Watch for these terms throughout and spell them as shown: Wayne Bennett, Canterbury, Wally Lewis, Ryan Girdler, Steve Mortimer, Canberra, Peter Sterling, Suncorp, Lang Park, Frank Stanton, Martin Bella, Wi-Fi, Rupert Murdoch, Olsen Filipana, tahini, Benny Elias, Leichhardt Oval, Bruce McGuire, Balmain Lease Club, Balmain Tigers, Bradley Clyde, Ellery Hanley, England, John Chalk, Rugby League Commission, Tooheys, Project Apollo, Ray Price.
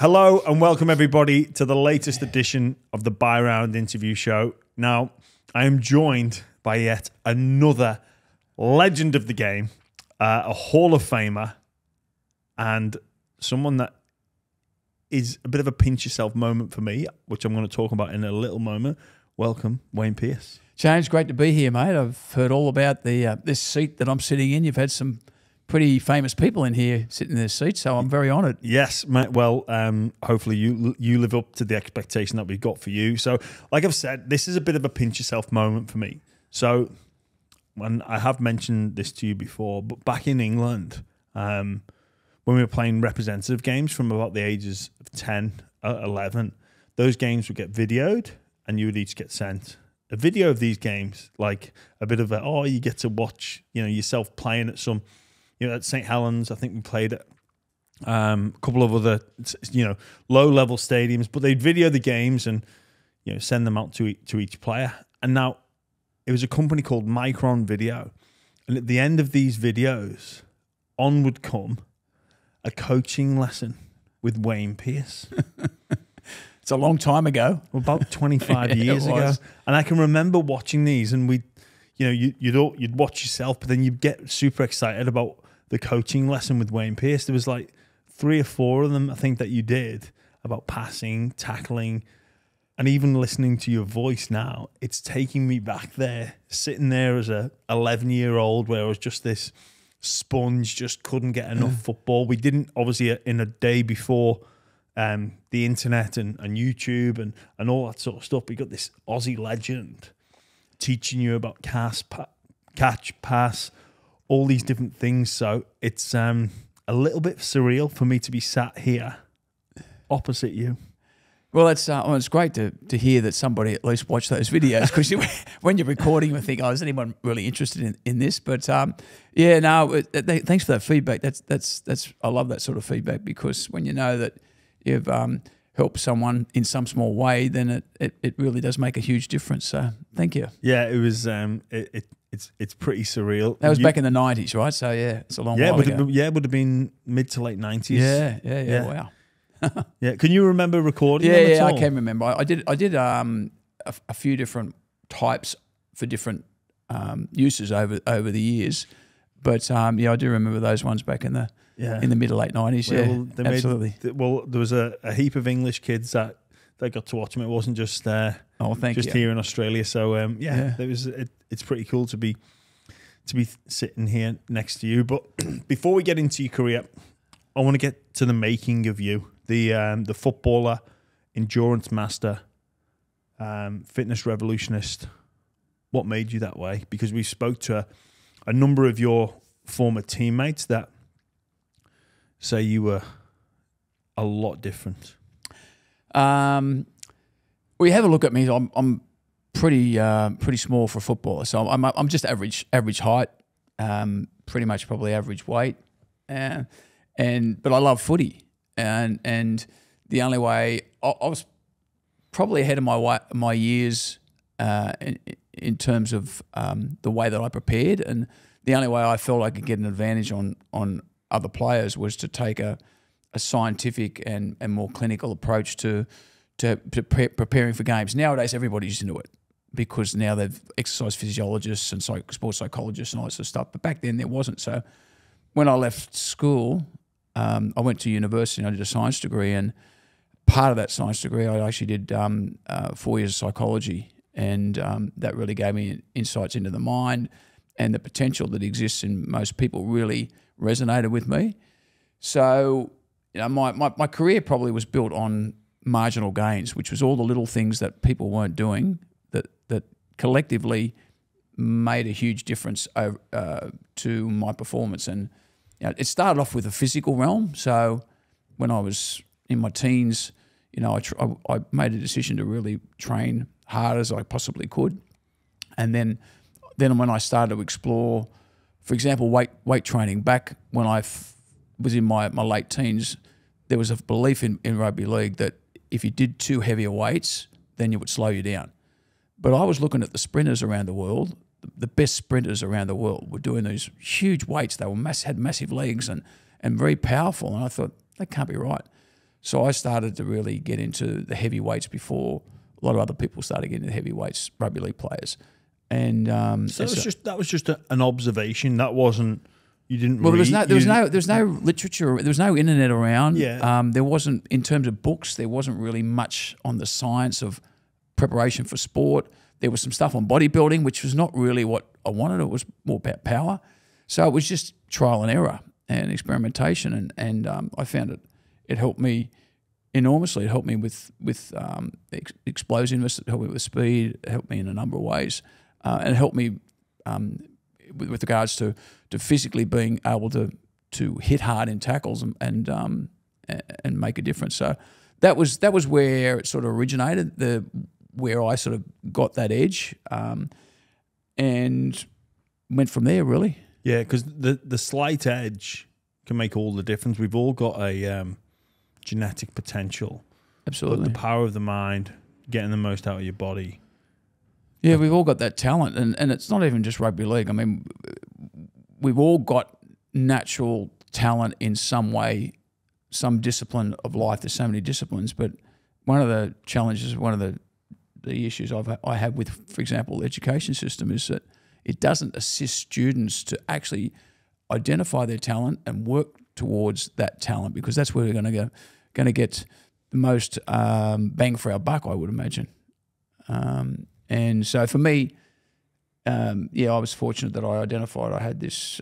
Hello and welcome everybody to the latest edition of the Buy Round interview show. Now, I am joined by yet another legend of the game, a Hall of Famer, and someone that is a bit of a pinch yourself moment for me, which I'm going to talk about in a little moment. Welcome, Wayne Pearce. James, great to be here, mate. I've heard all about the this seat that I'm sitting in. You've had some pretty famous people in here sitting in their seats, so I'm very honoured. Yes, mate. Well, hopefully you live up to the expectation that we've got for you. So, like I've said, this is a bit of a pinch yourself moment for me. So, and I have mentioned this to you before, but back in England, when we were playing representative games from about the ages of 10, 11, those games would get videoed and you would each get sent a video of these games, like a bit of a, oh, you get to watch, you know, yourself playing at some... You know, at St. Helens, I think we played at a couple of other, you know, low-level stadiums, but they'd video the games and, you know, send them out to each player. And now it was a company called Micron Video. And at the end of these videos, on would come a coaching lesson with Wayne Pearce. It's a long time ago. About 25 years ago. And I can remember watching these and we'd, you know, you'd watch yourself, but then you'd get super excited about the coaching lesson with Wayne Pearce. There was like 3 or 4 of them, I think, that you did about passing, tackling, and even listening to your voice now. It's taking me back there, sitting there as a 11-year-old where I was just this sponge, just couldn't get enough football. We didn't, obviously, in a day before the internet and YouTube and all that sort of stuff, we got this Aussie legend teaching you about cast, catch, pass, all these different things. So it's a little bit surreal for me to be sat here opposite you. Well, it's great to hear that somebody at least watched those videos, because when you're recording, you think, oh, is anyone really interested in this? But yeah, no, thanks for that feedback. That's I love that sort of feedback, because when you know that you've help someone in some small way, then it really does make a huge difference. So thank you. Yeah, it was it's pretty surreal. That was back in the 90s, right? So yeah, it's a long while ago. Yeah, it would have been mid to late 90s. Yeah. Wow. Yeah, can you remember recording? Yeah, I can remember. I did a few different types for different uses over the years, but yeah, I do remember those ones back in the. Yeah, in the mid to late 90s, well, yeah, absolutely. Well, there was a heap of English kids that got to watch them. It wasn't just here in Australia. So there was. It's pretty cool to be sitting here next to you. But before we get into your career, I want to get to the making of you, the footballer, endurance master, fitness revolutionist. What made you that way? Because we spoke to a number of your former teammates that. So you were a lot different. Well, you have a look at me. I'm pretty pretty small for a footballer, so I'm just average height, pretty much probably average weight, but I love footy, and the only way I was probably ahead of my years in terms of the way that I prepared, and the only way I felt I could get an advantage on other players was to take a scientific and more clinical approach to preparing for games. Nowadays, everybody's into it, because now they've exercise physiologists and sports psychologists and all that sort of stuff. But back then, there wasn't. So when I left school, I went to university and I did a science degree. And part of that science degree, I actually did 4 years of psychology. And that really gave me insights into the mind and the potential that exists in most people really resonated with me. So, you know, my career probably was built on marginal gains, which was all the little things that people weren't doing that collectively made a huge difference to my performance. And you know, it started off with the physical realm. So when I was in my teens, you know, I made a decision to really train hard as I possibly could. And then when I started to explore, for example, weight training. Back when I was in my late teens, there was a belief in rugby league that if you did too heavy weights, then it would slow you down. But I was looking at the sprinters around the world. The best sprinters around the world were doing these huge weights. They had massive legs and very powerful. And I thought, that can't be right. So I started to really get into the heavyweights before a lot of other people started getting into heavyweights, rugby league players. And so that was just an observation. That wasn't well, there was no literature. There was no internet around. Yeah. There wasn't, in terms of books, there wasn't really much on the science of preparation for sport. There was some stuff on bodybuilding, which was not really what I wanted. It was more about power. So it was just trial and error and experimentation. And I found it helped me enormously. It helped me with explosiveness. It helped me with speed. It helped me in a number of ways. And it helped me with regards to physically being able to hit hard in tackles and make a difference. So that was where it sort of originated, where I sort of got that edge, and went from there, really. Yeah, because the slight edge can make all the difference. We've all got a genetic potential. Absolutely. But the power of the mind, getting the most out of your body. Yeah, we've all got that talent, and it's not even just rugby league. I mean, we've all got natural talent in some way, some discipline of life. There's so many disciplines, but one of the challenges, one of the issues I have with, for example, the education system is that it doesn't assist students to actually identify their talent and work towards that talent, because that's where we're going to get the most bang for our buck, I would imagine. And so for me, yeah, I was fortunate that I identified I had this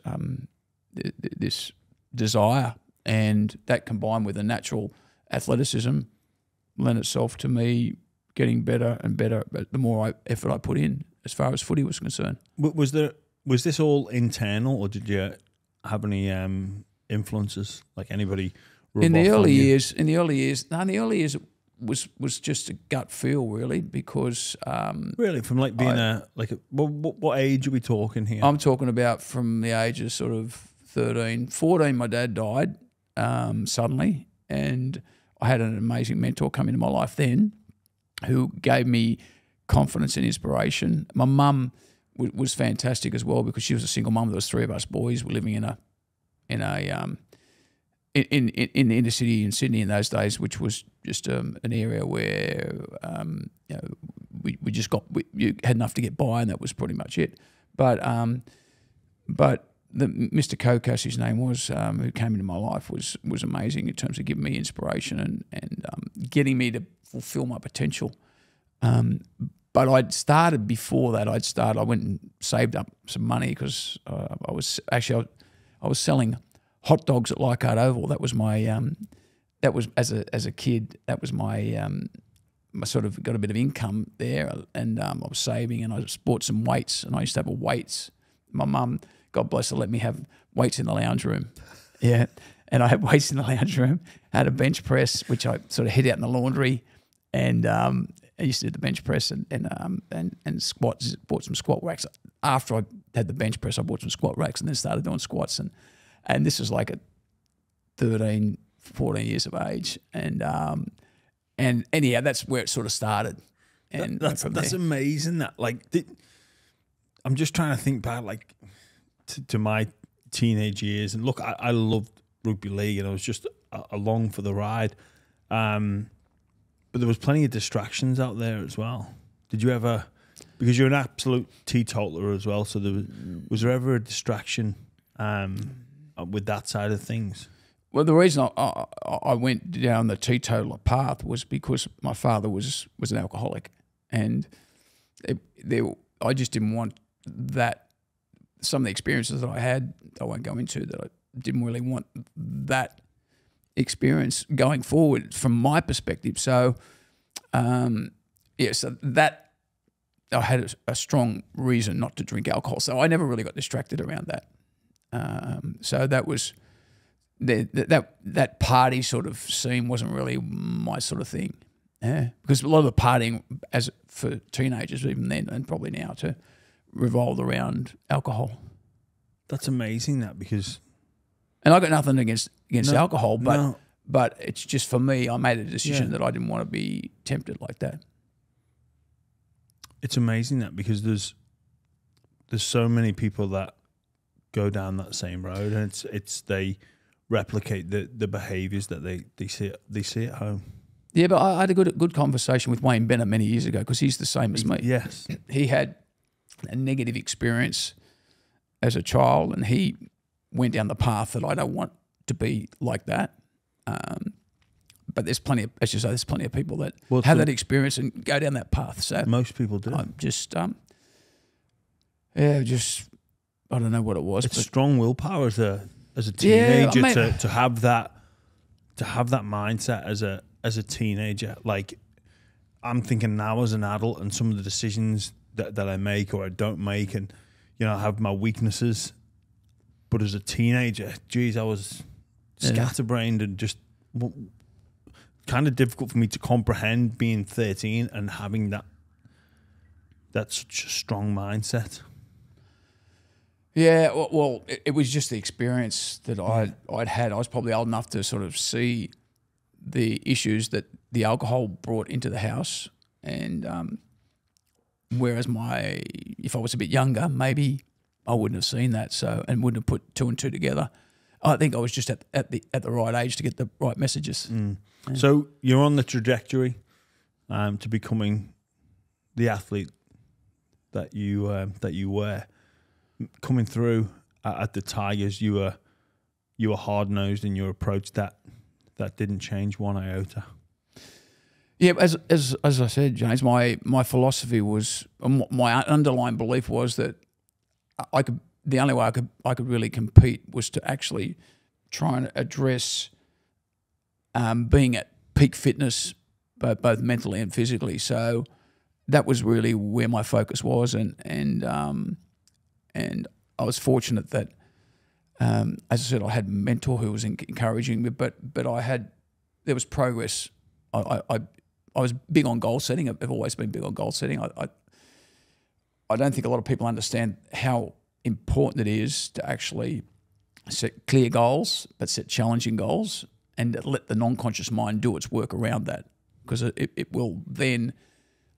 this desire, and that combined with a natural athleticism lent itself to me getting better and better the more effort I put in as far as footy was concerned. Was this all internal, or did you have any influences, like anybody in the early years? In the early years it was just a gut feel, really, because really from like being what age are we talking here? I'm talking about from the age of sort of 13, 14. My dad died suddenly, and I had an amazing mentor come into my life then, who gave me confidence and inspiration. My mum was fantastic as well, because she was a single mum. There was three of us boys. We're living in the inner city in Sydney in those days, which was just an area where you know, we just got you had enough to get by, and that was pretty much it. But Mr. Kokos, his name was, who came into my life, was amazing in terms of giving me inspiration and getting me to fulfill my potential. But I'd started before that. I went and saved up some money, because I was selling hot dogs at Leichhardt Oval. That was my that was as a kid. That was my I sort of got a bit of income there, and I was saving, and I just bought some weights, and I used to have a weights. My mum, God bless her, let me have weights in the lounge room. Yeah, and I had weights in the lounge room. I had a bench press, which I sort of hid out in the laundry, and I used to do the bench press and squats. Bought some squat racks. After I had the bench press, I bought some squat racks, and then started doing squats. And this was like at 13, 14 years of age. And anyhow, that's where it sort of started. And that's amazing. That, like, I'm just trying to think back, like, to my teenage years. And look, I loved rugby league, and I was just along for the ride. But there was plenty of distractions out there as well. Did you ever, because you're an absolute teetotaler as well, so was there ever a distraction with that side of things? Well, the reason I went down the teetotaler path was because my father was an alcoholic, and I just didn't want that. Some of the experiences that I had, I won't go into, that I didn't really want that experience going forward from my perspective. So yeah, so that I had a strong reason not to drink alcohol, so I never really got distracted around that. So that was that party sort of scene wasn't really my sort of thing. Yeah, because a lot of the partying for teenagers even then, and probably now too, revolved around alcohol. That's amazing, that, because, and I got nothing against alcohol, but no. But it's just, for me, I made a decision that I didn't want to be tempted like that. It's amazing, that, because there's so many people that go down that same road, and it's they replicate the behaviours that they see at home. Yeah, but I had a good conversation with Wayne Bennett many years ago, because he's the same as me. Yes. He had a negative experience as a child, and he went down the path that I don't want to be like that. But there's plenty of, as you say, there's plenty of people that have that experience and go down that path. So most people do. I'm just, yeah, just, I don't know what it was. It's strong willpower as a teenager, yeah, to have that mindset as a teenager. Like, I'm thinking now as an adult, and some of the decisions that I make or I don't make, and you know, I have my weaknesses. But as a teenager, geez, I was scatterbrained and just. Kind of difficult for me to comprehend being 13 and having that such a strong mindset. Yeah, well, it was just the experience that I'd had. I was probably old enough to sort of see the issues that the alcohol brought into the house, and whereas if I was a bit younger, maybe I wouldn't have seen that, so, and wouldn't have put two and two together. I think I was just at the right age to get the right messages. Mm. Yeah. So you're on the trajectory to becoming the athlete that you were. Coming through at the Tigers, you were hard-nosed in your approach. That didn't change one iota. Yeah, as I said, James, my philosophy was, my underlying belief was that I could. The only way I could really compete was to actually try and address being at peak fitness, both mentally and physically. So that was really where my focus was, and I was fortunate that, as I said, I had a mentor who was encouraging me, but there was progress. I was big on goal setting. I've always been big on goal setting. I don't think a lot of people understand how important it is to actually set clear goals, but set challenging goals, and let the non-conscious mind do its work around that, because it will then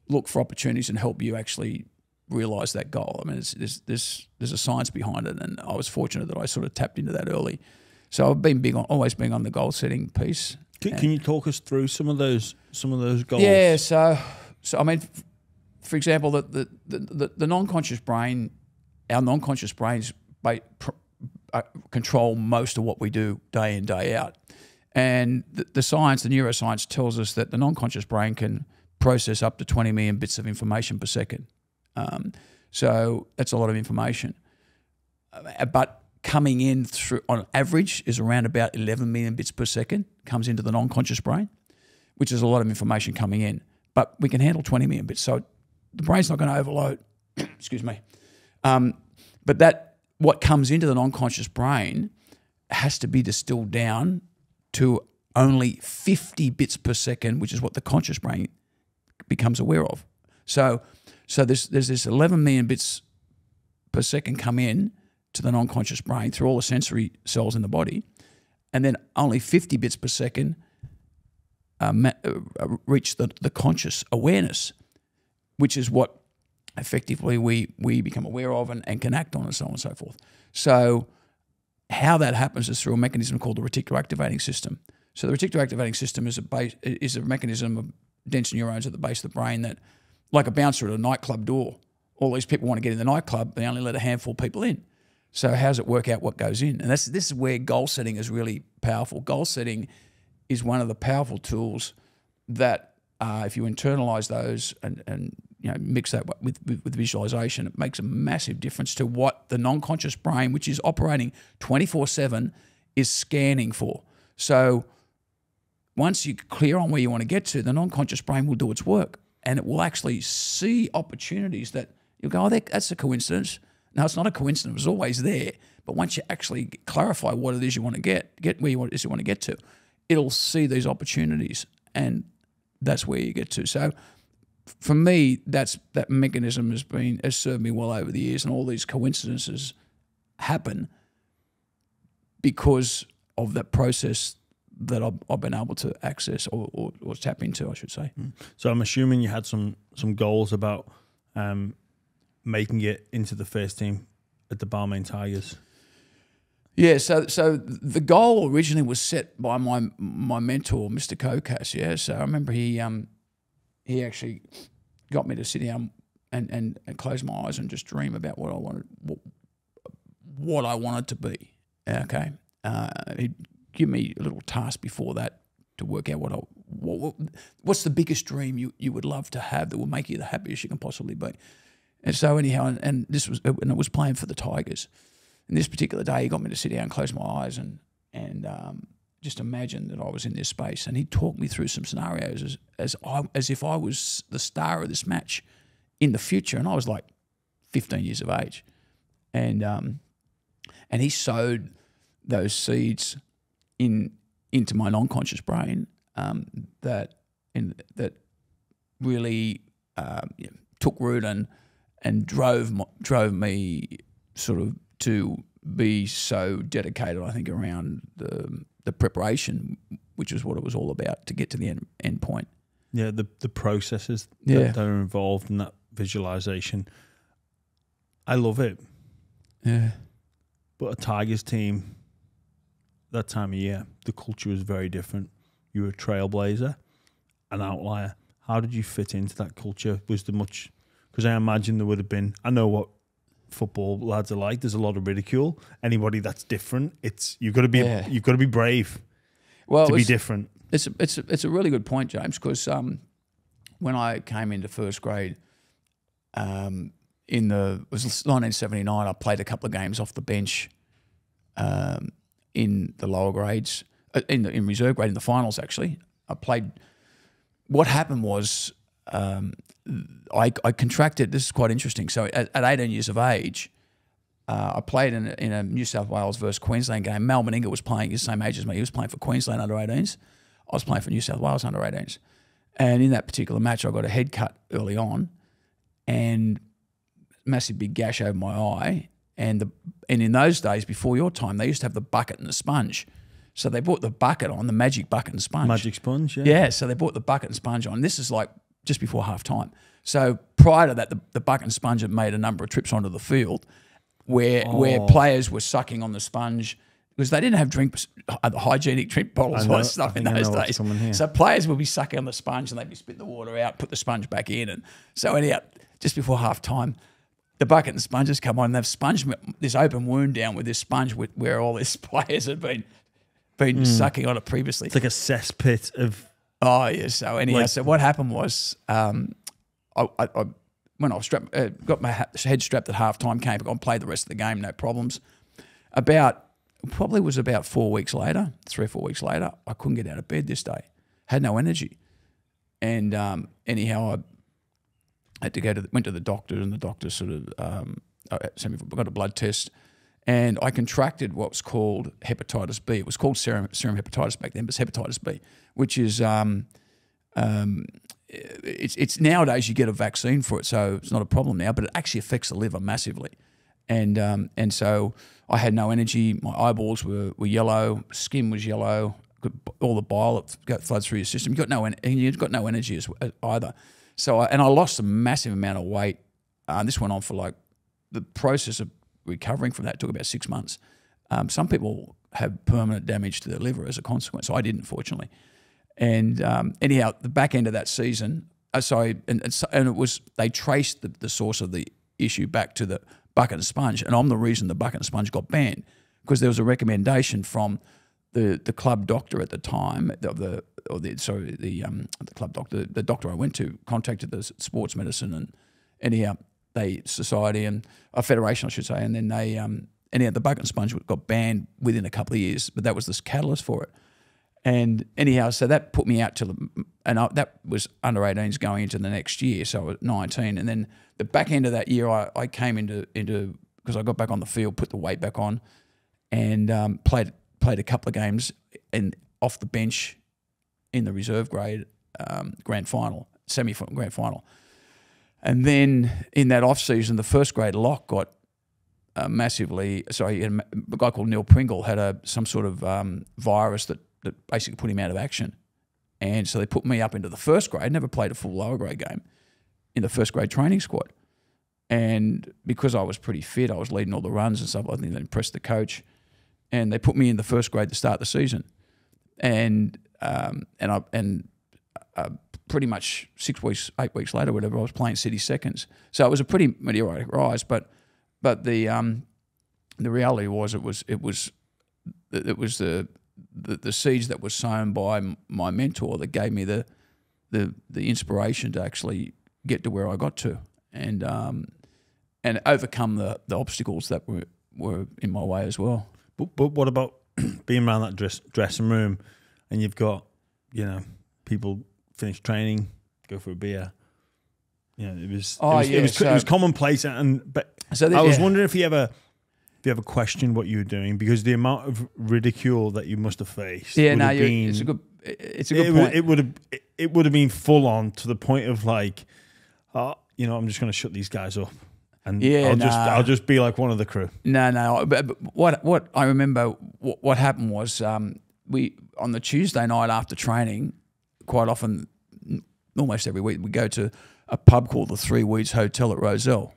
look for opportunities and help you actually realise that goal. I mean, there's a science behind it, and I was fortunate that I sort of tapped into that early. So I've been always been on the goal setting piece. Can you talk us through some of those goals? Yeah, so I mean, for example, the non-conscious brain. Our non-conscious brains control most of what we do day in, day out. And the neuroscience tells us that the non-conscious brain can process up to 20 million bits of information per second. So that's a lot of information. But coming in through, on average, is around about 11 million bits per second comes into the non-conscious brain, which is a lot of information coming in. But we can handle 20 million bits. So the brain's not going to overload, excuse me. But what comes into the non-conscious brain has to be distilled down to only 50 bits per second, which is what the conscious brain becomes aware of. So there's this 11 million bits per second come in to the non-conscious brain through all the sensory cells in the body, and then only 50 bits per second reach the conscious awareness, which is what effectively we become aware of and can act on, and so on and so forth. So how that happens is through a mechanism called the reticular-activating system. So the reticular-activating system is a mechanism of dense neurons at the base of the brain that, like a bouncer at a nightclub door, all these people want to get in the nightclub, they only let a handful of people in. So how does it work out what goes in? And this is where goal setting is really powerful. Goal setting is one of the powerful tools that if you internalize those and you know, mix that with visualization, it makes a massive difference to what the non-conscious brain, which is operating 24/7, is scanning for. So once you're clear on where you want to get to, the non-conscious brain will do its work, and it will actually see opportunities that you'll go, oh, that's a coincidence. No, it's not a coincidence. It was always there. But once you actually clarify what it is you want to get where it is you want to get to, it'll see these opportunities, and that's where you get to. So for me, that mechanism has served me well over the years, and all these coincidences happen because of that process that I've been able to access or tap into, I should say. So I'm assuming you had some goals about making it into the first team at the Balmain Tigers. Yeah, so the goal originally was set by my mentor, Mr. Kokas. Yeah, so I remember he actually got me to sit down and close my eyes and just dream about what I wanted, what I wanted to be. Okay, he'd give me a little task before that to work out what's the biggest dream you would love to have that will make you the happiest you can possibly be. And so anyhow, and it was playing for the Tigers. And this particular day, he got me to sit down and close my eyes and just imagine that I was in this space. And he talked me through some scenarios as if I was the star of this match in the future. And I was like 15 years of age, and he sowed those seeds into my non-conscious brain that really took root and drove me sort of to be so dedicated, I think, around the preparation, which is what it was all about, to get to the end point. Yeah, the processes that are involved in that visualization. I love it. Yeah. But a Tigers team, that time of year, the culture was very different. You were a trailblazer, an outlier. How did you fit into that culture? Was there much? Because I imagine there would have been, I know what football lads are like. There's a lot of ridicule. Anybody that's different, you've got to be brave. Well, to be different. It's a really good point, James. Because when I came into first grade, it was 1979. I played a couple of games off the bench, in the lower grades, in reserve grade, in the finals. Actually, I played. What happened was, I contracted. This is quite interesting. So at 18 years of age, I played in a New South Wales versus Queensland game. Mal Meninga was playing, the same age as me. He was playing for Queensland under-18s. I was playing for New South Wales under-18s. And in that particular match, I got a head cut early on, and massive big gash over my eye. And in those days, before your time, they used to have the bucket and the sponge. So they brought the bucket on, the magic bucket and sponge. Magic sponge, yeah. Yeah, so they brought the bucket and sponge on. This is like just before half time. So prior to that, the bucket and sponge had made a number of trips onto the field where players were sucking on the sponge because they didn't have hygienic drink bottles or stuff in those days. So players would be sucking on the sponge and they'd be spitting the water out, put the sponge back in. And so anyhow, just before half time, the bucket and sponges come on and they've sponged this open wound down with this sponge where all these players had been sucking on it previously. It's like a cesspit of... Oh, yeah. So anyhow, like, so what happened was when I was strapped, got my head strapped at halftime, came and played the rest of the game, no problems. Probably was about 4 weeks later, 3 or 4 weeks later, I couldn't get out of bed this day. Had no energy. And anyhow, I had to went to the doctor, and the doctor sort of sent me, got a blood test, and I contracted what was called hepatitis B. It was called serum hepatitis back then, but it's hepatitis B, which is it's nowadays you get a vaccine for it, so it's not a problem now. But it actually affects the liver massively, and so I had no energy. My eyeballs were yellow, skin was yellow, all the bile that floods through your system. You've got no energy either. So I lost a massive amount of weight. This went on for like the process of recovering from that took about 6 months. Some people have permanent damage to their liver as a consequence. I didn't, fortunately. And anyhow, the back end of that season, and it was, they traced the source of the issue back to the bucket and sponge, and I'm the reason the bucket and sponge got banned, because there was a recommendation from the club doctor at the time, the club doctor, the doctor I went to, contacted the sports medicine and anyhow, society and a federation, I should say, and then they anyhow, the bucket and sponge got banned within a couple of years, but that was this catalyst for it. And anyhow, so that put me out till that was under 18s going into the next year, so I was 19, and then the back end of that year, I came into because I got back on the field, put the weight back on, and played a couple of games off the bench in the reserve grade grand final. And then in that off-season, the first-grade lock got massively – sorry, a guy called Neil Pringle had some sort of virus that basically put him out of action. And so they put me up into the first grade. I never played a full lower-grade game in the first-grade training squad. And because I was pretty fit, I was leading all the runs and stuff. I think they impressed the coach. and they put me in the first grade to start the season, and pretty much 6 weeks, 8 weeks later, whatever, I was playing city seconds. So it was a pretty meteoric rise, but the reality was it was the seeds that were sown by my mentor that gave me the inspiration to actually get to where I got to, and overcome the obstacles that were in my way as well. But what about being around that dressing room, and you've got, you know, people finish training, go for a beer. Yeah, it was commonplace, but I was wondering if you ever questioned what you were doing, because the amount of ridicule that you must have faced. Yeah, no, it's a good point. It would have been full on, to the point of like, you know, I'm just going to shut these guys up, and I'll just be like one of the crew. No. But what I remember what happened was on the Tuesday night after training, quite often, almost every week, we go to a pub called the Three Weeds Hotel at Roselle,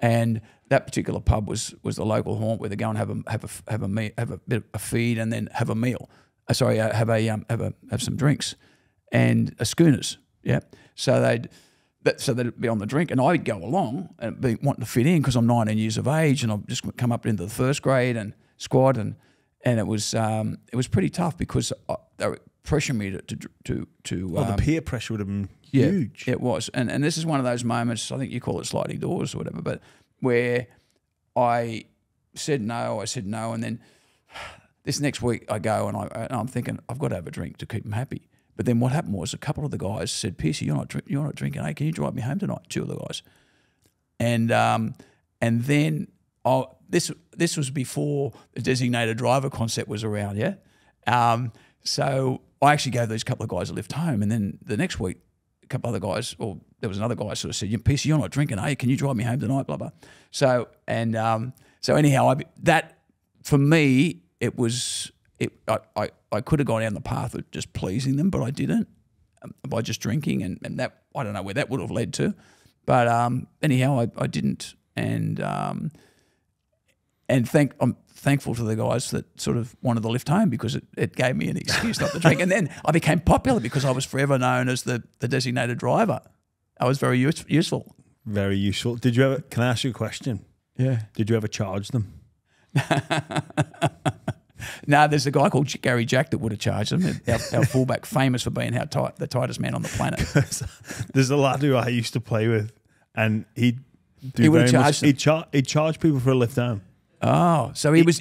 and that particular pub was the local haunt where they go and have a feed and then have a meal. Sorry, have some drinks and schooners. Yeah, so they'd be on the drink, and I'd go along and be wanting to fit in because I'm 19 years of age and I've just come up into the first grade and squad, and it was pretty tough because they were pressuring me to the peer pressure would have been huge. Yeah, it was, and this is one of those moments. I think you call it sliding doors or whatever, but where I said no, and then this next week I go and I'm thinking I've got to have a drink to keep them happy. But then what happened was a couple of the guys said, "Pearce, you're not drinking. Hey, can you drive me home tonight?" Two of the guys, and then this was before the designated driver concept was around, yeah. So I actually gave these couple of guys a lift home, and then the next week, couple other guys, or there was another guy sort of said, "Pearce, you're not drinking, eh? Can you drive me home tonight?" Blah blah. So so anyhow, that for me I could have gone down the path of just pleasing them, but I didn't, by just drinking, and that I don't know where that would have led to, but anyhow I didn't, and I'm thankful to the guys that sort of wanted the lift home, because it gave me an excuse not to drink. And then I became popular because I was forever known as the designated driver. I was very useful. Very useful. Did you ever, can I ask you a question? Yeah. Did you ever charge them? No, there's a guy called Gary Jack that would have charged them, our fullback, famous for being the tightest man on the planet. There's a lad who I used to play with, and he'd charge people for a lift home. Oh, so he was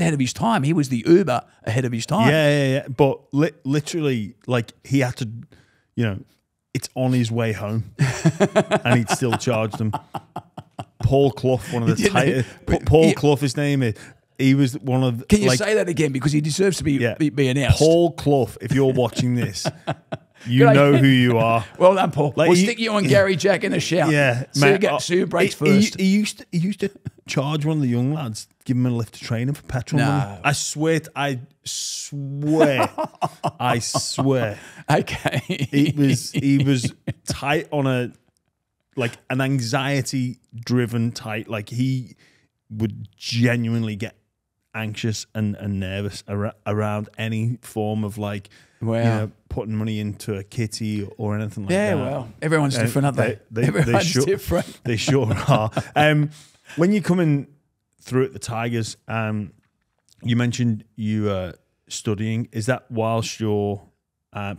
ahead of his time. He was the Uber ahead of his time. Yeah. But literally, like, he had to, you know, it's on his way home, and he'd still charge them. Paul Clough, one of the tightest. Paul Clough, his name is. He was one of. Can you say that again? Because he deserves to be announced. Paul Clough, if you're watching this. You know who you are. Well done, Paul. Like, we'll stick you on Gary Jack in a shout. Yeah, see who breaks first. He used to charge one of the young lads, give him a lift to train him for petrol. No. I swear, I swear. Okay, he was tight on a, like, an anxiety-driven tight. Like, he would genuinely get anxious and nervous around any form of, like, wow, you know, putting money into a kitty or anything like that. Yeah, well, everyone's different, aren't they? Everyone's different. They sure are. When you're coming through at the Tigers, you mentioned you were studying. Is that whilst you're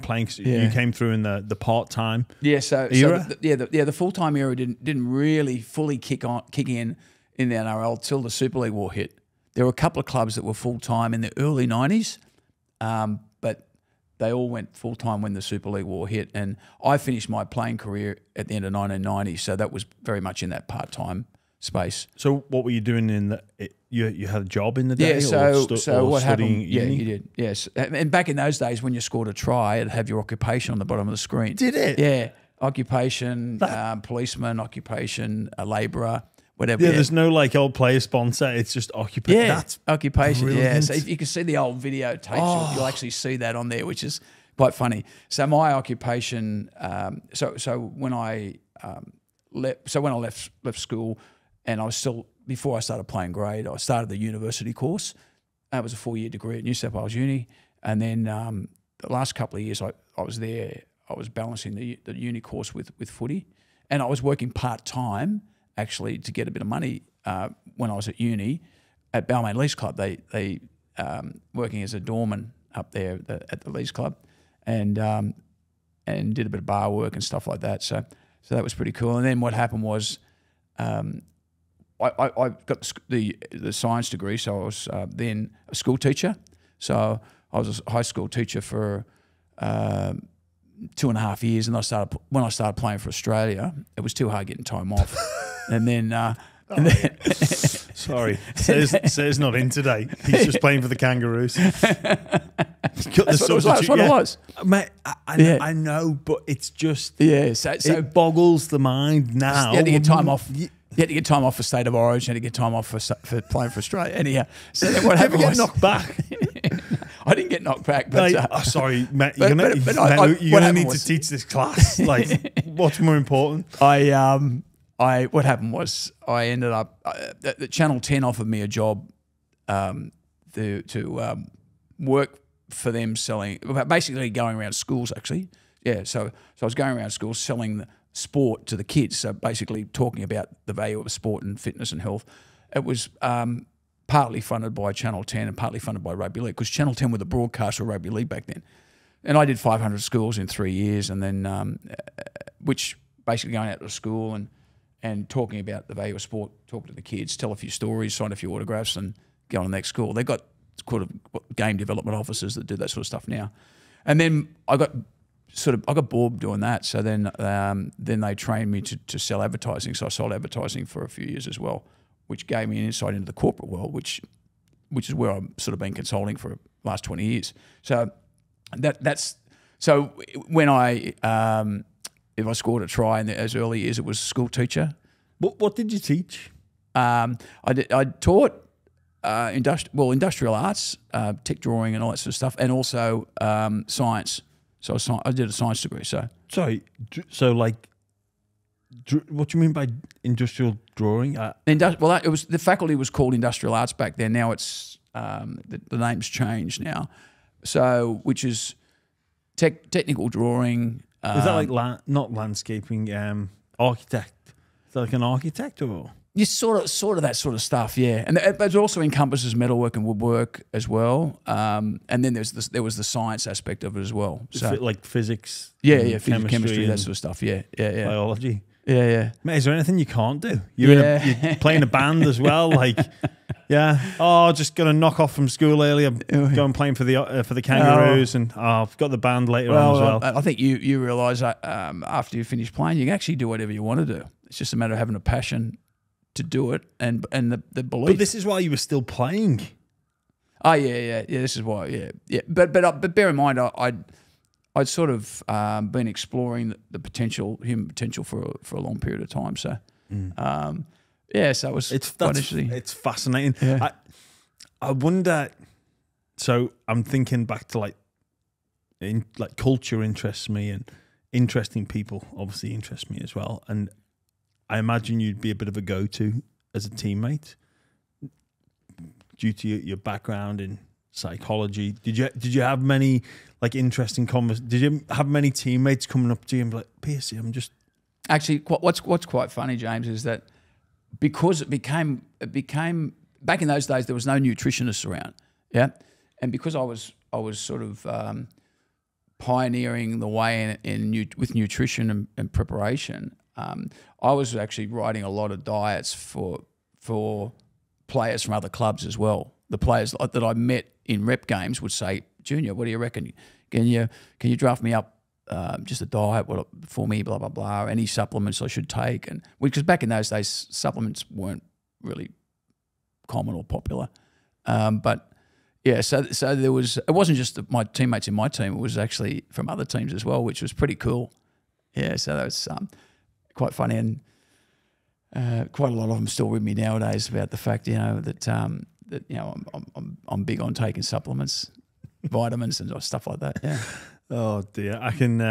playing? Yeah. You came through in the part-time era? The full-time era didn't really fully kick in the NRL till the Super League War hit. There were a couple of clubs that were full-time in the early 90s, but they all went full-time when the Super League War hit, and I finished my playing career at the end of 1990, so that was very much in that part-time space. So what were you doing in the – you had a job in the day? Yeah, or what happened – yeah, you did, yes. And back in those days, when you scored a try, it'd have your occupation on the bottom of the screen. Did it? Yeah, occupation, policeman, occupation, a labourer. Whatever, yeah, there's no, like, old player sponsor. It's just occupation. Yeah, that's occupation. Brilliant. Yeah, so if you can see the old videotapes, you'll actually see that on there, which is quite funny. So my occupation, so when I left school, and I was still, before I started playing grade, I started the university course, That was a four-year degree at New South Wales Uni. And then the last couple of years I was there, I was balancing the uni course with footy. And I was working part-time, actually, to get a bit of money when I was at uni. At Balmain Lease Club, they working as a doorman up there at the Lease Club, and did a bit of bar work and stuff like that. So that was pretty cool. And then what happened was I got the science degree, so I was then a school teacher. So I was a high school teacher for 2.5 years, and when I started playing for Australia, it was too hard getting time off, and then sorry, Sar's not in today. He's just playing for the Kangaroos. That's what it was. Mate, I know, but it's just it boggles the mind now. You had to get time off. You had to get time off for State of Origin. You had to get time off for playing for Australia. Anyhow, so then what happened was knocked back. I didn't get knocked back, but sorry, Matt, you're gonna need to teach this class. Like, what's more important? What happened was I ended up the Channel 10 offered me a job to work for them selling, basically going around schools actually. Yeah, so I was going around schools selling the sport to the kids. So basically talking about the value of sport and fitness and health. It was partly funded by Channel 10 and partly funded by Rugby League, because Channel 10 were the broadcaster of Rugby League back then. And I did 500 schools in 3 years, and then which basically going out to school and talking about the value of sport, talking to the kids, tell a few stories, sign a few autographs, and go on to the next school. They've got sort of game development officers that do that sort of stuff now. And then I got bored doing that, so then they trained me to sell advertising. So I sold advertising for a few years as well, which gave me an insight into the corporate world, which is where I've sort of been consulting for the last 20 years. So that's when I scored a try in those early years, it was school teacher. What did you teach? I taught industrial arts, tech drawing, and all that sort of stuff, and also science. So I did a science degree. So like, what do you mean by industrial drawing? It was, the faculty was called Industrial Arts back then. Now it's the name's changed now. So, which is technical drawing. Is that like not landscaping, architect? Is that like an architect or? You sort of that sort of stuff, yeah. And that also encompasses metalwork and woodwork as well. And then there was the science aspect of it as well. So like physics, chemistry, that sort of stuff, yeah. Biology. Yeah. Mate, is there anything you can't do? You're playing a band as well, like, yeah. Oh, just gonna knock off from school early. I'm going playing for the Kangaroos, and I've got the band later on as well. I think you realise that after you finish playing, you can actually do whatever you want to do. It's just a matter of having a passion to do it and the belief. But this is why you were still playing. Oh yeah. This is why, yeah. But bear in mind, I'd sort of been exploring the potential, human potential for a long period of time. So, yeah, so it's quite interesting. It's fascinating. Yeah. I wonder. So I'm thinking back to like culture interests me, and interesting people obviously interest me as well. And I imagine you'd be a bit of a go-to as a teammate due to your background in psychology. Did you have many like interesting conversations? Did you have many teammates coming up to you and be like, Pearce, I'm just actually what's quite funny, James, is that because it became back in those days there was no nutritionists around, yeah, and because I was sort of pioneering the way with nutrition and preparation, I was actually writing a lot of diets for players from other clubs as well. The players that I met in rep games would say, Junior, what do you reckon? Can you draft me up just a diet for me, blah, blah, blah, any supplements I should take? And because back in those days, supplements weren't really common or popular. But yeah, so there was, it wasn't just my teammates in my team, it was actually from other teams as well, which was pretty cool. Yeah, so that was quite funny, and quite a lot of them still with me nowadays about the fact, that I'm big on taking supplements, vitamins, and stuff like that. Yeah. Oh dear, I can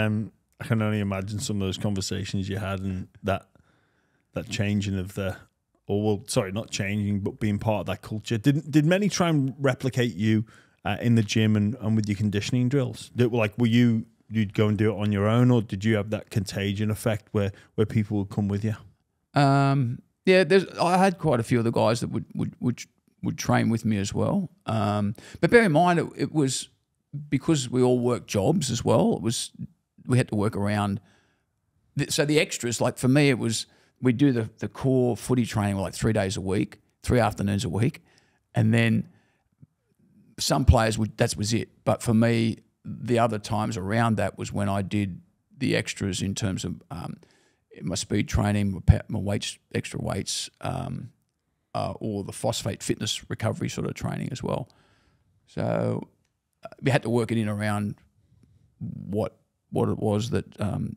only imagine some of those conversations you had, and that changing of the or well, sorry, not changing, but being part of that culture? Did many try and replicate you in the gym and with your conditioning drills? You'd go and do it on your own, or did you have that contagion effect where people would come with you? Yeah, I had quite a few of the guys that would train with me as well. But bear in mind, it was because we all worked jobs as well. We had to work around. So the extras, like for me, it was we'd do the core footy training like 3 days a week, 3 afternoons a week, and then some players that was it. But for me, the other times around that was when I did the extras in terms of my speed training, my weights, extra weights, or the phosphate fitness recovery sort of training as well. So we had to work it in around what it was that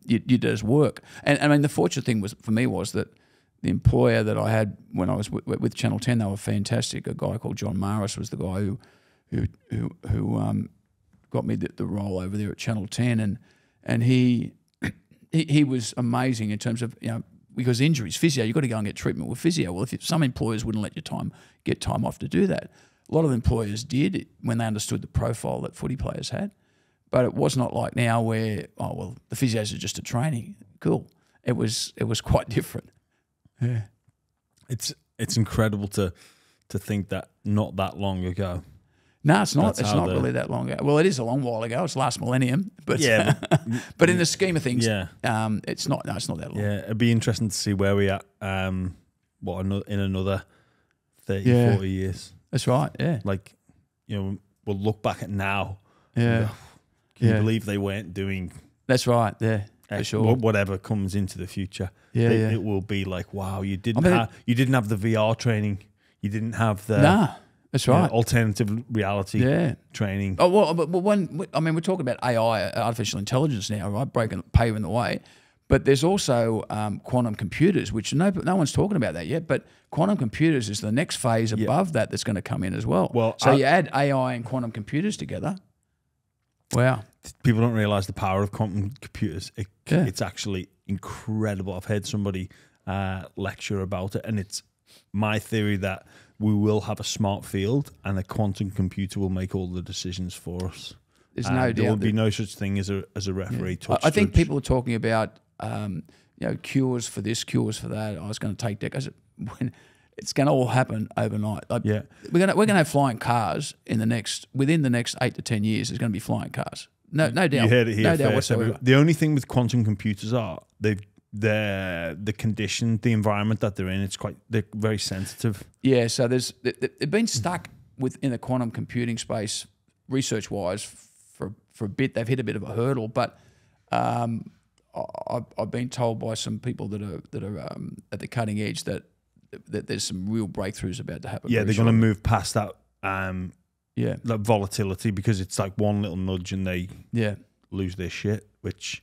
you did as work. And I mean, the fortunate thing was for me was that the employer that I had when I was with Channel 10, they were fantastic. A guy called John Morris was the guy who got me the role over there at Channel 10, and he was amazing in terms of, you know, because injuries, physio, you've got to go and get treatment with physio. Well, if some employers wouldn't let you get time off to do that. A lot of employers did when they understood the profile that footy players had, but it was not like now where, oh, well, the physios are just a training. Cool. It was quite different. Yeah. It's incredible to think that not that long ago. No, it's not. It's not really that long ago. Well, it is a long while ago. It's last millennium, but yeah, but in the scheme of things, yeah, it's not. No, it's not that long. Yeah, it'd be interesting to see where we are. In another 30, yeah, 40 years? That's right. Yeah, like, you know, we'll look back at now. Yeah, can you believe they weren't doing? That's right. Yeah, for sure. Whatever comes into the future, yeah, it will be like, wow, you didn't have the VR training, you didn't have the. Nah. That's right. You know, alternative reality training. Oh, well, but when I mean, we're talking about AI, artificial intelligence now, right? Paving the way. But there's also quantum computers, which no one's talking about that yet. But quantum computers is the next phase above that that's going to come in as well. So you add AI and quantum computers together. Wow. People don't realise the power of quantum computers. It's actually incredible. I've heard somebody lecture about it, and it's my theory that we will have a smart field and a quantum computer will make all the decisions for us. There's no doubt. There will be no such thing as a referee touch. I think people are talking about you know, cures for this, cures for that. Oh, it's going to take decades. It's going to all happen overnight. Like, yeah, we're going to have flying cars within the next 8 to 10 years. There's going to be flying cars. No doubt. You heard it here first. No doubt whatsoever. The only thing with quantum computers are the condition, the environment that they're in, they're very sensitive. Yeah, so they've been stuck within the quantum computing space, research-wise, for a bit. They've hit a bit of a hurdle, but I've been told by some people that are at the cutting edge that there's some real breakthroughs about to happen. Yeah, they're going to move past that. That volatility, because it's like one little nudge and they lose their shit, which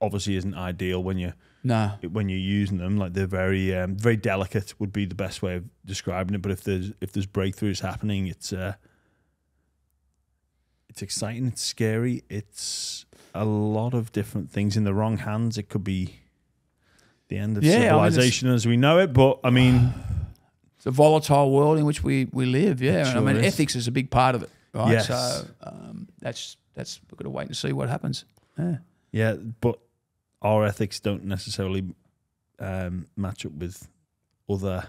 obviously isn't ideal when you. Nah. When you're using them, like, they're very, very delicate would be the best way of describing it. But if there's breakthroughs happening, it's exciting, it's scary, it's a lot of different things. In the wrong hands, it could be the end of civilization as we know it. But I mean, it's a volatile world in which we live. Yeah, sure. And I mean, ethics is a big part of it, right? Yes. So that's we've got to wait and see what happens. Yeah. Yeah, but our ethics don't necessarily match up with other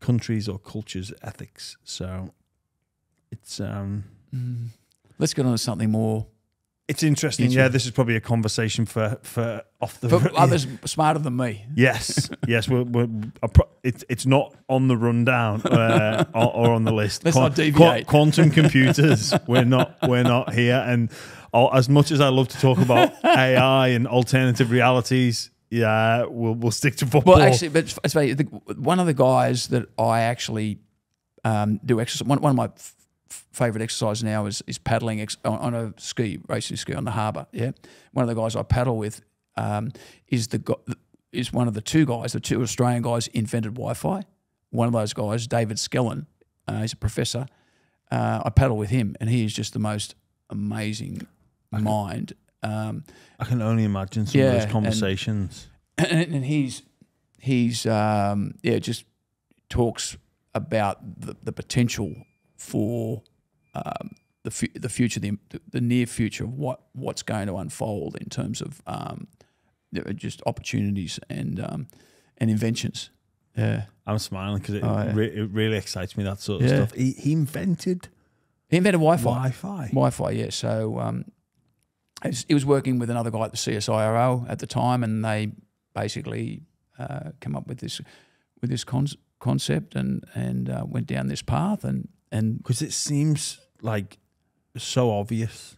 countries' or cultures' ethics. So it's... Let's get on to something more... It's interesting. Yeah, this is probably a conversation for off the... For others smarter than me. Yes, yes. It's not on the rundown or on the list. Let's not deviate. Quantum computers. We're not here. And as much as I love to talk about AI and alternative realities, yeah, we'll stick to football. Well, actually, but one of the guys that I actually do exercise. One of my favorite exercise now is paddling on a ski, racing ski on the harbour. Yeah, one of the guys I paddle with is one of the two guys, the two Australian guys invented Wi-Fi. One of those guys, David Skellin, he's a professor. I paddle with him, and he is just the most amazing mind. I can only imagine some of those conversations. And he's he's just talks about the potential for the future, the near future of what's going to unfold in terms of just opportunities and inventions. Yeah, I'm smiling because it really excites me, that sort of stuff. He invented Wi-Fi. Yeah. So he was working with another guy at the CSIRO at the time, and they basically came up with this concept and went down this path and because it seems like so obvious.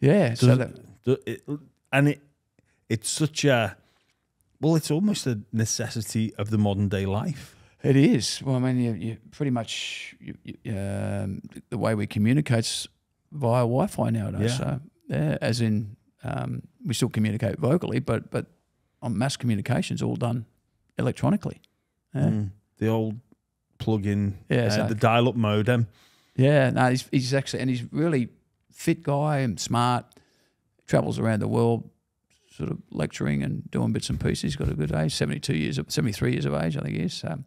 Yeah. Does so it's such a, well, it's almost a necessity of the modern day life. It is. Well, I mean, you pretty much the way we communicate's via Wi-Fi nowadays. Yeah. So, yeah, as in, we still communicate vocally, but on mass communication's all done electronically. Yeah. The old plug-in, the dial-up modem. Yeah, no, he's actually, and he's really fit guy and smart. Travels around the world, sort of lecturing and doing bits and pieces. He's got a good age, 73 years of age, I think he is. So,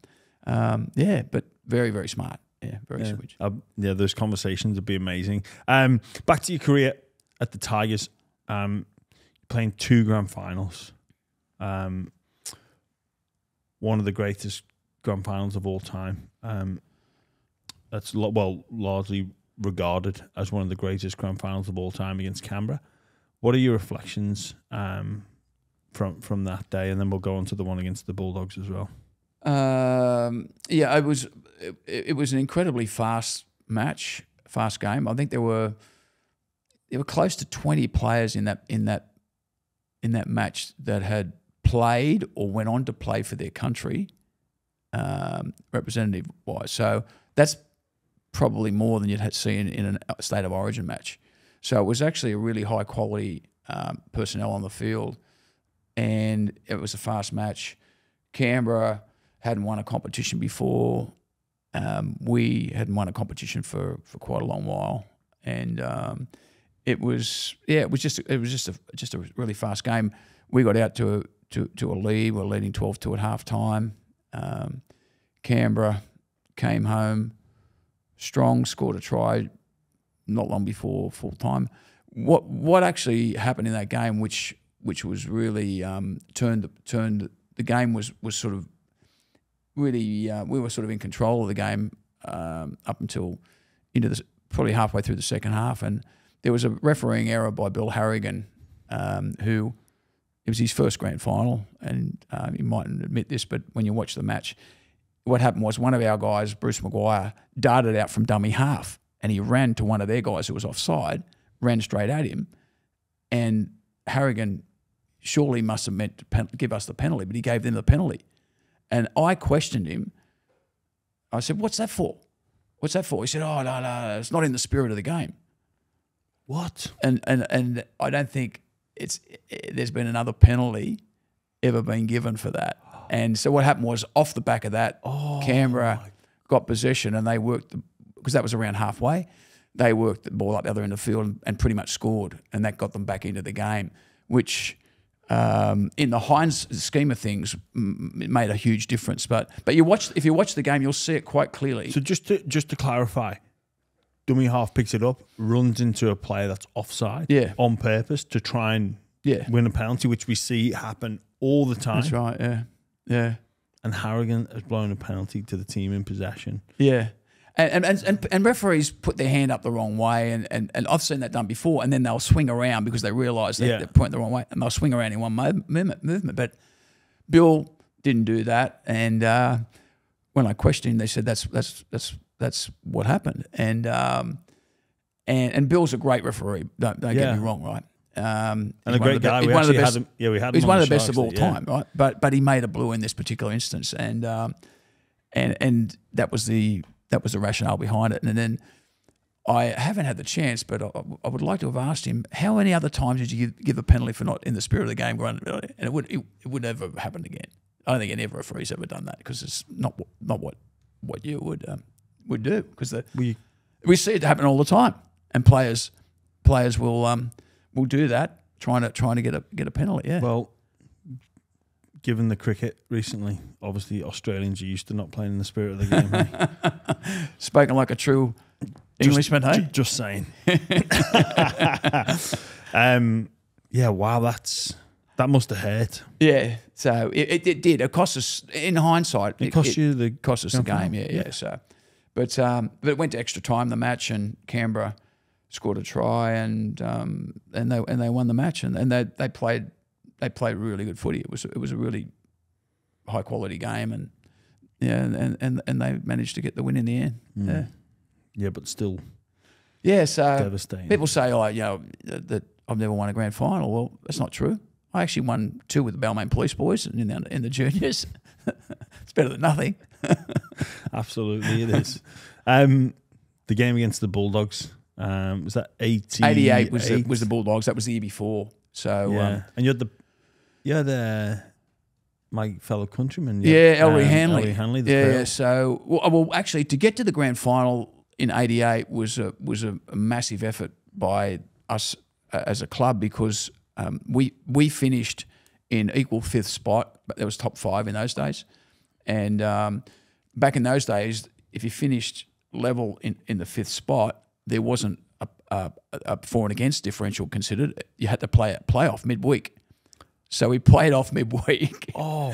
yeah, but very, very smart. Yeah, very savage. Yeah, those conversations would be amazing. Back to your career at the Tigers, playing 2 grand finals. One of the greatest grand finals of all time. That's, well, largely regarded as one of the greatest grand finals of all time against Canberra. What are your reflections from that day? And then we'll go on to the one against the Bulldogs as well. Yeah, it was an incredibly fast match, fast game. I think there were close to 20 players in that match that had played or went on to play for their country, representative wise. So that's probably more than you'd see in a State of Origin match. So it was actually a really high quality personnel on the field, and it was a fast match. Canberra hadn't won a competition before. We hadn't won a competition for quite a long while, and it was just a really fast game. We got out to a lead. We're leading 12-2 at half time. Canberra came home strong, scored a try not long before full time. What actually happened in that game, which was really turned the game was sort of really we were sort of in control of the game up until probably halfway through the second half, and there was a refereeing error by Bill Harrigan, who it was his first grand final, and you mightn't admit this, but when you watch the match, what happened was one of our guys, Bruce McGuire, darted out from dummy half. And he ran to one of their guys who was offside, ran straight at him. And Harrigan surely must have meant to give us the penalty, but he gave them the penalty. And I questioned him. I said, "What's that for? What's that for?" He said, "Oh, no, it's not in the spirit of the game." What? And I don't think there's been another penalty ever been given for that. And so what happened was, off the back of that, Canberra got possession, and they worked the, because that was around halfway, they worked the ball up the other end of the field and pretty much scored, and that got them back into the game, which in the hindsight scheme of things made a huge difference. But if you watch the game, you'll see it quite clearly. So just to clarify, dummy half picks it up, runs into a player that's offside on purpose to try and win a penalty, which we see happen all the time. That's right, yeah. And Harrigan has blown a penalty to the team in possession. Yeah. And referees put their hand up the wrong way, and I've seen that done before, and then they'll swing around because they realise they're pointing the wrong way, and they'll swing around in one movement. But Bill didn't do that, and when I questioned him, they said that's what happened. And Bill's a great referee. Don't get me wrong, right? And a great guy. We actually had him. Yeah, we had him. He's one of the best of all time, right? But he made a blue in this particular instance, and that was the. That was the rationale behind it. And then I haven't had the chance, but I would like to have asked him, how many other times did you give a penalty for not in the spirit of the game? And it would never have happened again. I don't think any referee's ever done that, because it's not what you would do, because we see it happen all the time, and players will do that, trying to get a penalty. Yeah. Well, given the cricket recently, obviously Australians are used to not playing in the spirit of the game. Hey? Spoken like a true Englishman, hey? Just saying. Yeah, wow, that must have hurt. Yeah, so it did. It cost us, in hindsight, it cost us the game, yeah. So, but it went to extra time, the match, and Canberra scored a try, and they won the match, and they played really good footy. It was a really high quality game, and yeah, and they managed to get the win in the end. Mm. Yeah, yeah, but still, yeah. So devastating. People say, oh, you know, that I've never won a grand final. Well, that's not true. I actually won 2 with the Balmain Police Boys and in the juniors. It's better than nothing. Absolutely, it is. The game against the Bulldogs, was that 88? Was the Bulldogs? That was the year before. So yeah, and you had the my fellow countryman, yeah, Ellery Hanley. Ellery Hanley, yeah. So well, actually, to get to the grand final in '88 was a massive effort by us as a club, because we finished in equal 5th spot, but there was top 5 in those days. And back in those days, if you finished level in the 5th spot, there wasn't a for and against differential considered. You had to play off midweek. So we played off midweek. Oh.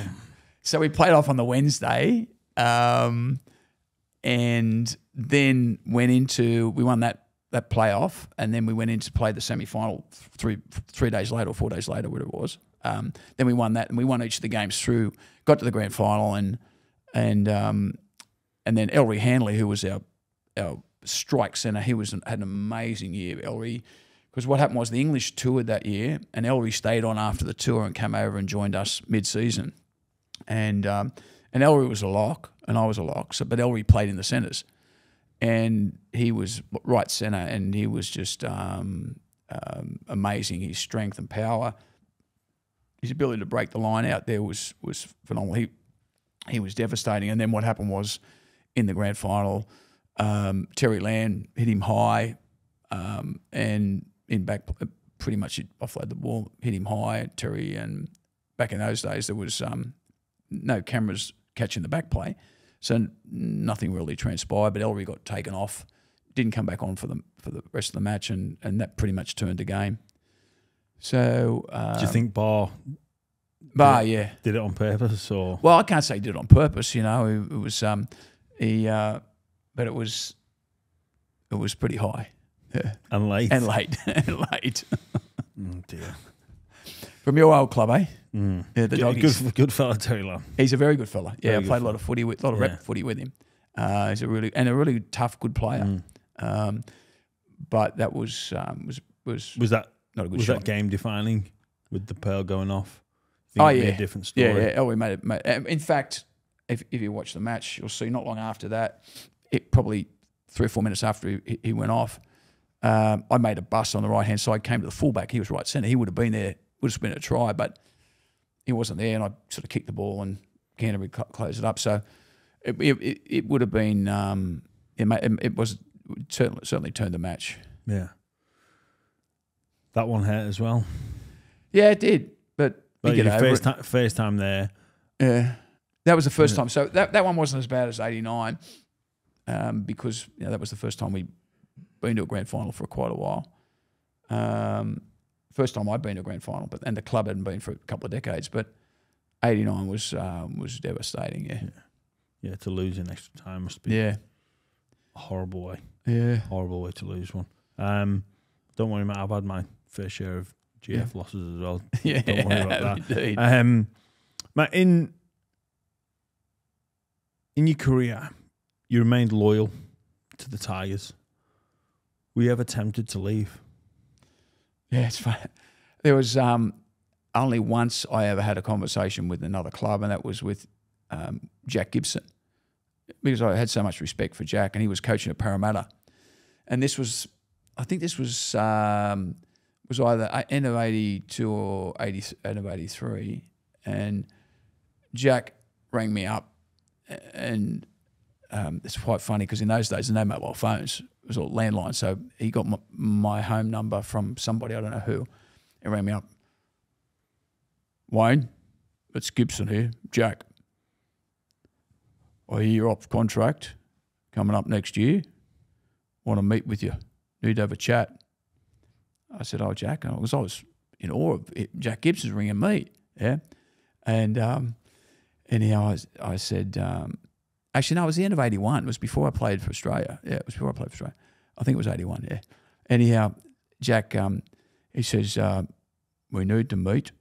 So we played off on the Wednesday, and then went into, we won that playoff, and then we went in to play the semi-final three days later or 4 days later, whatever it was. Then we won that, and we won each of the games through, got to the grand final, and then Ellery Hanley, who was our strike centre, he had an amazing year, Ellery. Because what happened was the English toured that year, and Ellery stayed on after the tour and came over and joined us mid-season. And Ellery was a lock, and I was a lock. So, but Ellery played in the centres, and he was right centre, and he was just amazing. His strength and power, his ability to break the line out there was phenomenal. He was devastating. And then what happened was, in the grand final, Terry Land hit him high, and in back, pretty much offload the ball, hit him high, Terry, and back in those days there was no cameras catching the back play, so nothing really transpired. But Ellery got taken off, didn't come back on for the rest of the match, and that pretty much turned the game. So do you think Barr yeah, did it on purpose? Or, well, I can't say he did it on purpose. You know, it was but it was pretty high. Yeah. And late. And late. And late. Oh, dear. From your old club, eh? Mm. Yeah, the Doggies. Good fella, Terry Lamb. He's a very good fella. Yeah, I played a lot of footy with, rep footy with him. He's a really tough, good player. Mm. But that was that not a good shot. Was that game defining with the pearl going off? Oh yeah, a different story. Yeah, yeah. Oh, we made it. In fact, if you watch the match, you'll see not long after that, it probably 3 or 4 minutes after he went off. I made a bust on the right-hand side, came to the fullback. He was right centre. He would have been there, would have been a try, but he wasn't there, and I sort of kicked the ball, and Canterbury closed it up. So it would have been it certainly turned the match. Yeah. That one hurt as well. Yeah, it did, but you get first, over it. First time there. Yeah. That was the first time. So that one wasn't as bad as 89 because, you know, that was the first time we – been to a grand final for quite a while. First time I'd been to a grand final, but the club hadn't been for a couple of decades. But 89 was devastating. Yeah. Yeah, to lose in extra time must be a horrible way. Yeah, horrible way to lose one. Don't worry, mate. I've had my fair share of GF losses as well. Yeah, don't worry about that. Indeed. Mate, in your career, you remained loyal to the Tigers. Were you ever tempted to leave? Yeah, it's funny. There was only once I ever had a conversation with another club, and that was with Jack Gibson, because I had so much respect for Jack, and he was coaching at Parramatta. And this was, I think this was either end of 82 or end of 83, and Jack rang me up, and it's quite funny because in those days there were no mobile phones. It was all landline, so he got my home number from somebody, I don't know who, and rang me up. Wayne, it's Gibson here, Jack. I hear you're off contract coming up next year. Want to meet with you. Need to have a chat. I said, oh, Jack. And I was in awe of it. Jack Gibson's ringing me. Yeah. And anyhow, I said, actually, no, it was the end of 81. It was before I played for Australia. Yeah, it was before I played for Australia. I think it was 81, yeah. Anyhow, Jack, he says, we need to meet.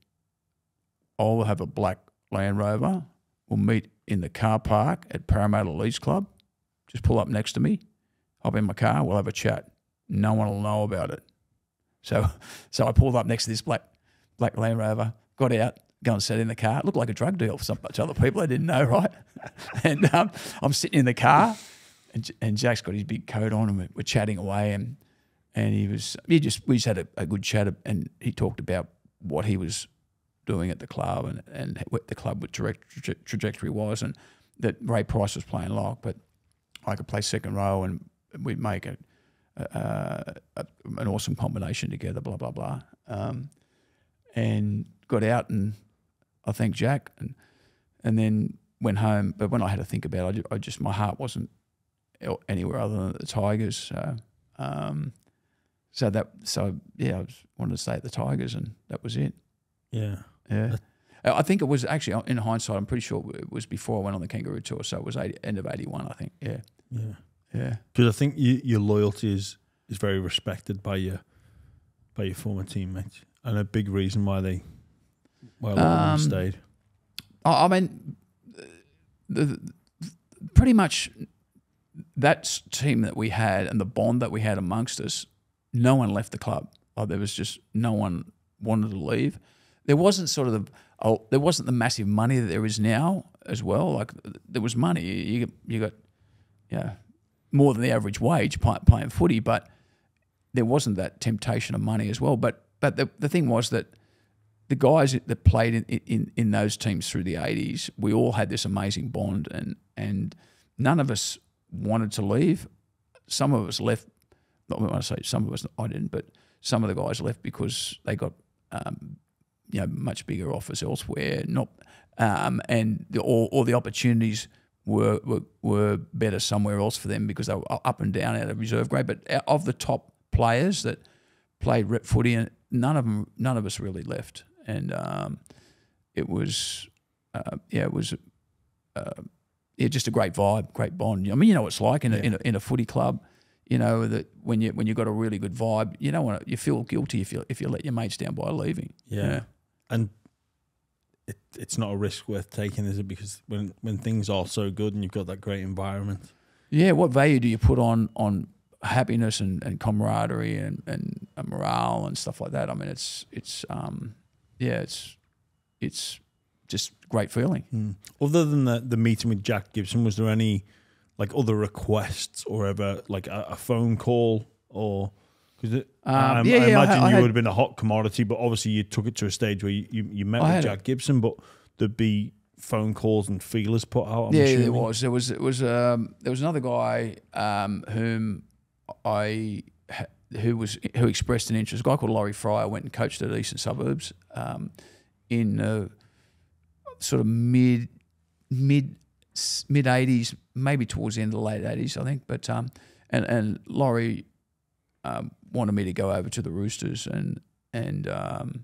I'll have a black Land Rover. We'll meet in the car park at Parramatta Lease Club. Just pull up next to me. Hop in my car. We'll have a chat. No one will know about it. So I pulled up next to this black Land Rover, got out, go and sat in the car. It looked like a drug deal for some to other people. I didn't know, right? And I'm sitting in the car, and Jack's got his big coat on, and we're chatting away, and we just had a good chat, and he talked about what he was doing at the club and what the club was trajectory was, and that Ray Price was playing lock, but I could play second row, and we'd make an awesome combination together. Blah blah blah, and got out and. I think Jack, and then went home. But when I had to think about it, I just my heart wasn't anywhere other than the Tigers. So yeah, I just wanted to stay at the Tigers, and that was it. Yeah, yeah. I think it was actually in hindsight. I'm pretty sure it was before I went on the Kangaroo tour, so it was end of 81, I think. Yeah, yeah, yeah. Because I think your loyalty is very respected by your former teammates, and a big reason why they. Well, stayed. I mean, pretty much that team that we had and the bond that we had amongst us, no one left the club. Like there was just no one wanted to leave. There wasn't sort of there wasn't the massive money that there is now as well. Like there was money. You got more than the average wage playing footy, but there wasn't that temptation of money as well. But the thing was that. The guys that played in those teams through the 80s, we all had this amazing bond, and none of us wanted to leave. Some of us left. Not when I say some of us, I didn't, but some of the guys left because they got much bigger offers elsewhere, or the opportunities were better somewhere else for them because they were up and down out of reserve grade. But of the top players that played rep footy, and none of us really left. And it was, just a great vibe, great bond. I mean, you know what it's like in a footy club. You know that when you got a really good vibe, you don't want to. You feel guilty if you let your mates down by leaving. Yeah, you know? And it's not a risk worth taking, is it? Because when things are so good and you've got that great environment. Yeah, what value do you put on happiness and camaraderie and morale and stuff like that? I mean, it's just great feeling. Mm. Other than the meeting with Jack Gibson, was there any like other requests or ever like a phone call or? Because I imagine you would have been a hot commodity, but obviously you took it to a stage where you met with Jack Gibson, but there'd be phone calls and feelers put out. I'm assuming. There was another guy who expressed an interest. A guy called Laurie Fry. I went and coached at Eastern Suburbs in sort of mid 80s, maybe towards the end of the late 80s, I think. But and Laurie wanted me to go over to the Roosters, and I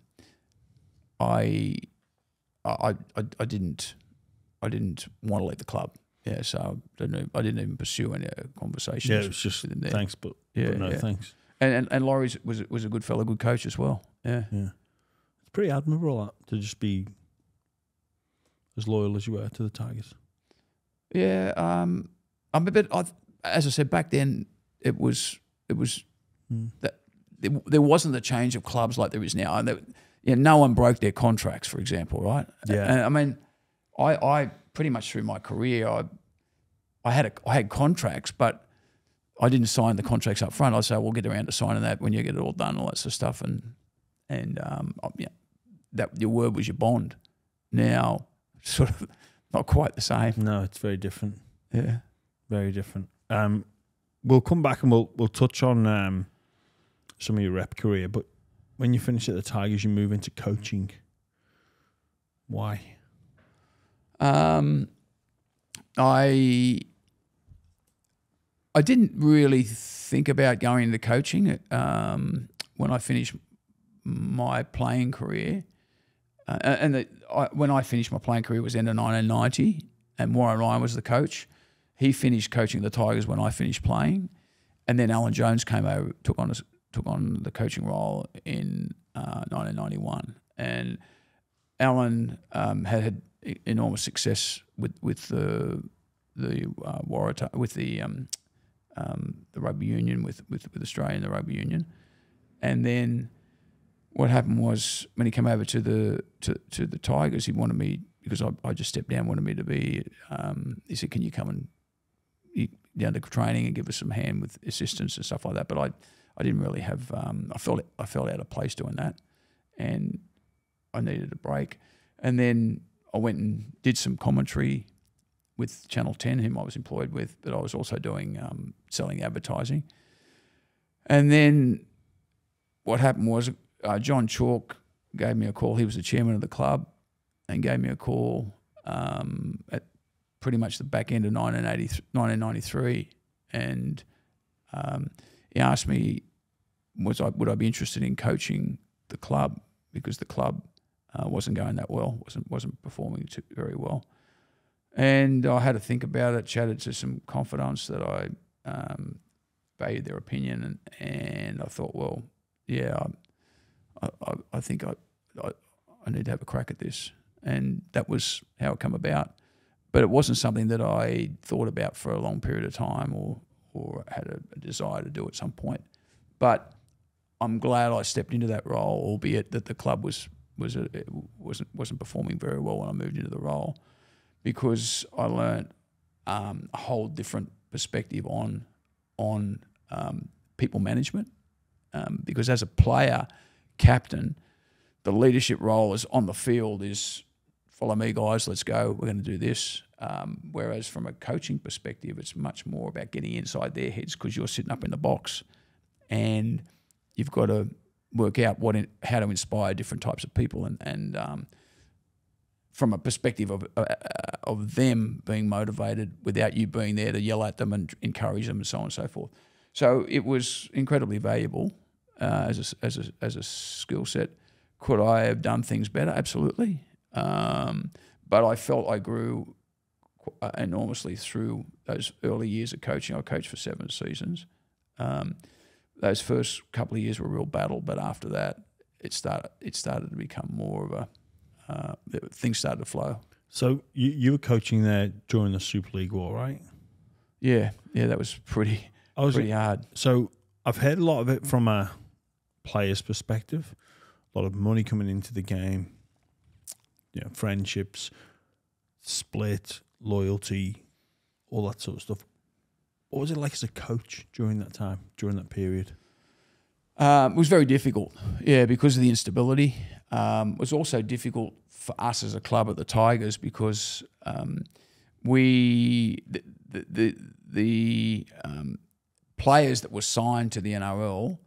didn't want to leave the club. Yeah, so I didn't even pursue any conversations. Yeah, it was just with him there. Thanks, but no thanks. And Laurie was a good fellow, good coach as well. Yeah, yeah. It's pretty admirable to just be as loyal as you were to the Tigers. Yeah, I'm a bit. As I said back then, there wasn't the change of clubs like there is now. And no one broke their contracts, for example, right? Yeah, and I mean, I pretty much through my career, I had contracts, but I didn't sign the contracts up front. I say, we'll get around to signing that when you get it all done, all that sort of stuff, and your word was your bond. Now, sort of not quite the same. No, it's very different. Yeah, very different. We'll come back and we'll touch on some of your rep career, but when you finish at the Tigers, you move into coaching. Why? I didn't really think about going into coaching when I finished my playing career. When I finished my playing career, it was the end of 1990, and Warren Ryan was the coach. He finished coaching the Tigers when I finished playing, and then Alan Jones came over, took on the coaching role in 1991. And Alan had enormous success with the rugby union, with Australia and the rugby union. And then what happened was, when he came over to the Tigers, he wanted me, because I just stepped down, wanted me to be. He said, "Can you come down to training and give us some hand with assistance and stuff like that?" But I didn't really have. I felt out of place doing that, and I needed a break. And then I went and did some commentary with Channel 10, whom I was employed with, but I was also doing selling advertising. And then what happened was, John Chalk gave me a call. He was the chairman of the club, and gave me a call at pretty much the back end of 1993, and he asked me, would I be interested in coaching the club, because the club wasn't going that well, wasn't performing very well. And I had to think about it. Chatted to some confidants that I valued their opinion, and I thought, well, yeah. I think I need to have a crack at this. And that was how it came about. But it wasn't something that I thought about for a long period of time, or had a desire to do at some point. But I'm glad I stepped into that role, albeit that the club wasn't performing very well when I moved into the role, because I learned a whole different perspective on people management. Because as a player, captain, the leadership role is on the field, is follow me guys, let's go, we're going to do this. Whereas from a coaching perspective, it's much more about getting inside their heads, because you're sitting up in the box and you've got to work out how to inspire different types of people, and from a perspective of them being motivated without you being there to yell at them and encourage them and so on and so forth. So it was incredibly valuable. As a skill set. Could I have done things better? Absolutely. But I felt I grew enormously through those early years of coaching. I coached for 7 seasons. Those first couple of years were a real battle, but after that, it started to become more of a things started to flow. So you were coaching there during the Super League War, right? Yeah, that was pretty hard. So I've heard a lot of it from a player's perspective, a lot of money coming into the game, you know, friendships, split, loyalty, all that sort of stuff. What was it like as a coach during that time, during that period? It was very difficult, yeah, because of the instability. It was also difficult for us as a club at the Tigers, because the players that were signed to the NRL,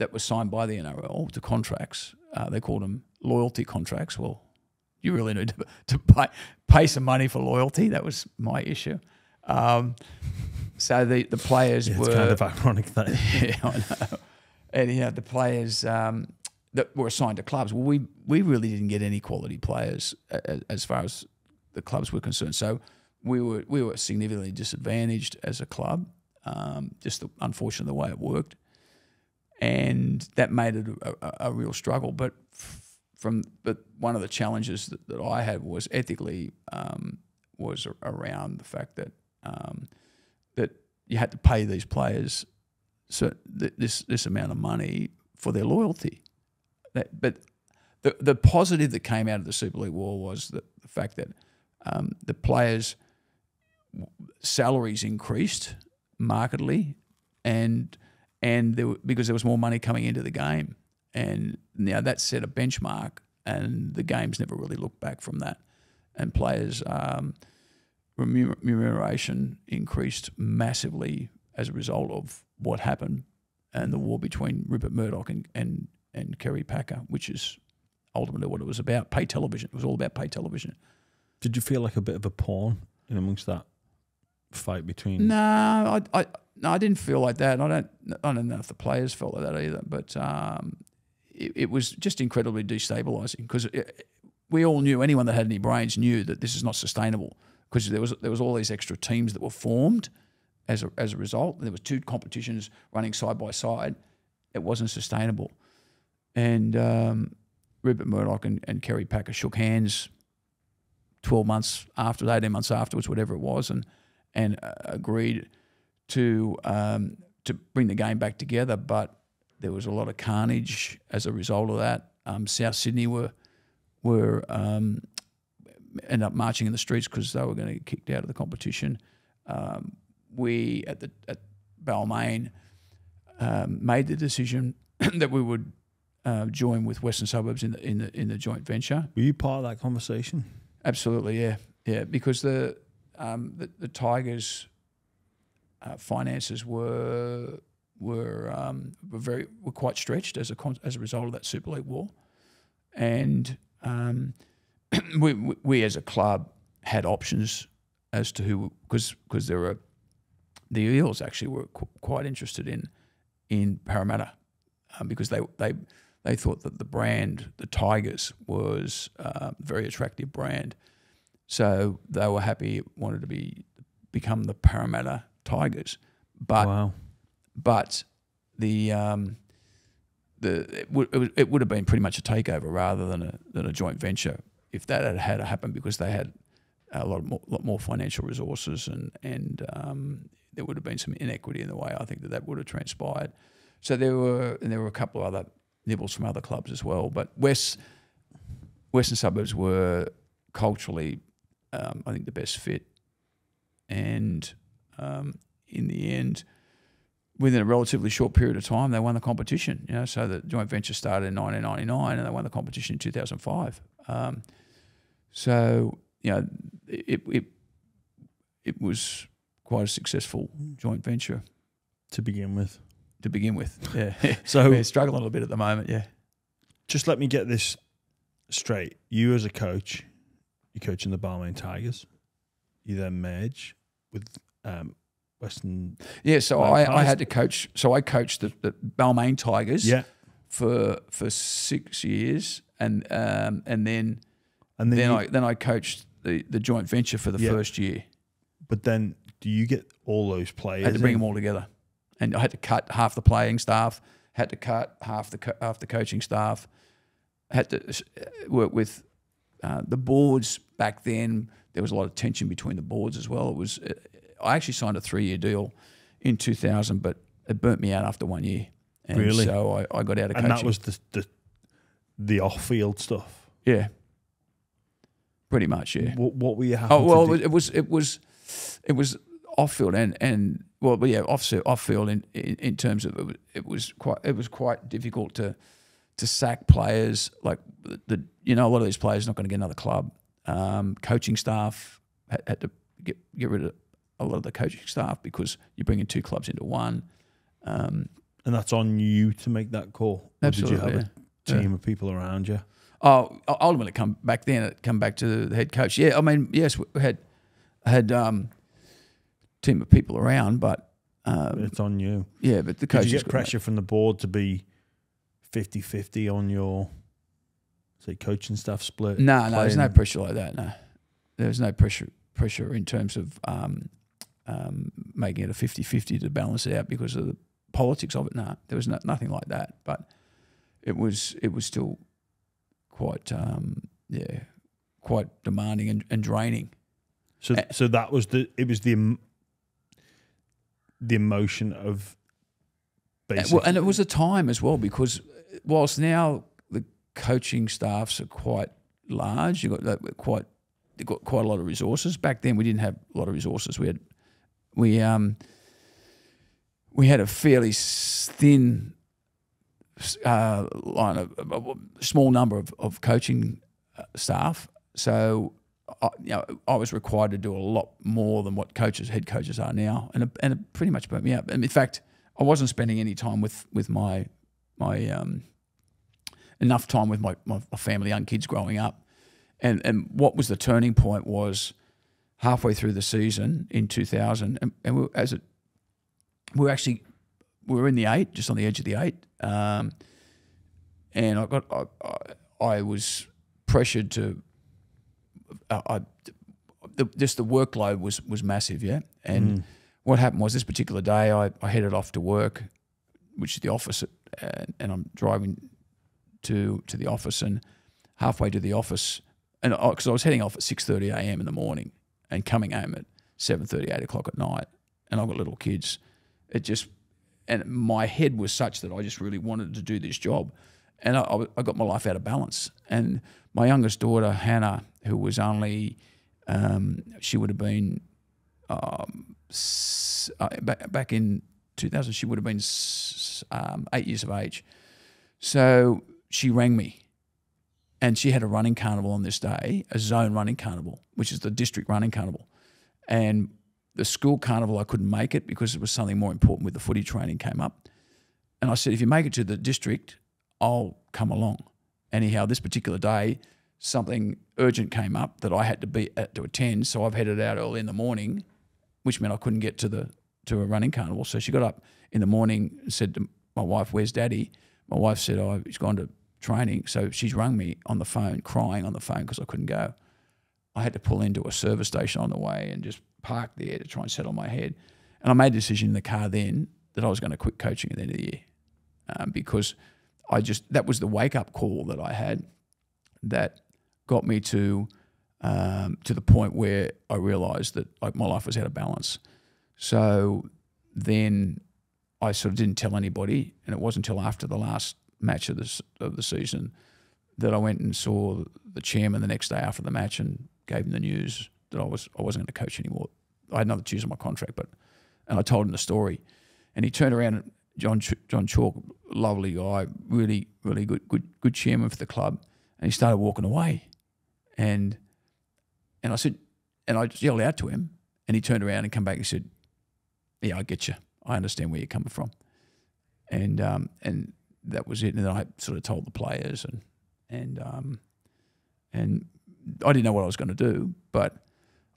that were signed by the NRL to contracts. They called them loyalty contracts. Well, you really need to pay some money for loyalty. That was my issue. So the players were, it's kind of ironic though. Yeah, I know. And you know, the players that were assigned to clubs. Well, we really didn't get any quality players as far as the clubs were concerned. So we were significantly disadvantaged as a club. Just unfortunately the way it worked. And that made it a real struggle. But one of the challenges that I had was ethically, was around the fact that that you had to pay these players this amount of money for their loyalty. But the positive that came out of the Super League War was the fact that the players' salaries increased markedly, and there were, because there was more money coming into the game, and now that set a benchmark, and the game's never really looked back from that, and players' remuneration increased massively as a result of what happened and the war between Rupert Murdoch and Kerry Packer, which is ultimately what it was about. Pay television. It was all about pay television. Did you feel like a bit of a pawn in amongst that fight between? No, I didn't feel like that. I don't know if the players felt like that either. But it was just incredibly destabilising because we all knew, anyone that had any brains knew that this is not sustainable, because there was all these extra teams that were formed as a result. There was two competitions running side by side. It wasn't sustainable. And Rupert Murdoch and Kerry Packer shook hands 12 months after, 18 months afterwards, whatever it was, and agreed to bring the game back together. But there was a lot of carnage as a result of that. South Sydney were ended up marching in the streets because they were going to get kicked out of the competition. We at Balmain made the decision that we would join with Western Suburbs in the joint venture. Were you part of that conversation? Absolutely, yeah, yeah. Because the Tigers finances were quite stretched as a result of that Super League war, and we as a club had options as to who, because there were, the Eels actually were quite interested in Parramatta, because they thought that the brand, the Tigers, was a very attractive brand, so they were happy, wanted to become the Parramatta Tigers. But wow. But it would have been pretty much a takeover rather than a joint venture if that had happened, because they had a lot more financial resources, and there would have been some inequity in the way, I think, that would have transpired. So there were a couple of other nibbles from other clubs as well, but Western Suburbs were culturally, I think, the best fit, and in the end, within a relatively short period of time, they won the competition. You know, so the joint venture started in 1999, and they won the competition in 2005. So you know, it was quite a successful joint venture to begin with. To begin with, yeah. So we're struggling a little bit at the moment, yeah. Just let me get this straight. You as a coach, you're coaching the Balmain Tigers. You then merge with Western. Yeah, so I had to coach. So I coached the Balmain Tigers, yeah, for 6 years, and then I coached the joint venture for the, yeah, first year. But then, do you get all those players? I had to bring them all together. And I had to cut half the playing staff, had to cut half the coaching staff, had to work with the boards. Back then, there was a lot of tension between the boards as well. It was, I actually signed a 3-year deal in 2000, but it burnt me out after 1 year. And really? So I got out of coaching. And that was the off-field stuff? Yeah. Pretty much, yeah. What were you having to do? Well, it was off-field and well, yeah, off-field in terms of it was quite difficult to sack players, like you know, a lot of these players are not going to get another club. Coaching staff had to get rid of a lot of the coaching staff because you're bringing two clubs into one. And that's on you to make that call. Absolutely. Or did you have, yeah, a team, yeah, of people around you? Oh, ultimately, come back to the head coach. Yeah, I mean, yes, we had team of people around, but it's on you. Yeah, but the coach. Did you get pressure from the board to be 50-50 on your, say, coaching staff split? No, there's no pressure like that. No, there's no pressure in terms of making it a 50-50 to balance it out because of the politics of it. No, there was nothing like that. But it was still quite yeah, quite demanding and draining. So so that was the emotion of basically. Well, and it was a time as well, because whilst now the coaching staffs are quite large, they've got quite a lot of resources. Back then we didn't have a lot of resources. We had a fairly thin line of a small number of coaching staff. So I was required to do a lot more than what head coaches are now, and it pretty much burnt me out. And in fact, I wasn't spending any time with my enough time with my family, young kids growing up, And what was the turning point was halfway through the season in 2000, and we were in the eight, just on the edge of the eight, and I was pressured to. Just the workload was massive, yeah. And what happened was this particular day, I headed off to work, which is the office, and I'm driving to the office, and halfway to the office, and because I was heading off at 6:30 a.m. in the morning and coming home at 7:30, 8 o'clock at night, and I've got little kids. It just, and my head was such that I just really wanted to do this job, and I got my life out of balance. And my youngest daughter Hannah, who was only, she would have been back in 2000, she would have been 8 years of age. So she rang me, and she had a running carnival on this day, a zone running carnival, which is the district running carnival. And the school carnival, I couldn't make it because it was something more important with the footy training came up. And I said, if you make it to the district, I'll come along. Anyhow, this particular day, something urgent came up that I had to be at to attend, so I've headed out early in the morning, which meant I couldn't get to a running carnival. So she got up in the morning and said to my wife, "Where's Daddy?" My wife said, "Oh, he's gone to training." So she's rung me on the phone, crying on the phone because I couldn't go. I had to pull into a service station on the way and just park there to try and settle my head. And I made a decision in the car then that I was going to quit coaching at the end of the year, because I just, that was the wake-up call that I had that got me to the point where I realised that, like, my life was out of balance. So then I sort of didn't tell anybody, and it wasn't until after the last match of the season that I went and saw the chairman the next day after the match and gave him the news that I wasn't going to coach anymore. I had another choice on my contract, and I told him the story, and he turned around and John Chalk, lovely guy, really, really good chairman for the club, and he started walking away, and I said, and I just yelled out to him, and he turned around and came back and said, "Yeah, I get you. I understand where you're coming from," and that was it. And then I sort of told the players, and I didn't know what I was going to do, but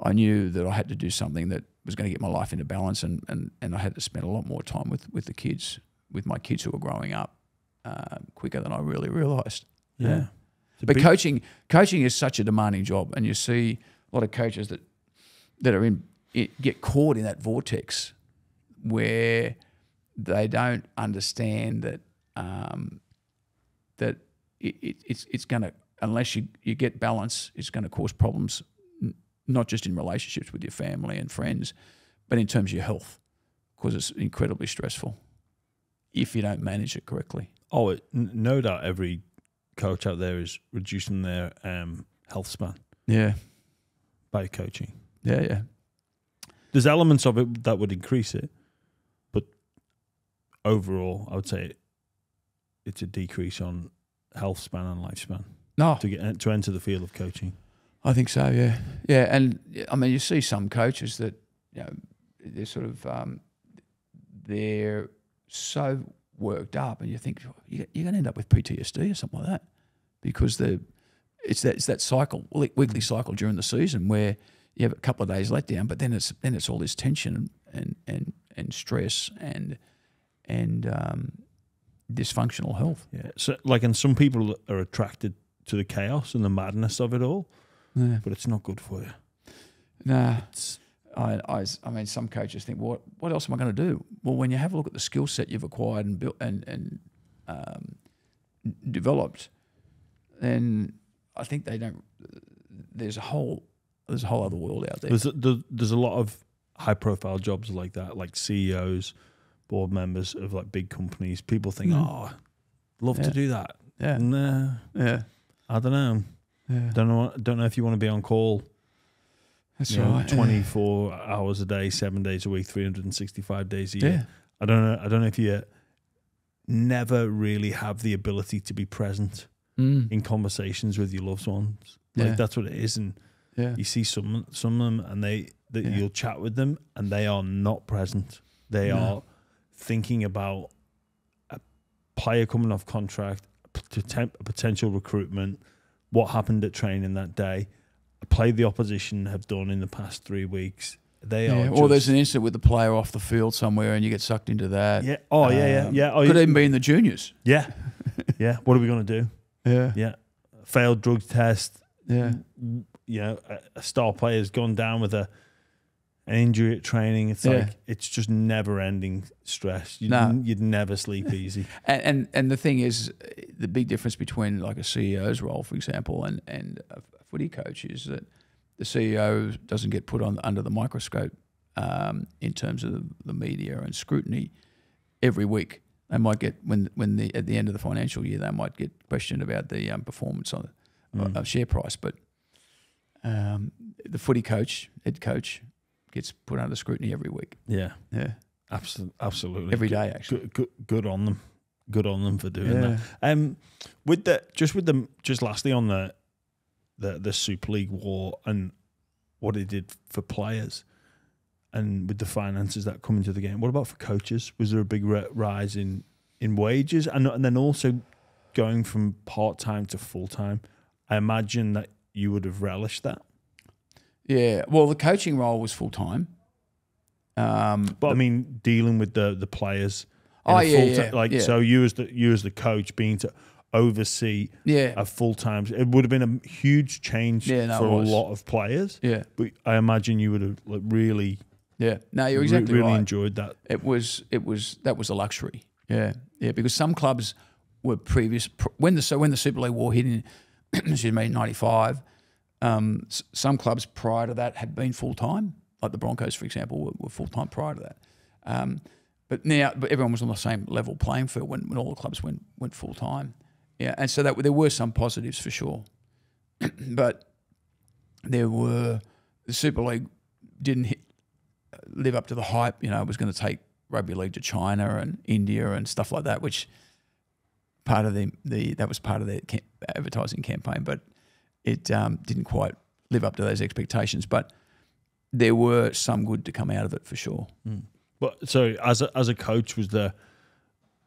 I knew that I had to do something that was going to get my life into balance, and I had to spend a lot more time with the kids, with my kids who were growing up quicker than I really realised. Yeah. But coaching is such a demanding job, and you see a lot of coaches that are get caught in that vortex where they don't understand that that it's going to, unless you get balance, it's going to cause problems, not just in relationships with your family and friends, but in terms of your health, because it's incredibly stressful if you don't manage it correctly. Oh, no doubt every coach out there is reducing their health span. Yeah. By coaching. Yeah, yeah. There's elements of it that would increase it, but overall I would say it's a decrease on health span and lifespan. No. To enter the field of coaching. I think so, yeah. Yeah, and I mean, you see some coaches that, you know, they're sort of, they're so worked up, and you think you're going to end up with PTSD or something like that, because it's that cycle, weekly cycle during the season where you have a couple of days letdown, but then it's all this tension and stress and dysfunctional health. Yeah. So, like, and some people are attracted to the chaos and the madness of it all. Yeah. But it's not good for you. Nah. I mean, some coaches think, well, what else am I going to do? Well, when you have a look at the skill set you've acquired and built and developed, then I think they don't. There's a whole other world out there. There's a lot of high profile jobs like that, like CEOs, board members of like big companies. People think, oh, love to do that. Yeah. Nah. Yeah. I don't know. Yeah. Don't know if you want to be on call. That's right. 24 hours a day, 7 days a week, 365 days a year. Yeah. I don't know if you never really have the ability to be present in conversations with your loved ones. Like, that's what it is, and you see some of them, and you'll chat with them, and they are not present. They are thinking about a player coming off contract, a potential recruitment. what happened at training that day, played the opposition have done in the past 3 weeks. They are just, or there's an incident with the player off the field somewhere and you get sucked into that. Yeah. Oh, yeah. Oh, could even be in the juniors. Yeah. Yeah. What are we going to do? Yeah. Yeah. Failed drug test. Yeah. You know, a star player's gone down with an injury at training. It's like, it's just never-ending stress. You'd never sleep easy. and the thing is, the big difference between like a CEO's role, for example, and a footy coach is that the CEO doesn't get put under the microscope in terms of the media and scrutiny every week. They might get, at the end of the financial year, they might get questioned about the performance on the share price. But the footy coach, head coach, gets put under scrutiny every week. Yeah, yeah, absolutely. Every day, actually. Good on them. Good on them for doing that. Just lastly on the Super League war and what it did for players, and with the finances that come into the game. What about for coaches? Was there a big rise in wages, and then also going from part time to full time? I imagine that you would have relished that. Yeah, well, the coaching role was full time, but I mean, dealing with the players. Oh yeah, so you as the coach being to oversee a full time. It would have been a huge change for a lot of players. Yeah, but I imagine you would have really. Yeah, no, you're exactly right. Really enjoyed that. That was a luxury. Yeah, yeah, because some clubs were previous when the Super League war hit in excuse me, '95. Some clubs prior to that had been full-time, like the Broncos, for example, were full-time prior to that. But everyone was on the same level playing field when all the clubs went full-time. Yeah, and so there were some positives for sure. But the Super League didn't live up to the hype. You know, it was going to take rugby league to China and India and stuff like that, which that was part of their advertising campaign, but it didn't quite live up to those expectations, but there were some good to come out of it for sure. Mm. But so, as a coach, was there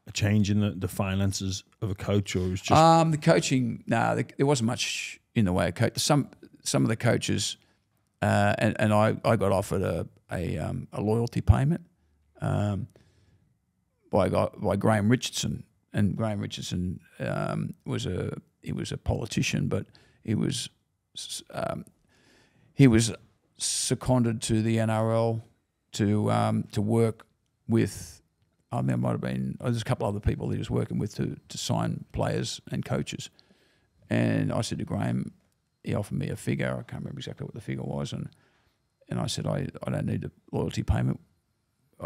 a change in the finances of a coach, or was just the coaching? No, there wasn't much in the way of coach. Some of the coaches, and I got offered a loyalty payment by Graham Richardson, and Graham Richardson was a politician, but he was seconded to the NRL to work with. I mean, it might have been there's a couple other people he was working with to sign players and coaches. And I said to Graham, he offered me a figure. I can't remember exactly what the figure was, and I said I don't need a loyalty payment.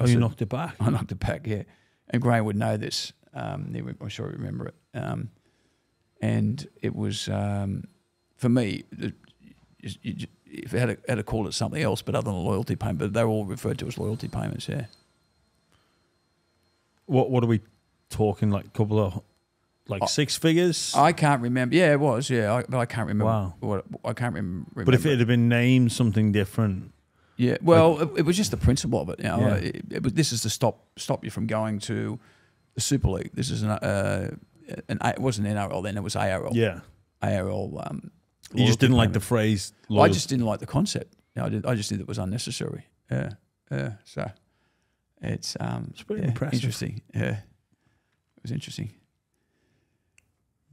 You knocked it back. I knocked it back, yeah. And Graham would know this. I'm sure he'd remember it. And it was. For me, if I had to call it something else, but other than a loyalty payment, but they're all referred to as loyalty payments. Yeah. What are we talking? Like a couple of, six figures? I can't remember. Yeah, it was. Yeah, but I can't remember. Wow. I can't remember. But if it had been named something different. Yeah. Well, it was just the principle of it. You know, yeah. This is to stop you from going to the Super League. This is it wasn't NRL then. It was ARL. Yeah. ARL. You just didn't like the phrase. Well, I just didn't like the concept. No, I just think it was unnecessary. Yeah, yeah. So it's pretty impressive. Interesting. Yeah, it was interesting.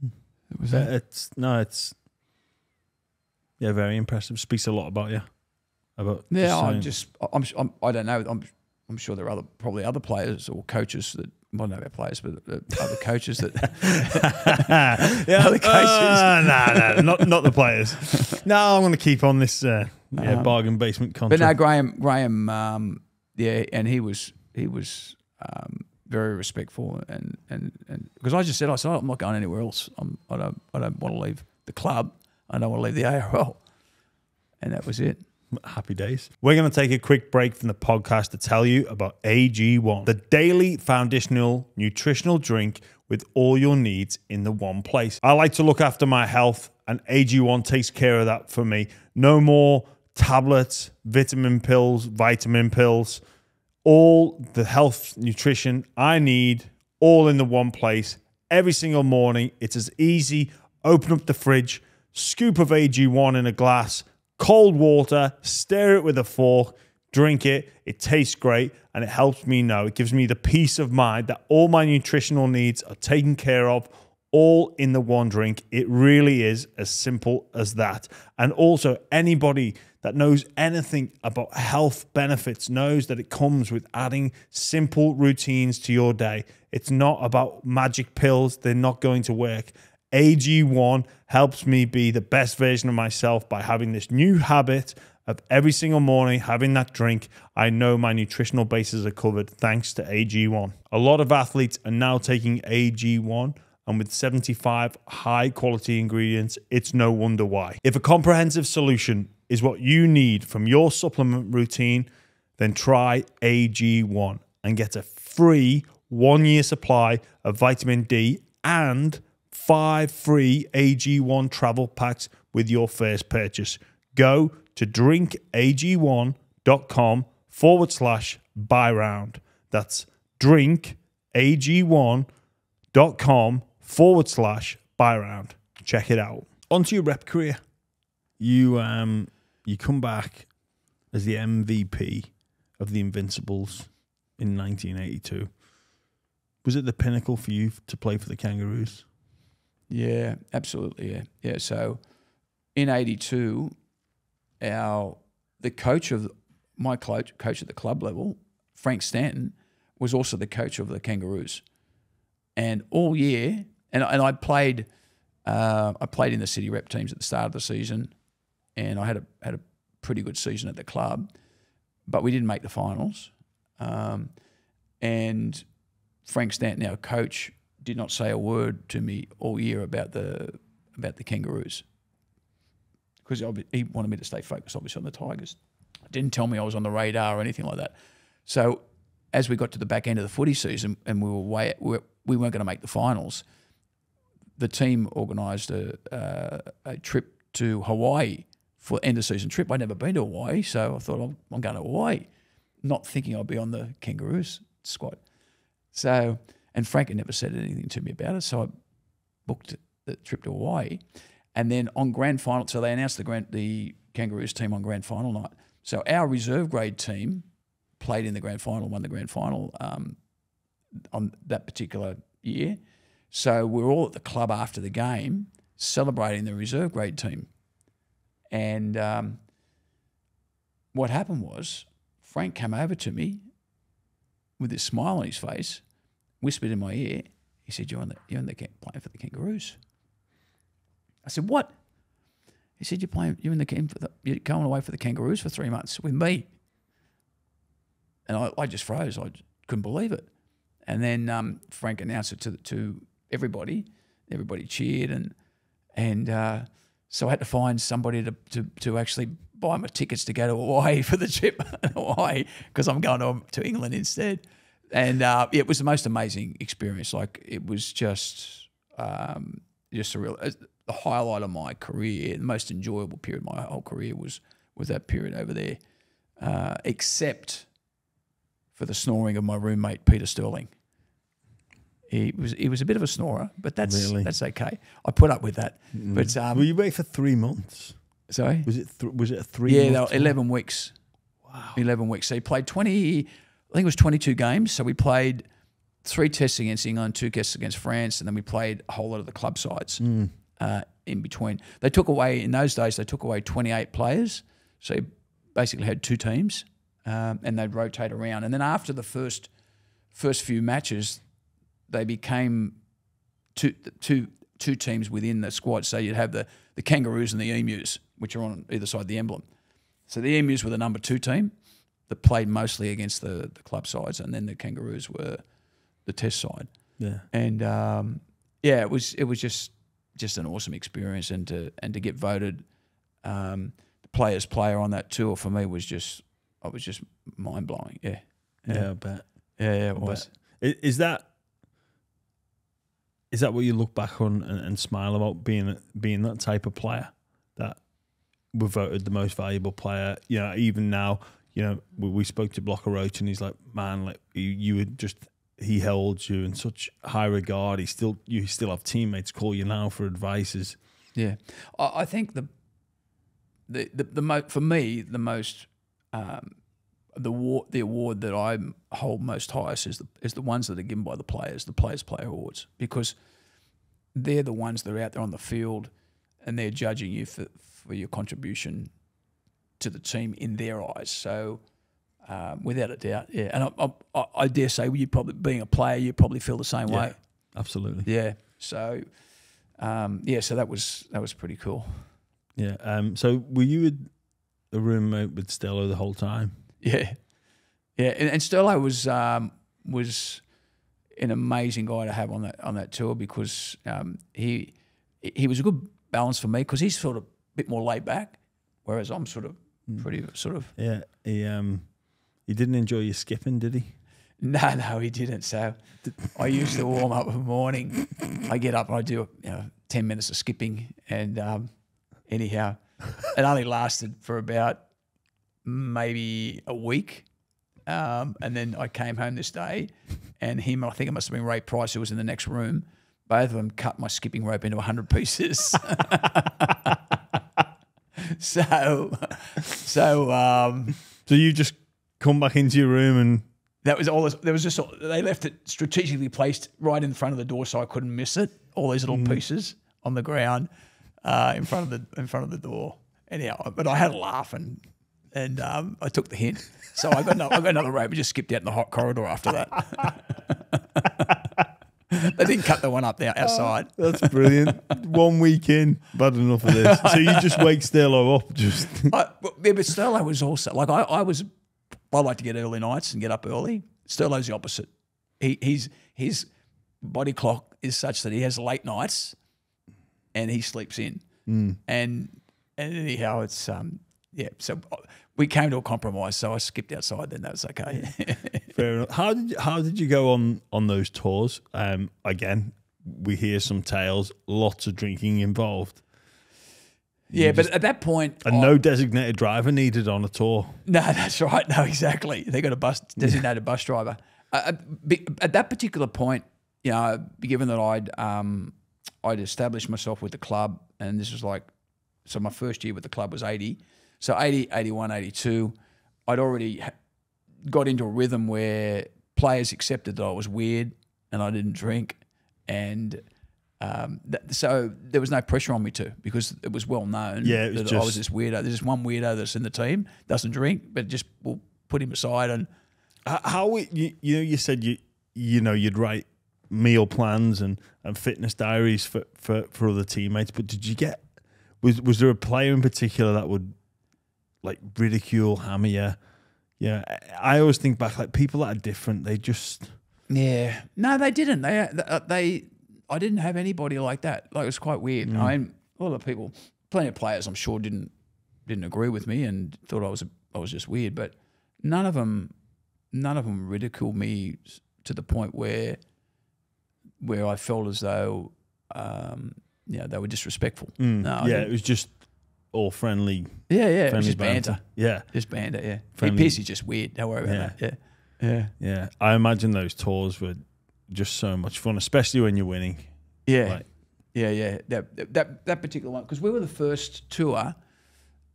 It was very impressive. Speaks a lot about you. I don't know. I'm sure there are probably other players or coaches that. Well, not about players, but other coaches that. Yeah, other coaches. Not the players. No, I'm going to keep on this bargain basement contract. But no, Graham, and he was very respectful, and because I said I'm not going anywhere else. I don't want to leave the club. I don't want to leave the ARL, and that was it. Happy days. We're going to take a quick break from the podcast to tell you about AG1, the daily foundational nutritional drink with all your needs in the one place. I like to look after my health, and AG1 takes care of that for me. No more tablets, vitamin pills, all the health nutrition I need, all in the one place. Every single morning, it's as easy. Open up the fridge, scoop of AG1 in a glass, cold water, stir it with a fork, drink it. It tastes great and it helps me know. It gives me the peace of mind that all my nutritional needs are taken care of, all in the one drink. It really is as simple as that. And also, anybody that knows anything about health benefits knows that it comes with adding simple routines to your day. It's not about magic pills. They're not going to work. AG1 helps me be the best version of myself by having this new habit of every single morning having that drink. I know my nutritional bases are covered thanks to AG1. A lot of athletes are now taking AG1, and with 75 high-quality ingredients, it's no wonder why. If a comprehensive solution is what you need from your supplement routine, then try AG1 and get a free one-year supply of vitamin D and 5 free AG1 travel packs with your first purchase. Go to drinkag1.com/buyround. That's drinkag1.com/buyround. Check it out. Onto your rep career. You come back as the MVP of the Invincibles in 1982. Was it the pinnacle for you to play for the Kangaroos? Yeah, absolutely. Yeah, yeah. So in '82, my coach at the club level, Frank Stanton, was also the coach of the Kangaroos, and all year, and I played in the city rep teams at the start of the season, and I had a pretty good season at the club, but we didn't make the finals, and Frank Stanton, our coach, did not say a word to me all year about the Kangaroos, because he wanted me to stay focused, obviously, on the Tigers. Didn't tell me I was on the radar or anything like that. So as we got to the back end of the footy season and we weren't going to make the finals, the team organised a trip to Hawaii for end of season trip. I'd never been to Hawaii, so I thought I'm going to Hawaii, not thinking I'd be on the Kangaroos squad. So. And Frank had never said anything to me about it, so I booked the trip to Hawaii. And then on grand final, so they announced the Kangaroos team on grand final night. So our reserve grade team played in the grand final, won the grand final on that particular year. So we're all at the club after the game celebrating the reserve grade team. And what happened was Frank came over to me with this smile on his face, whispered in my ear, he said, you're playing for the Kangaroos. I said, what? He said, you're going away for the Kangaroos for 3 months with me. And I just froze. I couldn't believe it. And then Frank announced it to everybody. Everybody cheered, and so I had to find somebody to actually buy my tickets to go to Hawaii for the trip Hawaii, because I'm going to England instead. And it was the most amazing experience. Like, it was just surreal. The highlight of my career, the most enjoyable period of my whole career was that period over there, except for the snoring of my roommate Peter Sterling. He was a bit of a snorer, but that's okay. I put up with that. Mm. But were you away for 3 months? Sorry, was it a 3 month? Yeah, 11 weeks. Wow, 11 weeks. So he played 20. I think it was 22 games, so we played 3 tests against England, 2 tests against France, and then we played a whole lot of the club sides in between. They took away, in those days, they took away 28 players, so you basically had 2 teams, and they'd rotate around. And then after the first few matches, they became two teams within the squad, so you'd have the Kangaroos and the Emus, which are on either side of the emblem. So the Emus were the number 2 team, that played mostly against the club sides, and then the Kangaroos were the test side. Yeah, and yeah, it was just an awesome experience, and to get voted the players' player on that tour for me was just mind blowing. Yeah, yeah, yeah, I bet. Yeah, yeah, it was. Is that what you look back on and smile about, being that type of player that were voted the most valuable player? You know, even now. You know, we spoke to Blocker Roach, and he's like, "Man, like you were just—he held you in such high regard. You still have teammates call you now for advice. Is Yeah, I think the for me the most the award that I hold most highest is the ones that are given by the players, the Players' Player Awards, because they're the ones that are out there on the field and they're judging you for your contribution to the team in their eyes. So without a doubt, yeah. And I dare say you probably, being a player, you probably feel the same way. Absolutely. Yeah. So yeah, so that was pretty cool. Yeah. So were you a roommate with Sterlo the whole time? Yeah. Yeah, and Sterlo was an amazing guy to have on that tour, because he was a good balance for me, because he's sort of a bit more laid back, whereas I'm sort of pretty sort of. Yeah. He didn't enjoy your skipping, did he? No, he didn't. So I used to warm up in the morning. I get up and I do 10 minutes of skipping, and anyhow, it only lasted for about maybe a week. And then I came home this day, and him, I think it must have been Ray Price, who was in the next room, both of them cut my skipping rope into 100 pieces. So you just come back into your room and that was all. There was just they left it strategically placed right in front of the door, so I couldn't miss it. All these little pieces on the ground in front of the door. Anyhow, but I had a laugh and I took the hint. So I got another rope. We just skipped out in the hot corridor after that. They didn't cut the one up there outside. Oh, that's brilliant. 1 week in, bad enough of this. So you just wake Sterlo up, just. Yeah, but Sterlo was also like I like to get early nights and get up early. Sterlo's the opposite. His body clock is such that he has late nights, and he sleeps in. And anyhow, it's yeah. So we came to a compromise. So I skipped outside. Then that was okay. Fair enough. How did you go on those tours? Again, we hear some tales. Lots of drinking involved. Yeah, but at that point, and no designated driver needed on a tour. No, that's right. No, exactly. They got a designated bus driver. At that particular point, given that I'd established myself with the club, and this was like, so my first year with the club was 80. So 80, 81, 82, I'd already got into a rhythm where players accepted that I was weird and I didn't drink, and so there was no pressure on me to, because it was well known that I was this weirdo. There's just one weirdo that's in the team, doesn't drink, but just we'll put him aside. And you said you'd write meal plans and fitness diaries for other teammates, but did you get was there a player in particular that would like ridicule, hammer you? Yeah, I always think back, like, people that are different, they just no, they didn't. I didn't have anybody like that. Like, it was quite weird. I mean, all the people, plenty of players, I'm sure didn't agree with me and thought I was just weird. But none of them ridiculed me to the point where I felt as though they were disrespectful. No, yeah, it was just all friendly. Yeah, yeah, friendly, it was just banter. Yeah, just banter. Yeah, friendly. Pearce is just weird. Don't worry about that. Yeah, yeah, yeah. I imagine those tours were just so much fun, especially when you're winning. Yeah, like, yeah, yeah. That particular one, because we were the first tour,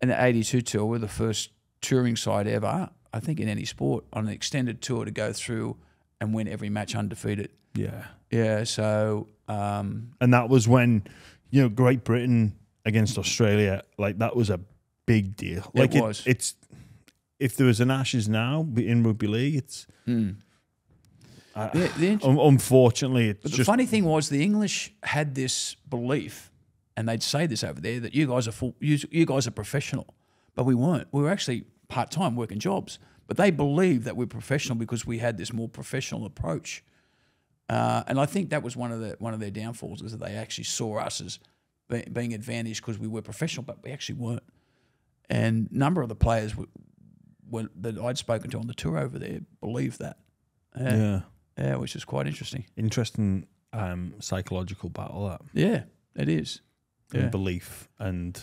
in the '82 tour, we were the first touring side ever, I think, in any sport, on an extended tour to go through and win every match undefeated. Yeah, yeah. So, and that was when, Great Britain against Australia, like, that was a big deal. Like, it was. It's if there was an Ashes now in rugby league, it's. Unfortunately, it's the funny thing was, the English had this belief, and they'd say this over there, that you guys are professional, but we weren't. We were actually part-time working jobs, but they believed that we're professional because we had this more professional approach. And I think that was one of their downfalls, is that they actually saw us as being advantaged because we were professional, but we actually weren't. And a number of the players that I'd spoken to on the tour over there believed that. Yeah. Yeah, which is quite interesting. Interesting psychological battle, that. Yeah, it is. And belief and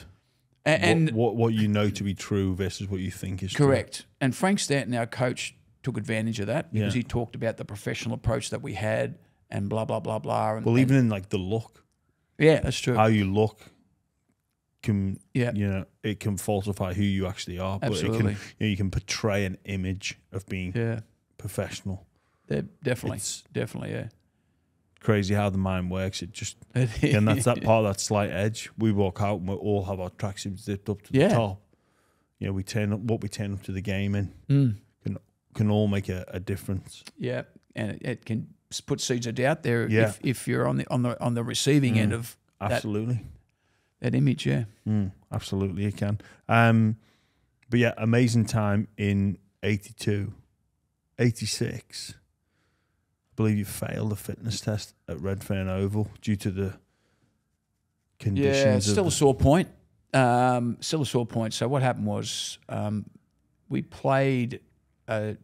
what you know to be true versus what you think is true. Correct. And Frank Stanton, our coach, took advantage of that, because he talked about the professional approach that we had and blah, blah, blah, blah. And, even in like the look. Yeah, that's true. How you look. can, you know, it can falsify who you actually are. Absolutely. But it can, you know, you can portray an image of being professional. Definitely, yeah. Crazy how the mind works. It just and that's that part, that slight edge. We walk out and we all have our tracksuits zipped up to the top. You know, we turn up what we turn up to the game in can all make a difference. Yeah, and it can put seeds of doubt there if you're on the receiving end of that image. Yeah, absolutely, it can. But yeah, amazing time in 82, 86. I believe you failed the fitness test at Redfern Oval due to the conditions. Yeah, still a sore point. Still a sore point. So what happened was we played a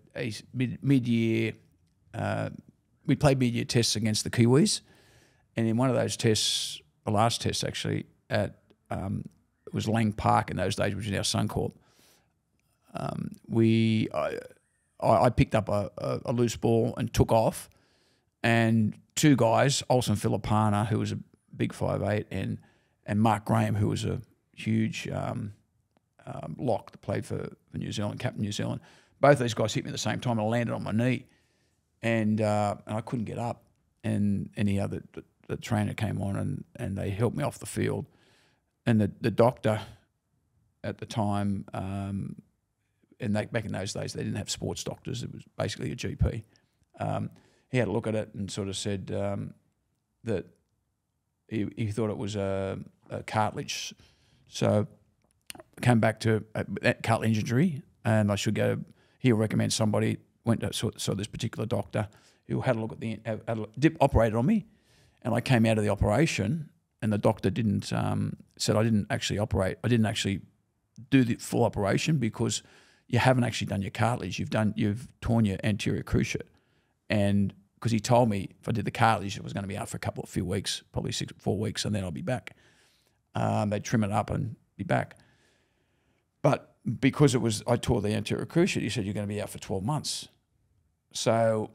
mid-year. We played mid-year tests against the Kiwis, and in one of those tests, the last test actually at it was Lang Park in those days, which is now Suncorp. I picked up a loose ball and took off. And two guys, Olsen Filipana, who was a big 5'8", and Mark Graham, who was a huge lock that played for New Zealand, captain New Zealand. Both of these guys hit me at the same time and I landed on my knee. And I couldn't get up. And any other, the trainer came on and they helped me off the field. And the doctor at the time, and back in those days they didn't have sports doctors. It was basically a GP. He had a look at it and sort of said that he thought it was a cartilage. So I came back to that cartilage injury, and I should go. He'll recommend somebody. Went to saw this particular doctor who had a look at the operated on me, and I came out of the operation, and the doctor didn't said I didn't actually operate. I didn't actually do the full operation because you haven't actually done your cartilage. You've torn your anterior cruciate, and because he told me if I did the cartilage, it was going to be out for a few weeks, probably 4 weeks, and then I'll be back. They'd trim it up and be back. But because I tore the anterior cruciate, he said you're going to be out for 12 months. So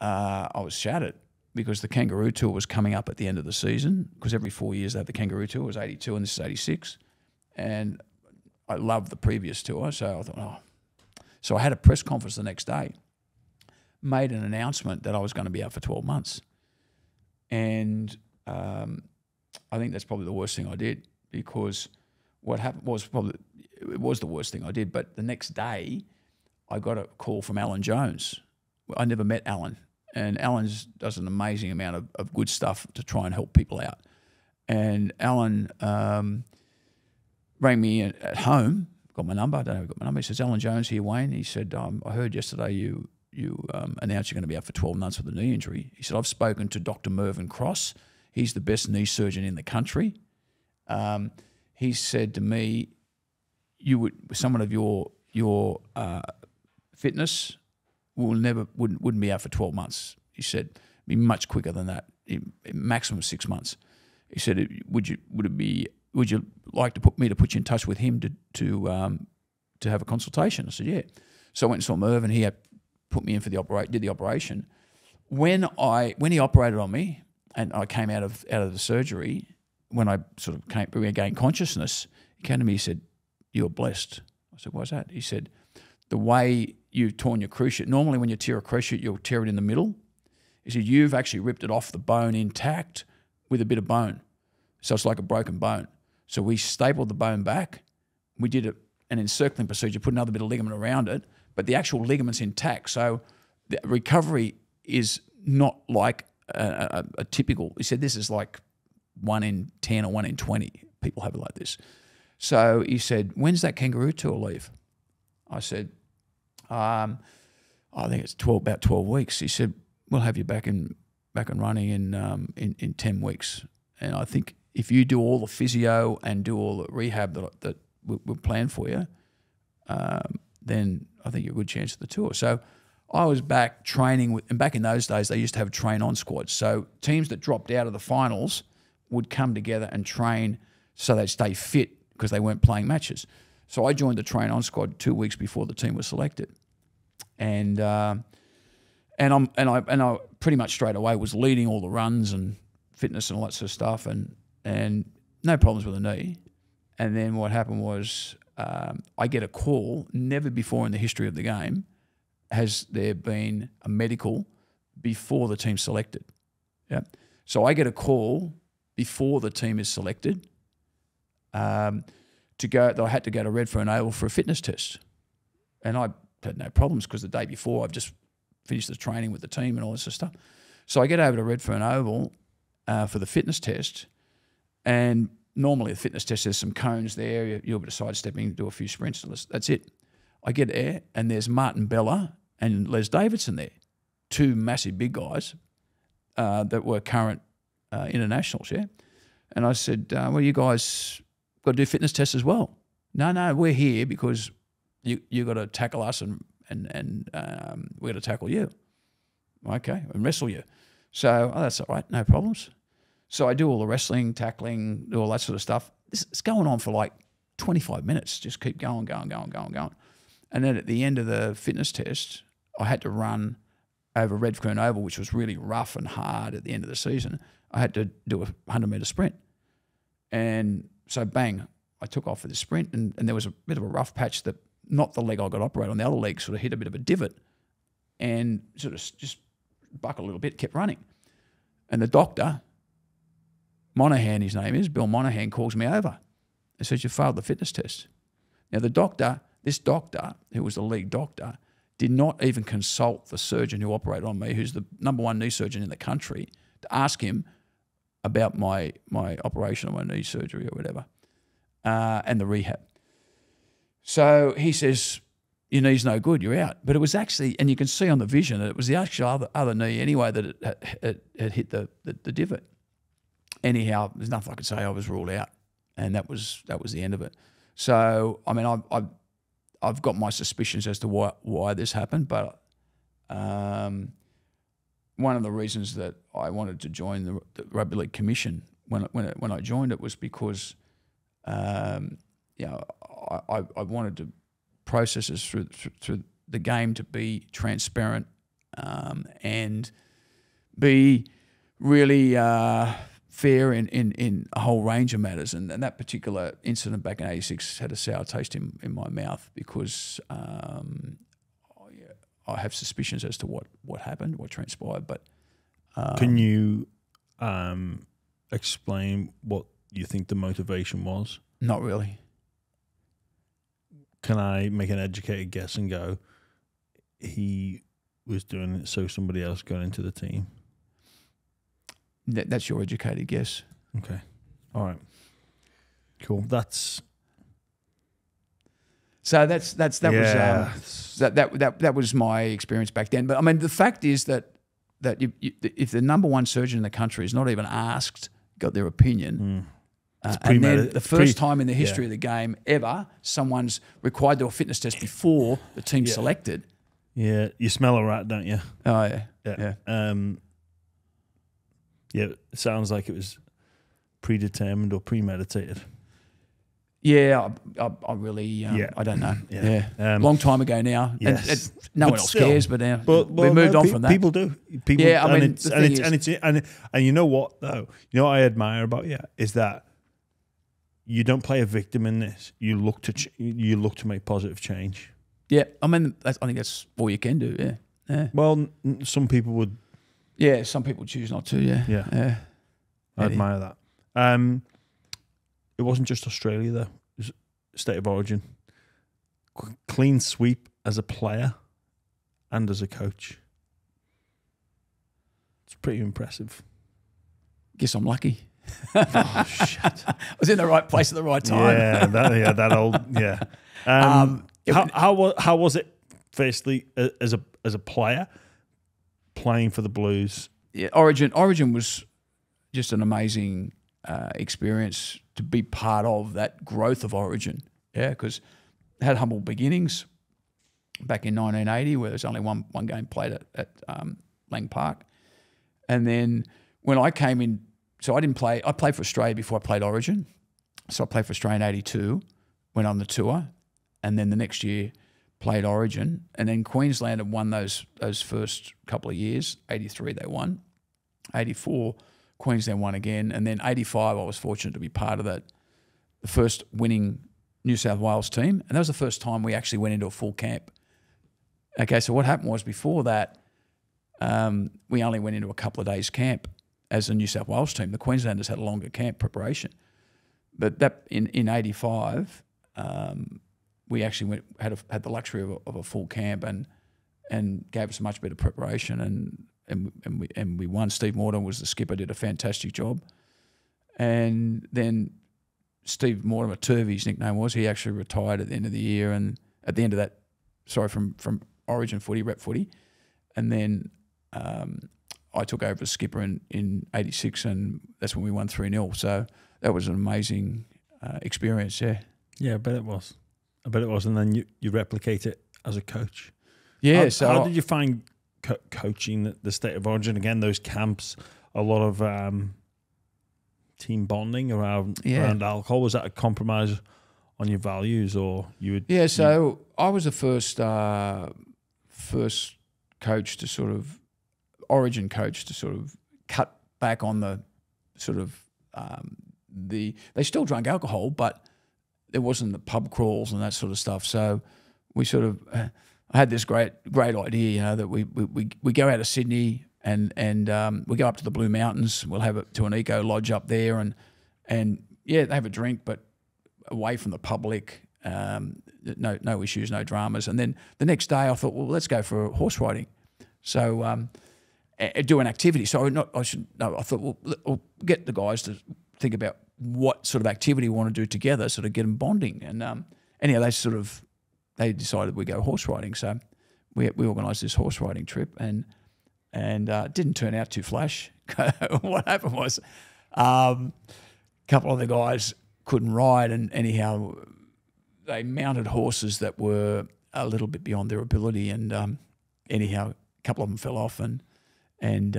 I was shattered because the Kangaroo Tour was coming up at the end of the season. Because every 4 years they had the Kangaroo Tour. It was 82 and this is 86, and I loved the previous tour, so I thought, oh. So I had a press conference the next day, made an announcement that I was going to be out for 12 months. And I think that's probably the worst thing I did, because what happened was it was the worst thing I did. But the next day I got a call from Alan Jones. I never met Alan. And Alan does an amazing amount of good stuff to try and help people out. And Alan rang me at home. Got my number. I don't know if I got my number. He says, Alan Jones here, Wayne. He said, I heard yesterday you announced you're going to be out for 12 months with a knee injury. He said, I've spoken to Dr. Mervyn Cross. He's the best knee surgeon in the country. He said to me, someone of your fitness wouldn't be out for 12 months. He said, it'd be much quicker than that, maximum 6 months. He said, would you like to put you in touch with him to have a consultation? I said, yeah. So I went and saw Mervyn. He had put me in for did the operation. When he operated on me and I came out of the surgery, when I sort of regained consciousness, he came to me. He said, "You're blessed." I said, "Why's that?" He said, "The way you've torn your cruciate. Normally, when you tear a cruciate, you'll tear it in the middle. He said you've actually ripped it off the bone intact with a bit of bone, so it's like a broken bone." So we stapled the bone back. We did an encircling procedure, put another bit of ligament around it, but the actual ligament's intact. So the recovery is not like a typical. He said this is like 1 in 10 or 1 in 20 people have it like this. So he said, "When's that Kangaroo Tour leave?" I said, "I think it's about 12 weeks." He said, "We'll have you back and running in 10 weeks." And I think, if you do all the physio and do all the rehab that we'll plan for you, then I think you're a good chance of the tour. So I was back training with, and back in those days, they used to have train-on squads. So teams that dropped out of the finals would come together and train so they'd stay fit because they weren't playing matches. So I joined the train-on squad 2 weeks before the team was selected. And I pretty much straight away was leading all the runs and fitness and all that sort of stuff, and no problems with the knee. And then what happened was I get a call. Never before in the history of the game has there been a medical before the team's selected. Yeah. So I get a call before the team is selected that I had to go to Redfern Oval for a fitness test. And I had no problems because the day before I've just finished the training with the team and all this stuff. So I get over to Redfern Oval for the fitness test, and normally the fitness test, there's some cones there, you'll be sidestepping, do a few sprints, that's it. I get there and there's Martin Bella and Les Davidson there, two massive big guys that were current internationals, yeah? And I said, well, you guys got to do fitness tests as well. No, no, we're here because you got to tackle us and we're going to tackle you. Okay, and wrestle you. So, oh, that's all right, no problems. So I do all the wrestling, tackling, do all that sort of stuff. It's going on for like 25 minutes. Just keep going, going, going, going, going. And then at the end of the fitness test, I had to run over Redfern Oval, which was really rough and hard at the end of the season. I had to do a 100-metre sprint. And so, bang, I took off for the sprint, and there was a bit of a rough patch that not the leg I got operated on. The other leg sort of hit a bit of a divot and sort of just buckled a little bit, kept running. And the doctor, Monaghan, his name is, Bill Monaghan, calls me over and says, you failed the fitness test. Now, the doctor, this doctor, who was the lead doctor, did not even consult the surgeon who operated on me, who's the #1 knee surgeon in the country, to ask him about my operation on my knee surgery or whatever and the rehab. So he says, your knee's no good, you're out. But it was actually, and you can see on the vision, that it was the actual other knee anyway that it hit the divot. Anyhow, there's nothing I could say. I was ruled out, and that was the end of it. So I mean, I've got my suspicions as to why this happened, but one of the reasons that I wanted to join the Rugby League Commission when I joined it was because you know, I wanted the processes through the game to be transparent and be really fair in a whole range of matters. And that particular incident back in '86 had a sour taste in my mouth because I have suspicions as to what happened, what transpired. But can you explain what you think the motivation was? Not really. Can I make an educated guess and go, he was doing it so somebody else got into the team? That's your educated guess. Okay. All right. Cool. That's. So that was my experience back then. But I mean, the fact is that if the #1 surgeon in the country is not even asked, got their opinion, and then the first time in the history of the game ever, someone's required to do a fitness test before the team's selected. Yeah, you smell a rat, don't you? Oh yeah, yeah. Yeah, it sounds like it was predetermined or premeditated. Yeah, I really, I don't know. Yeah. Long time ago now. Yes. And no one else cares, but now we moved on from that. People do. People, yeah, I mean, and you know what though? You know what I admire about you is that you don't play a victim in this. You look to make positive change. Yeah, I mean, I think that's all you can do. Yeah. Well, some people would. Yeah, some people choose not to, yeah. I admire that. It wasn't just Australia, though. It was state of origin. Clean sweep as a player and as a coach. It's pretty impressive. Guess I'm lucky. Oh, shit. I was in the right place at the right time. Yeah, that old. How was it, firstly, as a player? Playing for the Blues, yeah. Origin was just an amazing experience to be part of that growth of Origin, yeah. Because it had humble beginnings back in 1980, where there's only one game played at Lang Park, and then when I came in, so I didn't play. I played for Australia before I played Origin, so I played for Australia in '82, went on the tour, and then the next year played Origin, and then Queensland had won those first couple of years. 83 they won, 84 Queensland won again, and then 85 I was fortunate to be part of that the first winning New South Wales team, and that was the first time we actually went into a full camp. Okay, so what happened was before that, we only went into a couple of days camp as a New South Wales team. The Queenslanders had a longer camp preparation. But that in 85, we actually had the luxury of a full camp and gave us a much better preparation and we won. Steve Mortimer was the skipper, did a fantastic job. And then Steve Mortimer, Turvey, his nickname was, he actually retired at the end of the year and at the end of that, sorry, from Origin footy, rep footy. And then I took over as skipper in 86, and that's when we won 3-0. So that was an amazing experience, yeah. Yeah, I bet it was. I bet it was. And then you replicate it as a coach. Yeah. How did you find coaching the state of origin? Again, those camps, a lot of team bonding around alcohol. Was that a compromise on your values, or you would? Yeah, so I was the first coach to sort of, origin coach to sort of cut back on the sort of they still drank alcohol, but there wasn't the pub crawls and that sort of stuff. So we sort of I had this great idea, you know, that we go out of Sydney and we go up to the Blue Mountains. We'll have it to an eco lodge up there and yeah, they have a drink, but away from the public. No issues, no dramas. And then the next day I thought, well, let's go for horse riding. So do an activity. So I thought, well, we'll get the guys to think about what sort of activity we want to do together, sort of get them bonding. And anyhow, they decided we go horse riding. So we organised this horse riding trip, and it didn't turn out too flash. What happened was a couple of the guys couldn't ride, and anyhow they mounted horses that were a little bit beyond their ability, and anyhow a couple of them fell off and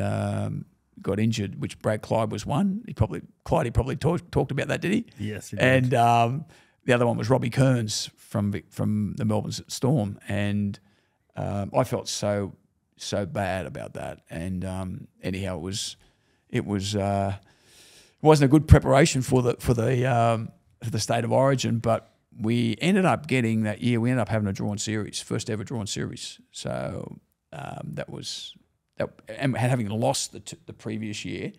got injured, which Brad Clyde was one. He probably talked about that, did he? Yes, he did. And the other one was Robbie Kearns from the Melbourne Storm, and I felt so bad about that. And anyhow, it wasn't a good preparation for the state of origin, but we ended up getting that year. We ended up having a drawn series, first ever drawn series. So that was. And having lost the previous year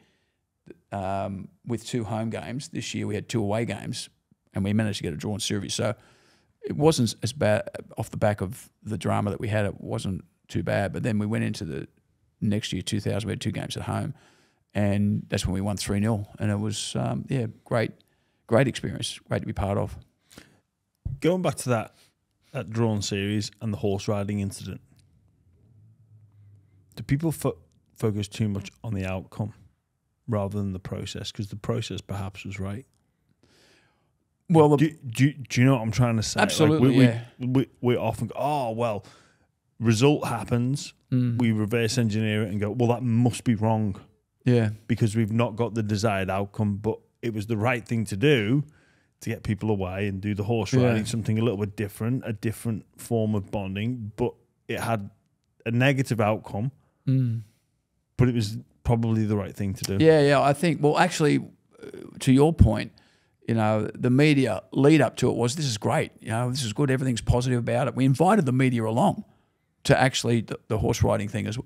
with 2 home games, this year we had 2 away games, and we managed to get a drawn series. So it wasn't as bad off the back of the drama that we had. It wasn't too bad. But then we went into the next year, 2000. We had 2 games at home, and that's when we won 3-0. And it was great experience, great to be part of. Going back to that drawn series and the horse riding incident. Do people focus too much on the outcome rather than the process? Because the process perhaps was right. Well, do you know what I'm trying to say? Absolutely, like we often go, oh, well, result happens. Mm. We reverse engineer it and go, well, that must be wrong. Yeah. Because we've not got the desired outcome, but it was the right thing to do to get people away and do the horse riding, something a little bit different, a different form of bonding, but it had a negative outcome. Mm. But it was probably the right thing to do. Yeah, I think, well, actually, to your point, you know, the media lead up to it was, this is great, you know, this is good, everything's positive about it. We invited the media along to actually the horse riding thing as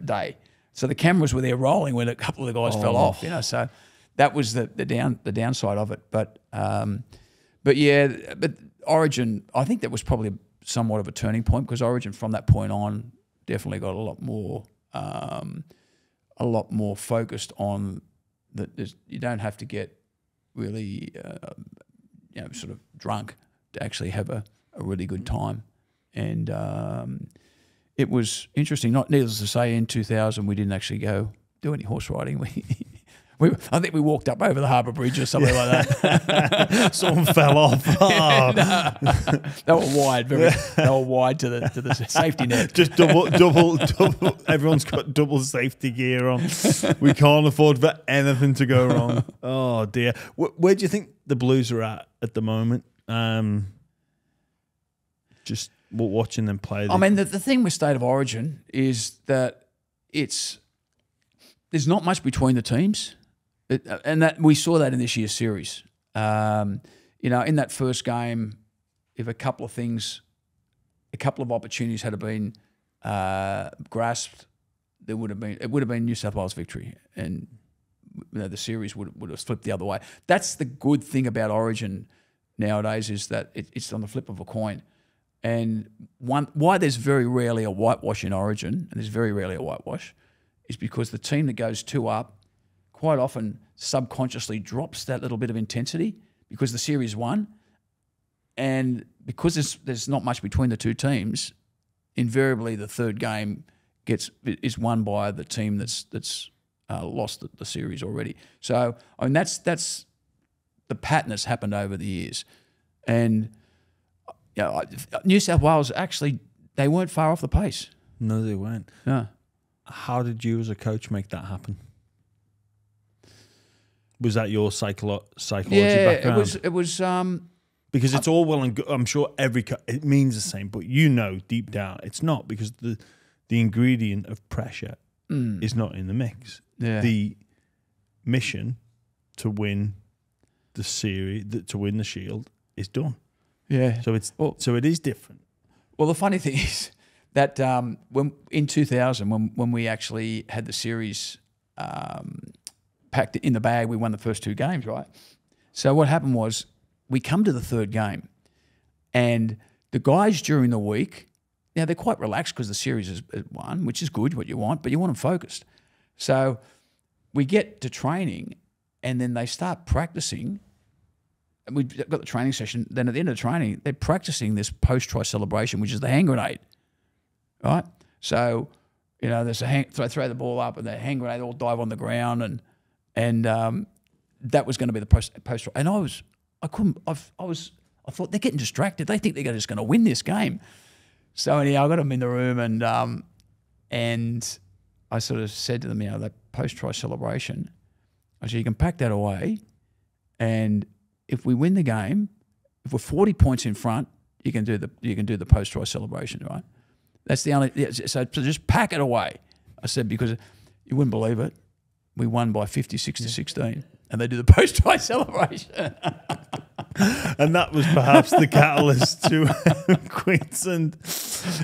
day. So the cameras were there rolling when a couple of the guys fell off, you know, so that was the downside of it. But Origin, I think that was probably somewhat of a turning point, because Origin from that point on definitely got a lot more focused on that. You don't have to get really, you know, sort of drunk to actually have a really good time. And it was interesting. Needless to say, in 2000 we didn't actually go do any horse riding. I think we walked up over the Harbour Bridge or something like that. Someone fell off. Oh. They were wide, they were wide to the safety net. Just double. Everyone's got double safety gear on. We can't afford for anything to go wrong. Oh dear. Where do you think the Blues are at the moment? Just watching them play. I mean, the thing with State of Origin is that there's not much between the teams. And that we saw that in this year's series. You know, in that first game, if a couple of things, a couple of opportunities had been grasped, there would have been, it would have been New South Wales victory, and you know, the series would have flipped the other way. That's the good thing about Origin nowadays, is that it's on the flip of a coin. And why there's very rarely a whitewash in Origin, and there's very rarely a whitewash, is because the team that goes 2 up quite often subconsciously drops that little bit of intensity because the series won. And because there's not much between the two teams, invariably the third game is won by the team that's lost the series already. So I mean that's the pattern that's happened over the years. And you know, New South Wales actually, they weren't far off the pace. No, they weren't. No. How did you as a coach make that happen? Was that your psychology background? Yeah, it was because it's all well and good. I'm sure every it means the same, but you know deep down it's not, because the ingredient of pressure is not in the mix. Yeah. The mission to win the series, to win the Shield, is done. Yeah. So it's so it is different. Well, the funny thing is that when in 2000, when we actually had the series packed in the bag, we won the first 2 games, right? So what happened was, we come to the third game, and the guys during the week, now they're quite relaxed because the series is won, which is good, what you want, but you want them focused. So we get to training, and then they start practicing. And we've got the training session. Then at the end of the training, they're practicing this post-try celebration, which is the hand grenade, right? So, you know, there's a throw the ball up, and the hand grenade all dive on the ground, and that was going to be the post-try. And I thought they're getting distracted. They think they're just going to win this game. So anyhow, I got them in the room, and I sort of said to them, you know, that post-try celebration, I said, you can pack that away, and if we win the game, if we're 40 points in front, you can do the post-try celebration, right? That's the only. So just pack it away. I said, because you wouldn't believe it, we won by 56 to 16. And they do the post-try celebration. And that was perhaps the catalyst to Queensland.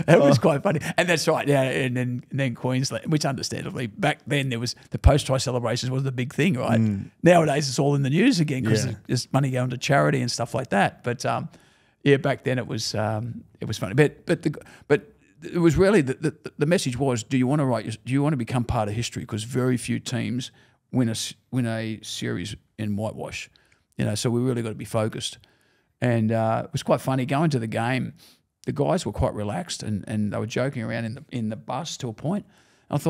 It was quite funny. And that's right, yeah. And then Queensland, which understandably, back then there was the post-try celebrations was the big thing, right? Mm. Nowadays it's all in the news again, because there's money going to charity and stuff like that. But yeah, back then it was funny. But it was really the message was: do you want to become part of history? Because very few teams win a series in whitewash, you know. So we really got to be focused, and it was quite funny going to the game. The guys were quite relaxed, and they were joking around in the bus to a point. And I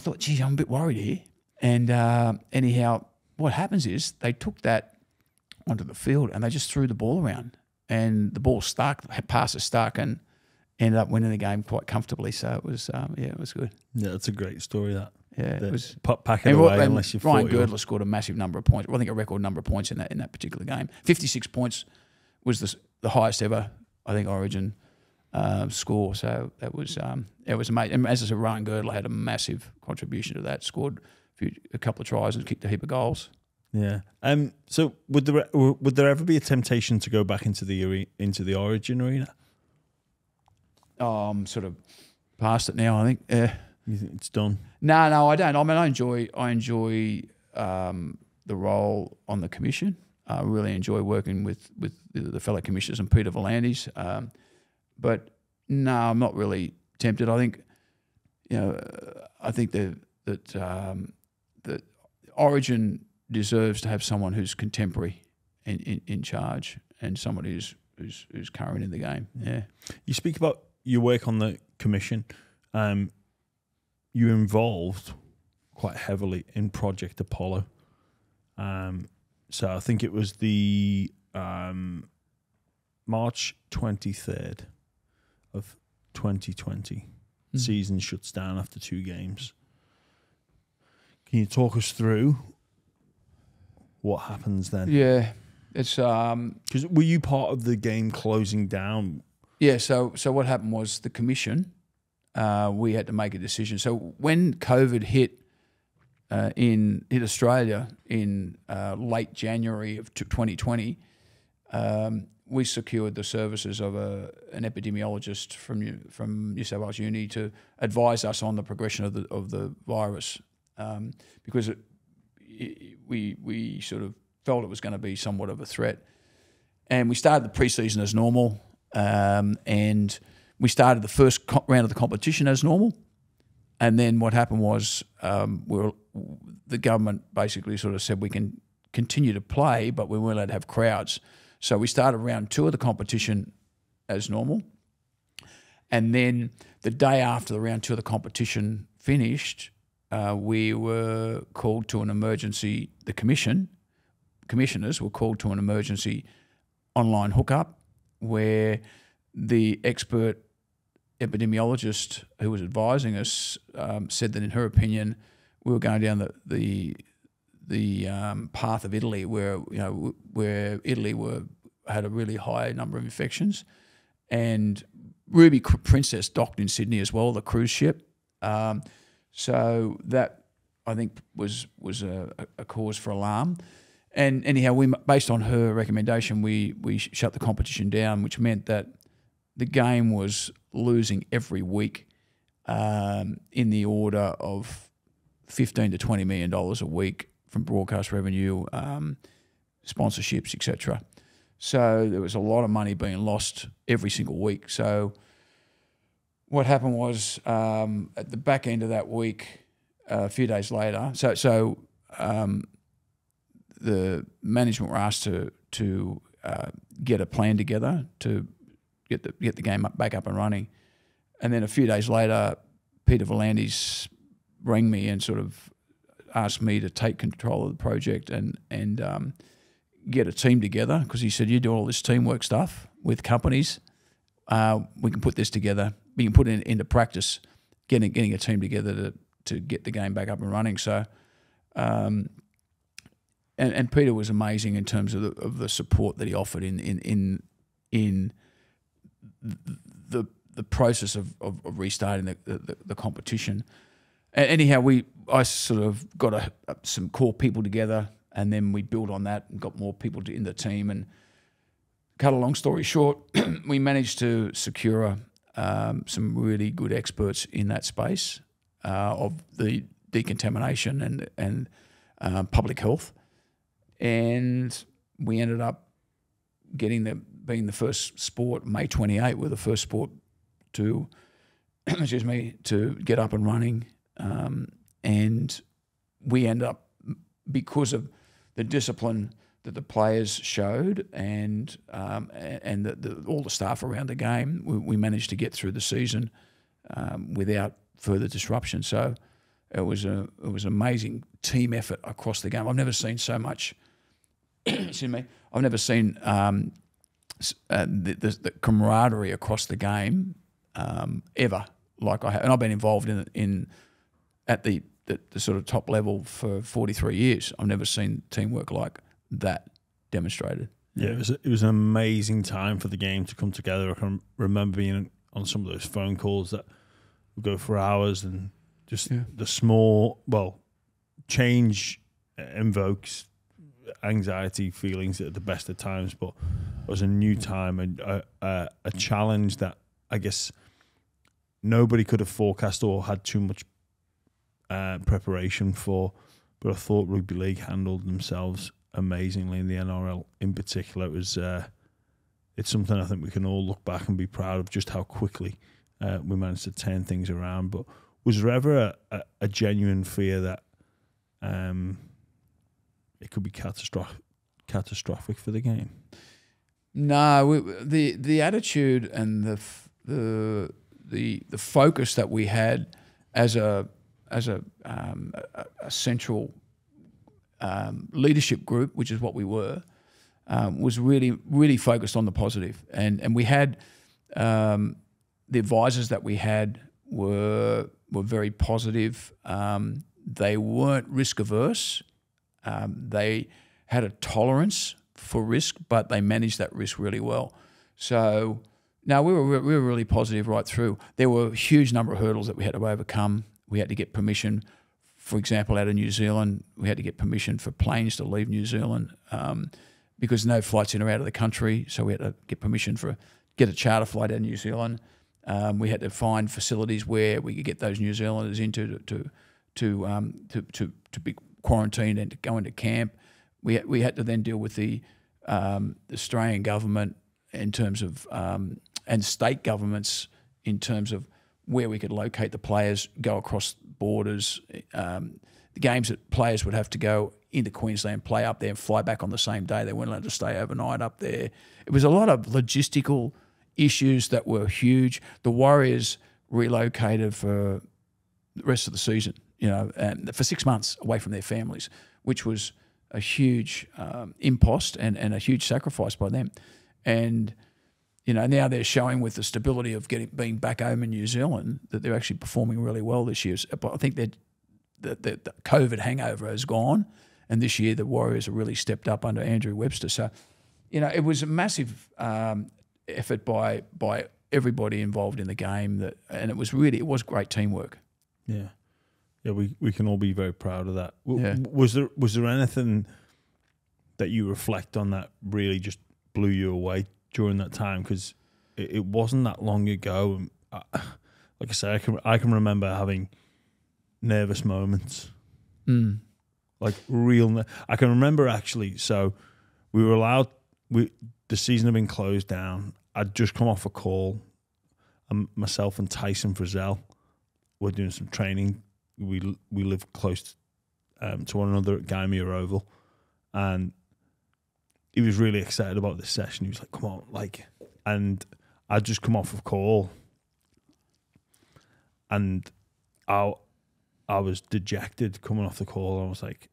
thought, geez, I'm a bit worried here. And anyhow, what happens is they took that onto the field and they just threw the ball around, and the ball stuck, passes stuck, and ended up winning the game quite comfortably. So it was, yeah, it was good. Yeah, that's a great story. That. Yeah, it was pack it away unless you. Ryan Girdler scored a massive number of points. Well, I think a record number of points in that particular game. 56 points was the highest ever, I think, Origin score. So that was it was amazing. And as I said, Ryan Girdler had a massive contribution to that. Scored a couple of tries and kicked a heap of goals. Yeah. So would there ever be a temptation to go back into the Origin arena? Oh, I'm sort of past it now, I think. Yeah. You think it's done? No, no, I don't. I mean, I enjoy the role on the commission. I really enjoy working with the fellow commissioners and Peter V'landys. But no, I'm not really tempted. I think, you know, I think that Origin deserves to have someone who's contemporary in charge, and someone who's current in the game. Yeah. You speak about your work on the commission. You're involved quite heavily in Project Apollo. So I think it was the March 23rd of 2020. Mm. Season shuts down after 2 games. Can you talk us through what happens then? Yeah, it's because were you part of the game closing down? Yeah. So what happened was the commission. We had to make a decision. So when COVID hit, in Australia in late January of 2020, we secured the services of an epidemiologist from New South Wales Uni to advise us on the progression of the virus, because we sort of felt it was going to be somewhat of a threat. And we started the pre-season as normal, and we started the first round of the competition as normal. And then what happened was the government basically sort of said we can continue to play, but we weren't allowed to have crowds. So we started round two of the competition as normal. And then the day after the round two of the competition finished, we were called to an emergency. The commissioners were called to an emergency online hookup where the expert epidemiologist who was advising us said that in her opinion we were going down the path of Italy, where where Italy had a really high number of infections, and Ruby Princess docked in Sydney as well, the cruise ship. So that I think was a cause for alarm. And anyhow, based on her recommendation, we shut the competition down, which meant that the game was losing every week in the order of $15 to $20 million a week from broadcast revenue, sponsorships, etc. So there was a lot of money being lost every single week. So what happened was at the back end of that week, a few days later, the management were asked to get a plan together to get the game back up and running. And then a few days later, Peter V'landys rang me and sort of asked me to take control of the project and get a team together, because he said, you do all this teamwork stuff with companies. We can put this together. We can put it into practice, getting a team together to get the game back up and running. So and Peter was amazing in terms of the support that he offered in the process of restarting the competition. Anyhow, I sort of got some core people together, and then we built on that and got more people in the team. And cut a long story short, we managed to secure some really good experts in that space of the decontamination and public health, and we ended up being the first sport. May 28, we're the first sport to excuse me, to get up and running, and we end up, because of the discipline that the players showed and all the staff around the game, we managed to get through the season without further disruption. So it was an amazing team effort across the game. I've never seen so much. Excuse me. I've never seen the camaraderie across the game ever like I have, and I've been involved at the sort of top level for 43 years. I've never seen teamwork like that demonstrated. Yeah, it was an amazing time for the game to come together. I can remember being on some of those phone calls that would go for hours, and just the small change invokes anxiety feelings at the best of times, but it was a new time and a challenge that I guess nobody could have forecast or had too much preparation for. But I thought rugby league handled themselves amazingly, in the NRL in particular. It was it's something I think we can all look back and be proud of, just how quickly we managed to turn things around. But was there ever a genuine fear that it could be catastrophic for the game? No, the attitude and the focus that we had as a central leadership group, which is what we were, was really focused on the positive. And we had the advisors that we had were very positive. They weren't risk averse. They had a tolerance for risk, but they managed that risk really well. So, no, we were really positive right through. There were a huge number of hurdles that we had to overcome. We had to get permission for example, out of New Zealand, we had to get permission for planes to leave New Zealand because no flights in or out of the country. So we had to get permission for a charter flight out of New Zealand. We had to find facilities where we could get those New Zealanders into to be quarantined and to go into camp. We had to then deal with the Australian government in terms of and state governments in terms of where we could locate the players, go across borders. The games that players would have to go into Queensland, play up there and fly back on the same day. They weren't allowed to stay overnight up there. It was a lot of logistical issues that were huge. The Warriors relocated for the rest of the season, you know, and for 6 months away from their families, which was a huge impost and a huge sacrifice by them. And, you know, now they're showing with the stability of being back home in New Zealand that they're actually performing really well this year. But I think the COVID hangover has gone, and this year the Warriors have really stepped up under Andrew Webster. So, you know, it was a massive effort by everybody involved in the game, that, and it was really, it was great teamwork. Yeah. Yeah, we can all be very proud of that. Yeah. Was there anything that you reflect on that really just blew you away during that time? Because it wasn't that long ago, and like I say, I can remember having nervous moments, like real. I can remember actually. So we were allowed. The season had been closed down. I'd just come off a call, and myself and Tyson Frizzell were doing some training. We live close to one another at Gaimier Oval, and he was really excited about this session. He was like, come on, like, and I'd just come off of call and I was dejected coming off the call. I was like,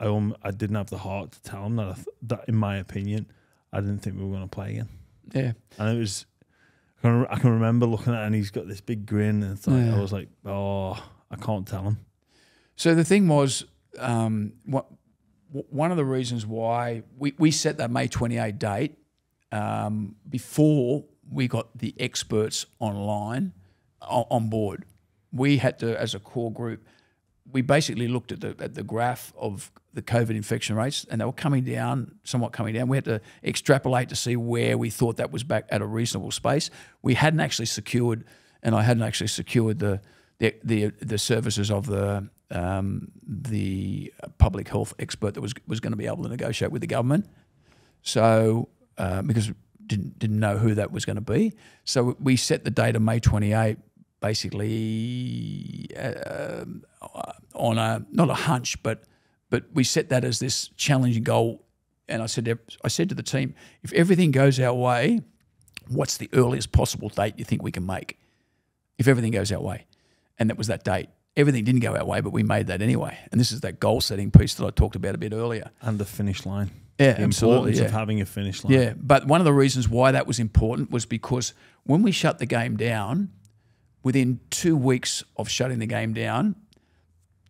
I didn't have the heart to tell him that, that in my opinion, I didn't think we were going to play again. Yeah. And it was, I can remember looking at it and he's got this big grin, and it's like, yeah. I was like, oh, I can't tell him. So the thing was, one of the reasons why we set that May 28 date before we got the experts online on board. We had to, as a core group, we basically looked at the graph of the COVID infection rates, and they were coming down, somewhat coming down. We had to extrapolate to see where we thought that was back at a reasonable space. We hadn't actually secured, and I hadn't actually secured the services of the public health expert that was going to be able to negotiate with the government, so because we didn't know who that was going to be, so we set the date of May 28 basically on a not a hunch, but we set that as this challenging goal, and I said to the team, if everything goes our way, what's the earliest possible date you think we can make? If everything goes our way, and that was that date. Everything didn't go our way, but we made that anyway. And this is that goal-setting piece that I talked about a bit earlier. And the finish line. Yeah, the importance of having a finish line. Yeah, but one of the reasons why that was important was because when we shut the game down, within 2 weeks of shutting the game down,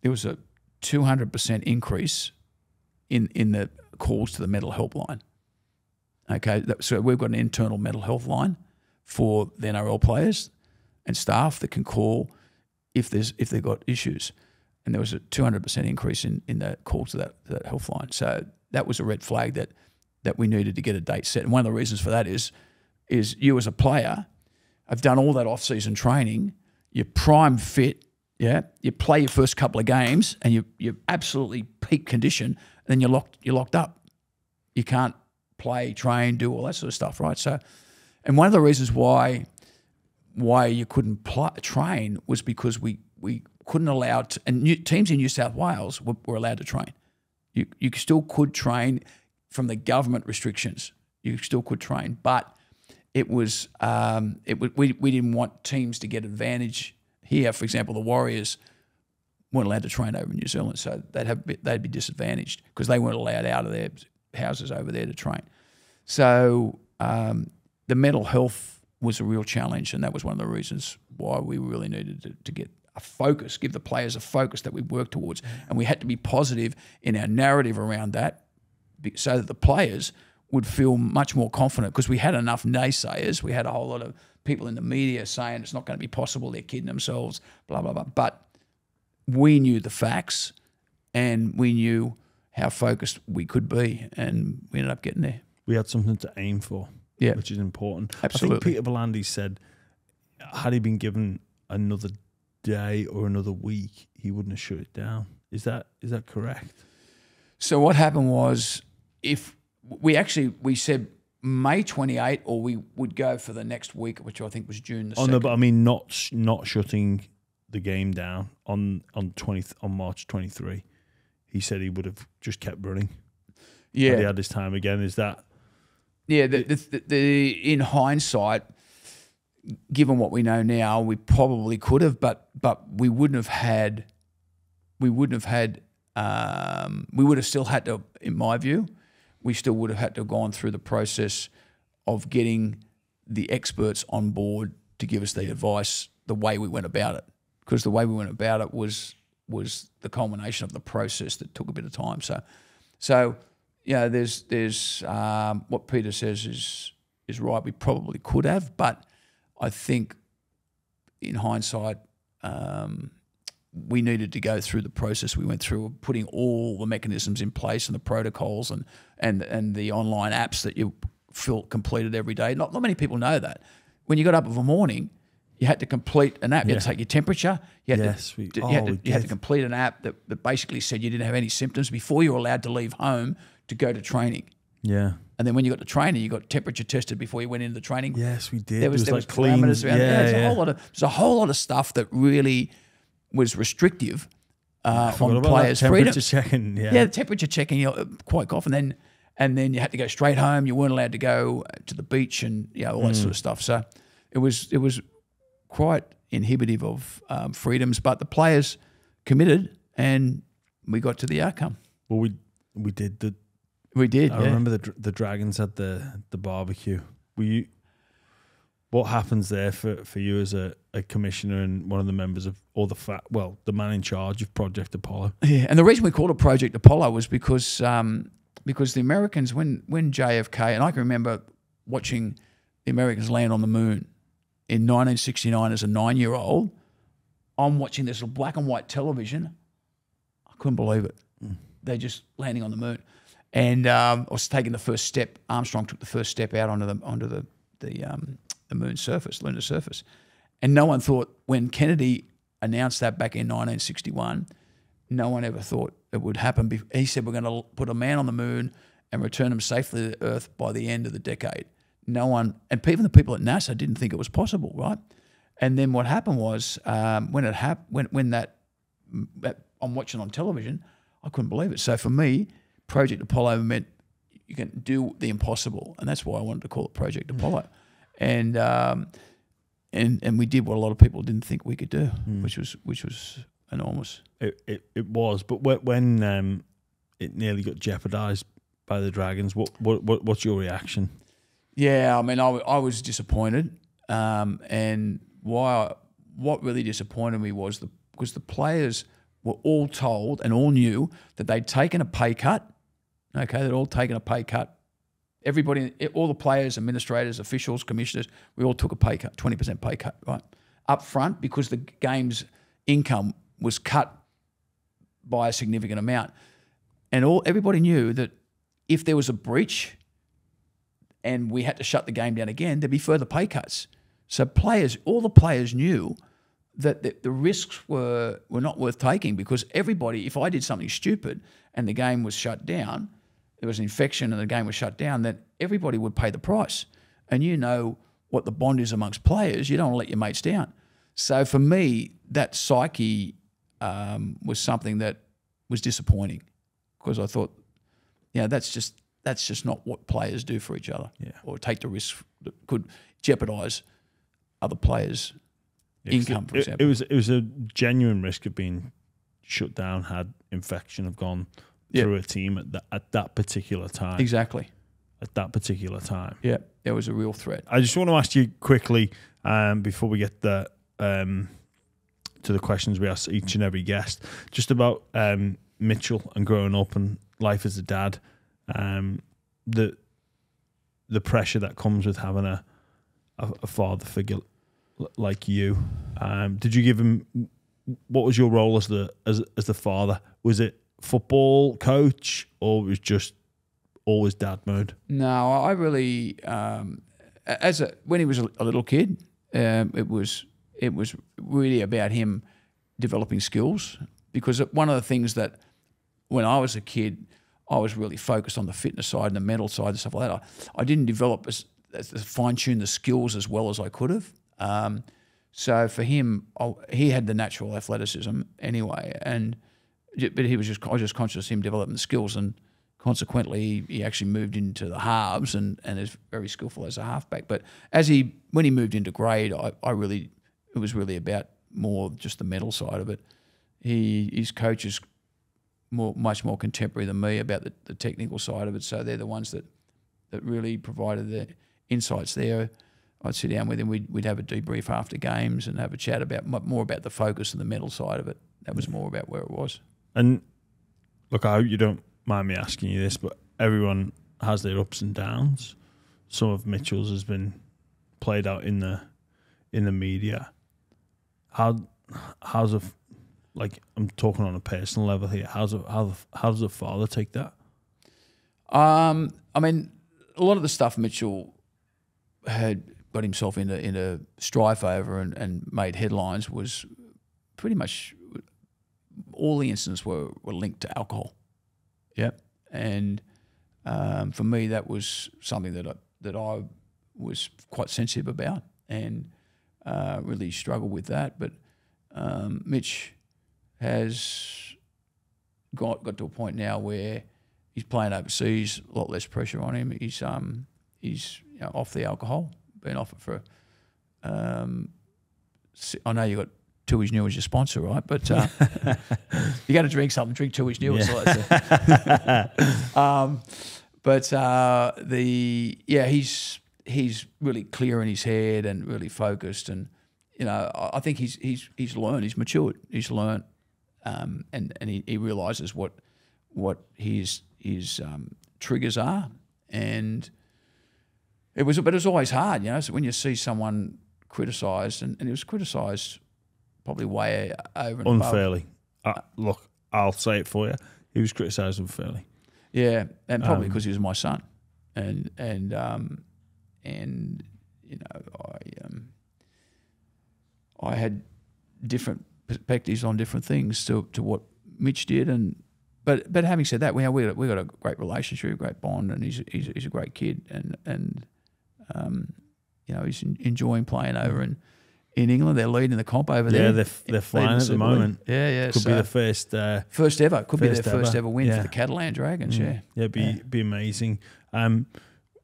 there was a 200% increase in the calls to the mental health line. Okay, so we've got an internal mental health line for the NRL players and staff that can call if they've got issues, and there was a 200% increase in the call to that health line. So that was a red flag that we needed to get a date set. And one of the reasons for that is you as a player have done all that off-season training, you're prime fit, yeah, you play your first couple of games and you're absolutely peak condition, and then you're locked up. You can't play, train, do all that sort of stuff, right? So, and one of the reasons why you couldn't train was because we couldn't allow – and teams in New South Wales were allowed to train. You still could train from the government restrictions. You still could train, but it was we didn't want teams to get advantage here. For example, the Warriors weren't allowed to train over in New Zealand, so they'd be disadvantaged because they weren't allowed out of their houses over there to train. So the mental health – was a real challenge, and that was one of the reasons why we really needed to get a focus, give the players a focus that we work towards. And we had to be positive in our narrative around that so that the players would feel much more confident, because we had enough naysayers. We had a whole lot of people in the media saying it's not going to be possible, they're kidding themselves, blah, blah, blah. But we knew the facts and we knew how focused we could be, and we ended up getting there. We had something to aim for, yeah, which is important. Absolutely. I think Peter V'landys said, had he been given another day or another week, he wouldn't have shut it down. Is that correct? So what happened was, if we actually, we said May 28, or we would go for the next week, which I think was June the 2nd. No, but I mean not shutting the game down on March 23. He said he would have just kept running. Yeah, but he had his time again. Is that? Yeah, in hindsight, given what we know now, we probably could have, but we wouldn't have had. We wouldn't have had. We would have still had to, in my view. We still would have had to have gone through the process of getting the experts on board to give us the advice the way we went about it, because the way we went about it was the culmination of the process that took a bit of time. So yeah, there's what Peter says is right. We probably could have, but I think in hindsight, we needed to go through the process we went through of putting all the mechanisms in place and the protocols and the online apps that you feel completed every day. Not many people know that. When you got up in the morning, you had to complete an app. You had to take your temperature. You had, you had to complete an app that basically said you didn't have any symptoms before you were allowed to leave home to go to training. Yeah. And then when you got to training, you got temperature tested before you went into the training. Yes, we did. There was like clean. Yeah, there's a whole lot of stuff that really was restrictive on players' freedom. Checking, yeah. Yeah, the temperature checking, you know, quite often. And then you had to go straight home. You weren't allowed to go to the beach and you know, all that sort of stuff. So it was quite inhibitive of freedoms, but the players committed, and we got to the outcome. Well, we did. I remember the Dragons had the barbecue. What happens there for you as a commissioner and one of the members of, or the man in charge of Project Apollo? Yeah, and the reason we called it Project Apollo was because the Americans, when JFK, and I can remember watching the Americans land on the moon in 1969 as a 9-year-old, I'm watching this little black and white television. I couldn't believe it. Mm. They're just landing on the moon, and I was taking the first step. Armstrong took the first step out onto the moon surface, lunar surface. And no one thought, when Kennedy announced that back in 1961, no one ever thought it would happen. He said, we're going to put a man on the moon and return him safely to Earth by the end of the decade. No one, and even the people at NASA didn't think it was possible, right? And then what happened was, I'm watching on television, I couldn't believe it. So for me, Project Apollo meant you can do the impossible. And that's why I wanted to call it Project Apollo. And we did what a lot of people didn't think we could do, which was enormous. It was, but when it nearly got jeopardised by the Dragons, what's your reaction? Yeah, I mean, I was disappointed, and what really disappointed me was because the players were all told and all knew that they'd taken a pay cut. Okay, they'd all taken a pay cut. Everybody, all the players, administrators, officials, commissioners, we all took a pay cut, 20% pay cut, right? Up front, because the game's income was cut by a significant amount. And everybody knew that if there was a breach and we had to shut the game down again, there'd be further pay cuts. So all the players knew that the risks were not worth taking, because everybody, if I did something stupid and the game was shut down, there was an infection and the game was shut down, then everybody would pay the price. And you know what the bond is amongst players. You don't want to let your mates down. So for me, that psyche was something that was disappointing, because I thought, you know, that's just not what players do for each other, or take the risk that could jeopardise other players' income, for example. It was a genuine risk of being shut down had infection have gone through a team at that particular time. Exactly. At that particular time. Yeah, there was a real threat. I just want to ask you quickly, before we get to the questions we ask each and every guest, just about Mitchell and growing up and life as a dad, the pressure that comes with having a father figure like you. Did you give him what was your role as the father? Was it football coach, or was it just always dad mode? No, I really when he was a little kid, it was really about him developing skills, because one of the things that when I was a kid, I was really focused on the fitness side and the mental side and stuff like that. I didn't develop fine-tune the skills as well as I could have. So for him, he had the natural athleticism anyway, but I was just conscious of him developing the skills, and consequently he actually moved into the halves and is very skillful as a halfback. But when he moved into grade, it was really about more just the mental side of it. His coach is much more contemporary than me about the technical side of it, so they're the ones that really provided the insights there. I'd sit down with him. We'd have a debrief after games and have a chat more about the focus and the mental side of it. That was more about where it was. And look, I hope you don't mind me asking you this, but everyone has their ups and downs. Some of Mitchell's has been played out in the media. How's I'm talking on a personal level here. How does a father take that? I mean, a lot of the stuff Mitchell had got himself into strife over and made headlines was pretty much all the incidents were linked to alcohol. Yep. And for me, that was something that I was quite sensitive about and really struggled with that. But Mitch has got to a point now where he's playing overseas, a lot less pressure on him. He's off the alcohol, been off it for. I know you got Tooheys New as your sponsor, right? But you got to drink something, drink Tooheys New. Yeah. So he's really clear in his head and really focused, and I think he's learned, he's matured, he's learned, and he realizes what his triggers are. And but it was always hard, so when you see someone criticised, and it was criticised probably way over and unfairly. Above. Look, I'll say it for you. He was criticised unfairly. Yeah, and probably because he was my son, and I had different perspectives on different things to what Mitch did, but having said that, we got a great relationship, a great bond, and he's a great kid, and he's enjoying playing over in England. They're leading the comp over there. Yeah, they're flying at the moment. Yeah, yeah. Could be the first ever win for the Catalan Dragons. Yeah, yeah, be amazing.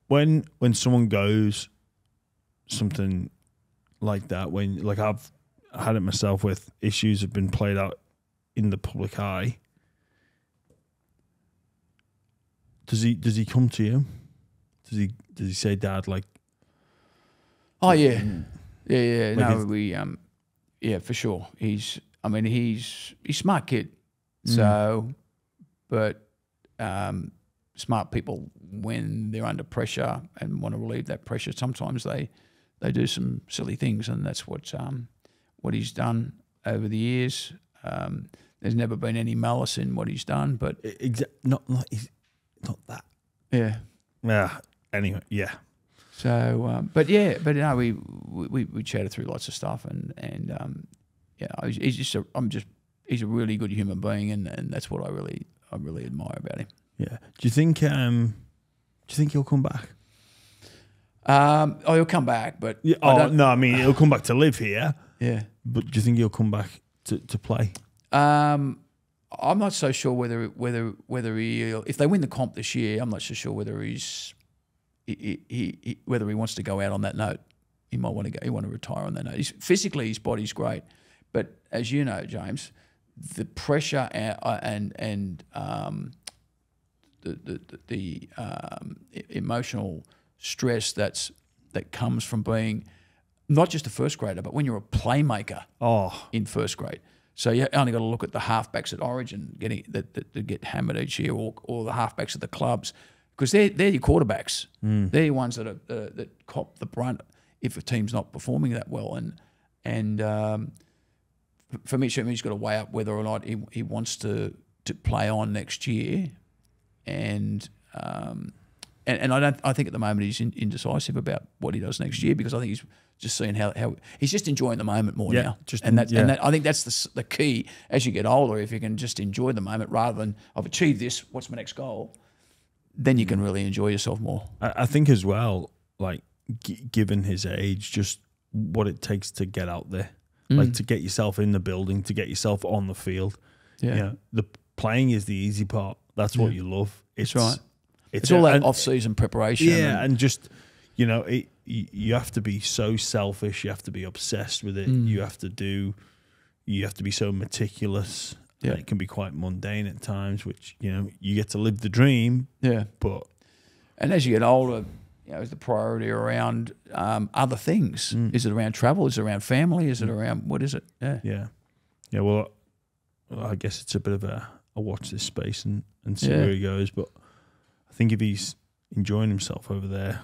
When someone goes something like that, like I've had it myself, with issues have been played out in the public eye. Does he come to you? Does he say, Dad, like? Oh yeah, yeah, yeah. Like, no, yeah, for sure. He's a smart kid, so, but smart people, when they're under pressure and want to relieve that pressure, sometimes they do some silly things, and that's what he's done over the years. There's never been any malice in what he's done, but not that. Yeah. Yeah. Anyway, yeah. So, we chatted through lots of stuff, he's a really good human being, and that's what I really admire about him. Yeah. Do you think he'll come back? He'll come back, but yeah, he'll come back to live here. Yeah. But do you think he'll come back to play? I'm not so sure whether if they win the comp this year, I'm not so sure whether he wants to go out on that note. He might want to go. He want to retire on that note. Physically, his body's great, but as you know, James, the pressure and the emotional stress that comes from being not just a first grader, but when you're a playmaker in first grade. So you only got to look at the halfbacks at Origin that get hammered each year, or the halfbacks at the clubs. Because they're your quarterbacks. Mm. They're the ones that cop the brunt if a team's not performing that well. And for Mitch, he's got to weigh up whether or not he wants to play on next year, and I think at the moment he's indecisive about what he does next year, because I think he's just seeing how he's just enjoying the moment more now. And I think that's the key as you get older. If you can just enjoy the moment rather than I've achieved this, what's my next goal, then you can really enjoy yourself more. I think as well, like given his age, just what it takes to get out there, like to get yourself in the building, to get yourself on the field. Yeah, you know, the playing is the easy part. That's what you love. It's all that off-season preparation. Yeah, and just you know it. You have to be so selfish. You have to be obsessed with it. You have to do. You have to be so meticulous. Yeah, it can be quite mundane at times, which you know you get to live the dream. Yeah, but and as you get older, you know, is the priority around other things? Is it around travel? Is it around family? Is it around what is it? Yeah, yeah, yeah. Well, I guess it's a bit of a watch this space and see where he goes. But I think if he's enjoying himself over there,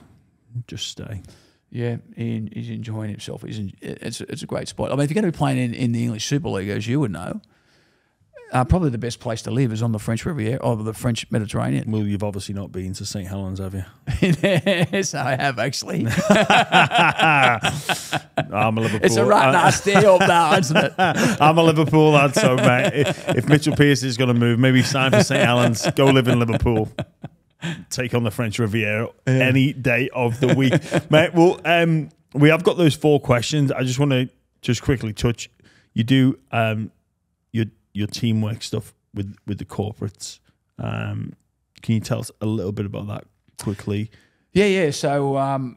just stay. Yeah, he's enjoying himself. It's a great spot. I mean, if you're going to be playing in the English Super League, as you would know, probably the best place to live is on the French Riviera or the French Mediterranean. Well, you've obviously not been to St. Helens, have you? Yes, I have actually. I'm a Liverpool. It's a right nice day up now, isn't it? I'm a Liverpool lad, so mate, if Mitchell Pearce is going to move, maybe sign for St. Helens, go live in Liverpool. Take on the French Riviera any day of the week. Mate, well, we have got those 4 questions. I just want to just quickly touch. You do your teamwork stuff with the corporates. Can you tell us a little bit about that quickly? Yeah. So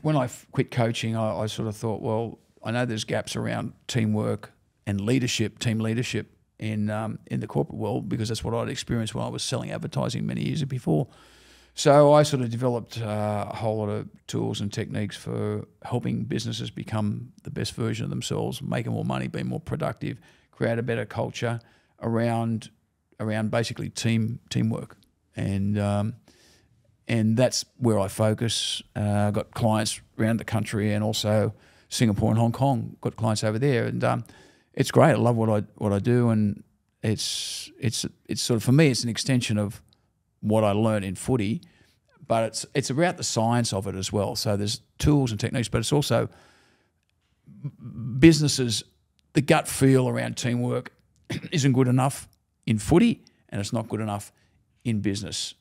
when I quit coaching, I sort of thought, well, I know there's gaps around teamwork and leadership, team leadership, in the corporate world, because that's what I'd experienced when I was selling advertising many years before. So I sort of developed a whole lot of tools and techniques for helping businesses become the best version of themselves, making more money, being more productive, create a better culture around basically teamwork, and that's where I focus. I've got clients around the country and also Singapore and Hong Kong. Got clients over there, and it's great. I love what I do, and it's sort of, for me, it's an extension of what I learned in footy, but it's about the science of it as well. So there's tools and techniques, but it's also businesses. The gut feel around teamwork isn't good enough in footy, and it's not good enough in business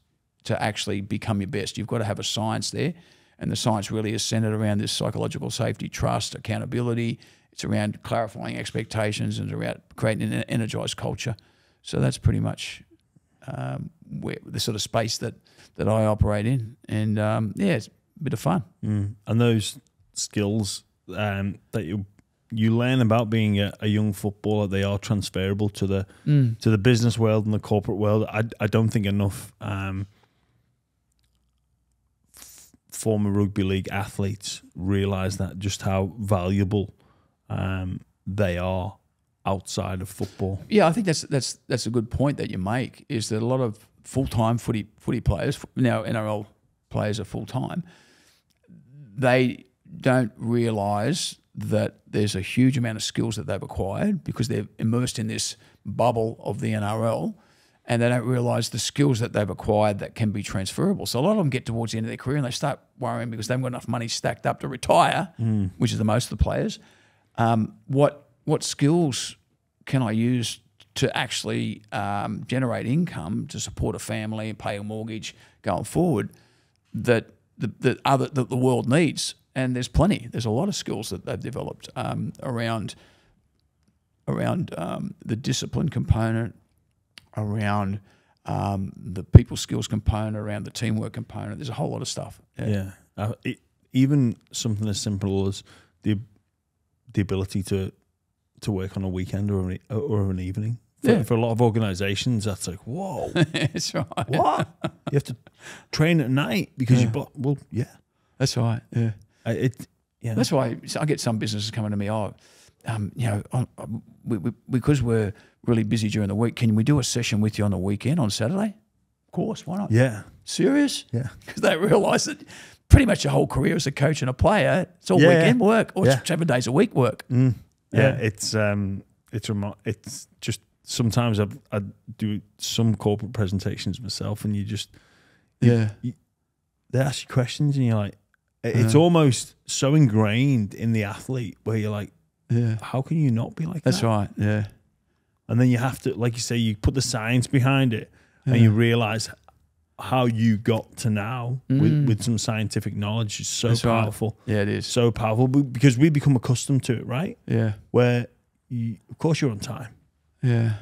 to actually become your best. You've got to have a science there, and the science really is centered around this psychological safety, trust, accountability. It's around clarifying expectations and around creating an energized culture. So that's pretty much the sort of space that I operate in. And, yeah, it's a bit of fun. And those skills that you learn about being a young footballer, they are transferable to the business world and the corporate world. I don't think enough former rugby league athletes realise that, just how valuable they are outside of football. Yeah, I think that's a good point that you make, is that a lot of full-time footy players, now NRL players are full-time, they don't realise that there's a huge amount of skills that they've acquired because they're immersed in this bubble of the NRL, and they don't realise the skills that they've acquired that can be transferable. So a lot of them get towards the end of their career and they start worrying because they haven't got enough money stacked up to retire, which is the most of the players. What skills can I use to actually generate income to support a family and pay a mortgage going forward that the world needs? And there's plenty. There's a lot of skills that they've developed around the discipline component, around the people skills component, around the teamwork component. There's a whole lot of stuff. Yeah. Even something as simple as the ability to work on a weekend or an evening. For a lot of organisations, that's like, whoa. That's right. What? You have to train at night because you – well, yeah. That's right, yeah. That's why I get some businesses coming to me, you know, because we're really busy during the week, can we do a session with you on the weekend on Saturday? Of course, why not? Yeah. Serious? Yeah. Because they realise that pretty much your whole career as a coach and a player, it's all weekend work, or 7 days a week work. Yeah, it's it's just sometimes I do some corporate presentations myself, and you just they ask you questions, and you're like, it's almost so ingrained in the athlete where you're like, how can you not be like that? That's right, yeah. And then you have to, like you say, you put the science behind it, and you realise how you got to now with some scientific knowledge is so powerful. Right. Yeah, it is. So powerful because we become accustomed to it, right? Yeah. Where, of course, you're on time. Yeah.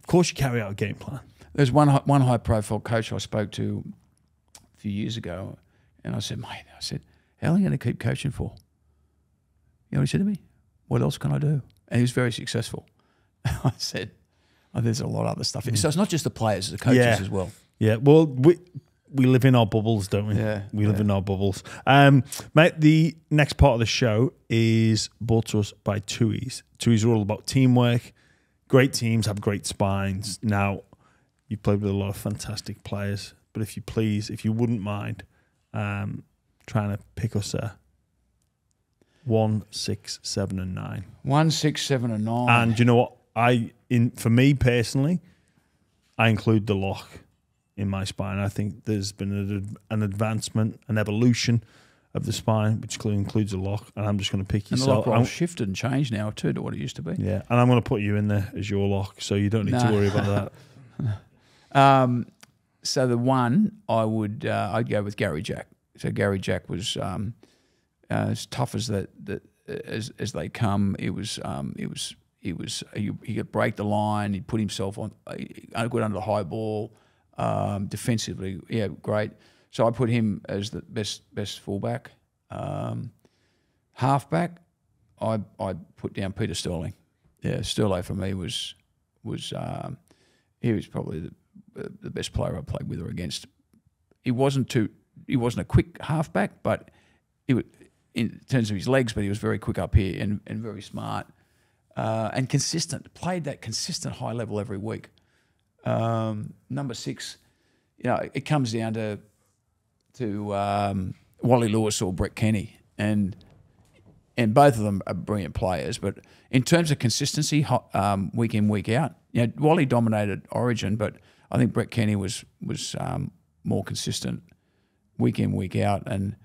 Of course, you carry out a game plan. There's one high-profile coach I spoke to a few years ago, and I said, mate, I said, how long are you going to keep coaching for? You know what he said to me? What else can I do? And he was very successful. I said, oh, there's a lot of other stuff. So it's not just the players, it's the coaches as well. Yeah, well, we live in our bubbles, don't we? Yeah. We live in our bubbles. Mate, the next part of the show is brought to us by Tooheys. Tooheys are all about teamwork. Great teams have great spines. Now, you've played with a lot of fantastic players, but if you please, if you wouldn't mind, trying to pick us a 1, 6, 7, and 9. 1, 6, 7, and 9. And you know what? For me personally, I include the lock in my spine. I think there's been an advancement, an evolution of the spine, which includes a lock. And I'm just going to pick yourself. The lock shifted and changed now too to what it used to be. Yeah, and I'm going to put you in there as your lock, so you don't need to worry about that. So the one I would I'd go with Gary Jack. So Gary Jack was as tough as as they come. He could break the line. He put himself on good under the high ball. Defensively, yeah, great. So I put him as the best fullback. Halfback, I put down Peter Sterling. Yeah, Sterlo for me was he was probably the best player I played with or against. He wasn't a quick halfback, but he was, in terms of his legs, but he was very quick up here and very smart and consistent. Played that consistent high level every week. Number 6, you know, it comes down to Wally Lewis or Brett Kenny, and both of them are brilliant players. But in terms of consistency, week in, week out, you know, Wally dominated Origin, but I think Brett Kenny was more consistent week in, week out. And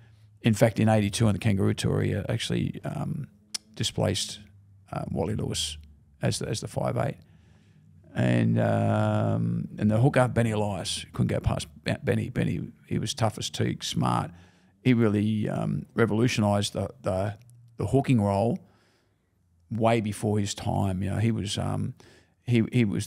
in fact, in '82 on the Kangaroo Tour, he actually displaced Wally Lewis as the 5'8". And the hooker, Benny Elias, couldn't go past Benny. Benny, he was tough as teak, smart. He really revolutionised the hooking role way before his time. You know, he was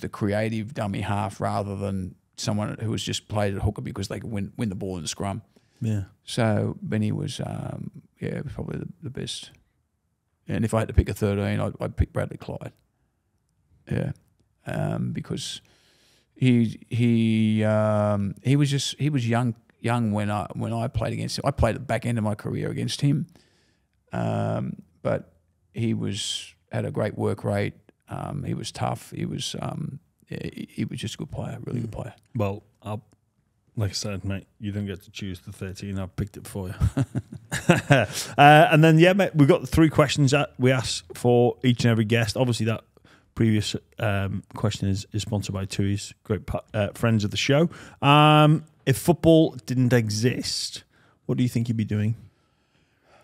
the creative dummy half rather than someone who was just played at hooker because they could win the ball in the scrum. Yeah. So Benny was probably the best. And if I had to pick a 13, I'd pick Bradley Clyde. Yeah. Because he was just young when I played against him. I played at the back end of my career against him, but he had a great work rate. He was tough. He was just a good player, really good player. Well, like I said, mate, you don't get to choose the 13. I picked it for you. And then mate, we've got the 3 questions that we ask for each and every guest. Obviously that previous question is sponsored by Tooheys, great friends of the show. If football didn't exist, what do you think you'd be doing?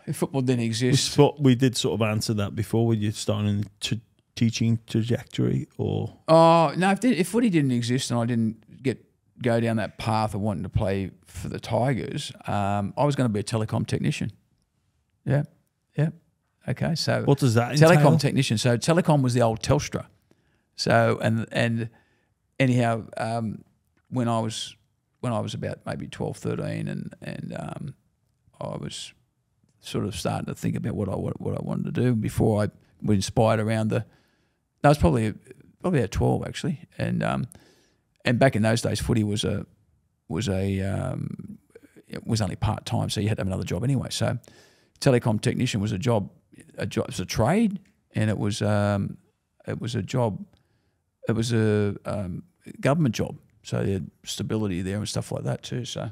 If football didn't exist, we did sort of answer that before. Were you starting a teaching trajectory, or? Oh no, if footy didn't exist and I didn't go down that path of wanting to play for the Tigers, I was going to be a telecom technician. Yeah, yeah. Okay, so what does that entail? Telecom technician. So telecom was the old Telstra. So and anyhow, when I was about maybe 12, 13, and I was sort of starting to think about what I wanted to do before I was inspired around the. No, I was probably at 12 actually, and back in those days, footy was only part time, so you had to have another job anyway. So telecom technician was a job, it's a trade, and it was a government job, so they had stability there and stuff like that too. So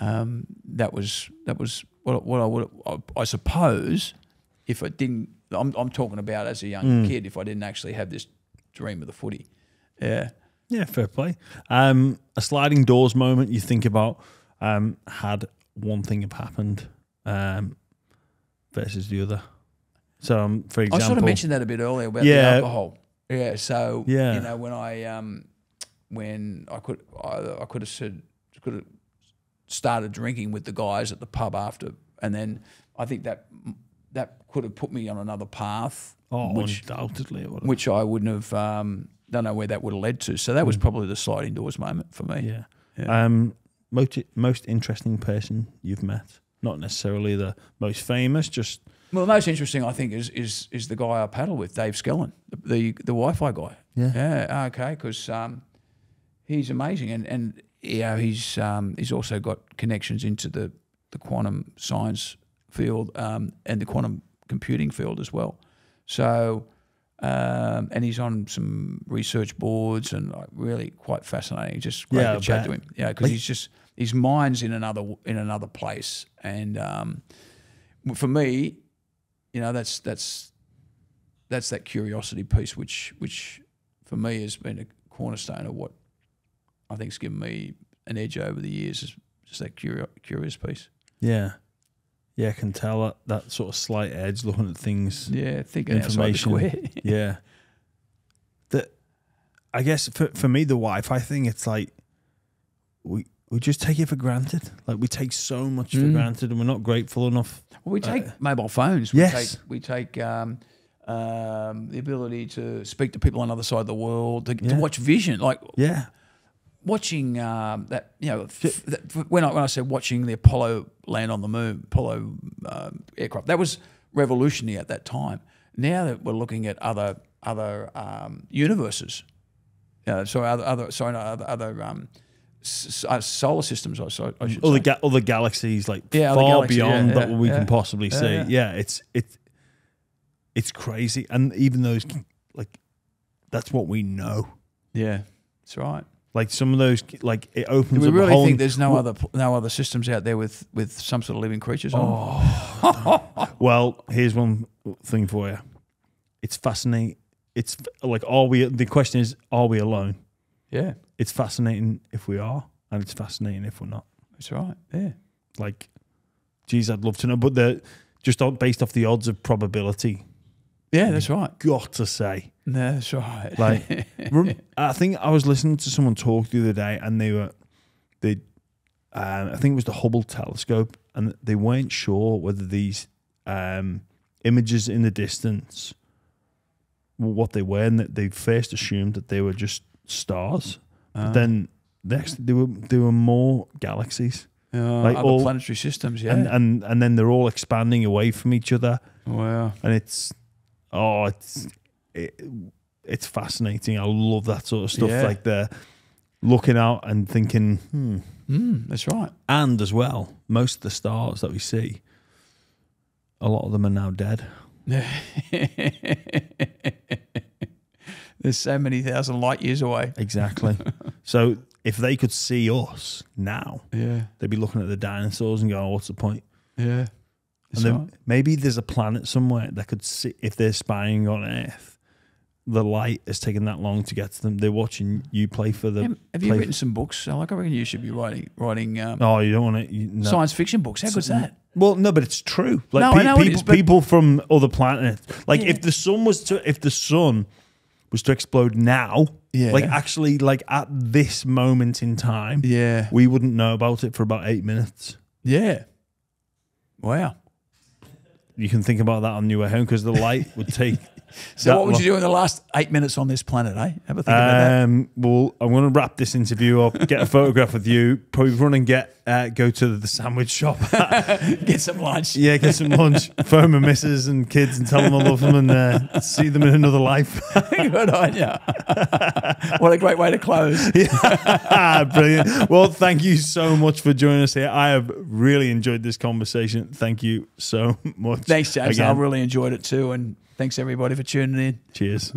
that was what I suppose, if it didn't I'm talking about as a young kid, if I didn't actually have this dream of the footy. Yeah. Yeah, fair play. A sliding doors moment you think about, had one thing have happened versus the other. So, for example, I sort of mentioned that a bit earlier about the alcohol. Yeah, so you know, when I could I could have started drinking with the guys at the pub after, and then I think that could have put me on another path. Oh, which, undoubtedly, it would have. Which I wouldn't have. Don't know where that would have led to. So that was probably the sliding doors moment for me. Yeah. Most interesting person you've met, not necessarily the most famous, just. Well, the most interesting, I think, is the guy I paddle with, Dave Skellin, the Wi-Fi guy. Yeah. Yeah. Okay, because he's amazing, and you know, he's also got connections into the quantum science field and the quantum computing field as well. So, and he's on some research boards, and like, really quite fascinating. Just great to chat to him. Yeah, because he's just his mind's in another place, and for me. You know, that's that curiosity piece, which for me has been a cornerstone of what I think's given me an edge over the years, is just that curious piece. Yeah, yeah, I can tell that sort of slight edge, looking at things. Yeah, thinking information. The yeah, that I guess for me the Wi-Fi thing, it's like we just take it for granted. Like, we take so much for granted, and we're not grateful enough. Well, we take mobile phones. We take the ability to speak to people on the other side of the world, to watch vision. Like, watching that, you know, when I said watching the Apollo land on the moon, Apollo aircraft, that was revolutionary at that time. Now that we're looking at other universes, other solar systems, I should say. All the galaxies, like far beyond that we can possibly see. Yeah, it's crazy. And even those, like, that's what we know. Yeah, that's right. Like, some of those, like, it opens up a whole... Do we really think there's no other systems out there with some sort of living creatures on them? Well, here's one thing for you. It's fascinating. It's like, the question is, are we alone? Yeah. It's fascinating if we are, and it's fascinating if we're not. That's right, yeah. Like, geez, I'd love to know, but just based off the odds of probability. Yeah, that's right. Got to say. No, that's right. Like, I think I was listening to someone talk the other day, and I think it was the Hubble telescope, and they weren't sure whether these images in the distance were what they were, and that they first assumed that they were just stars. But then next, there were more galaxies, like other planetary systems, and then they're all expanding away from each other. Wow! And it's fascinating. I love that sort of stuff, like the looking out and thinking, that's right. And as well, most of the stars that we see, a lot of them are now dead. There's so many thousand light years away. Exactly. So if they could see us now, they'd be looking at the dinosaurs and going, oh, what's the point? Yeah. And then maybe there's a planet somewhere that could see, if they're spying on Earth, the light has taken that long to get to them. They're watching you play for the... Have you written some books? Like, I reckon you should be writing oh, you don't want to... No. Science fiction books. How good's that? Well, no, but it's true. Like, no, I know it is, but people from other planets. Like, if the sun... was to explode now, like actually, like at this moment in time, we wouldn't know about it for about 8 minutes. Yeah. Wow. You can think about that on your way home, because the light would take... So what would you do in the last 8 minutes on this planet, eh? Have a think about that. Well, I'm going to wrap this interview up, get a photograph with you, probably run and go to the sandwich shop. Get some lunch. Yeah, get some lunch. Phone my missus and kids and tell them I love them, and see them in another life. Good on you. What a great way to close. Brilliant. Well, thank you so much for joining us here. I have really enjoyed this conversation. Thank you so much. Thanks, James. I really enjoyed it too, and... Thanks, everybody, for tuning in. Cheers.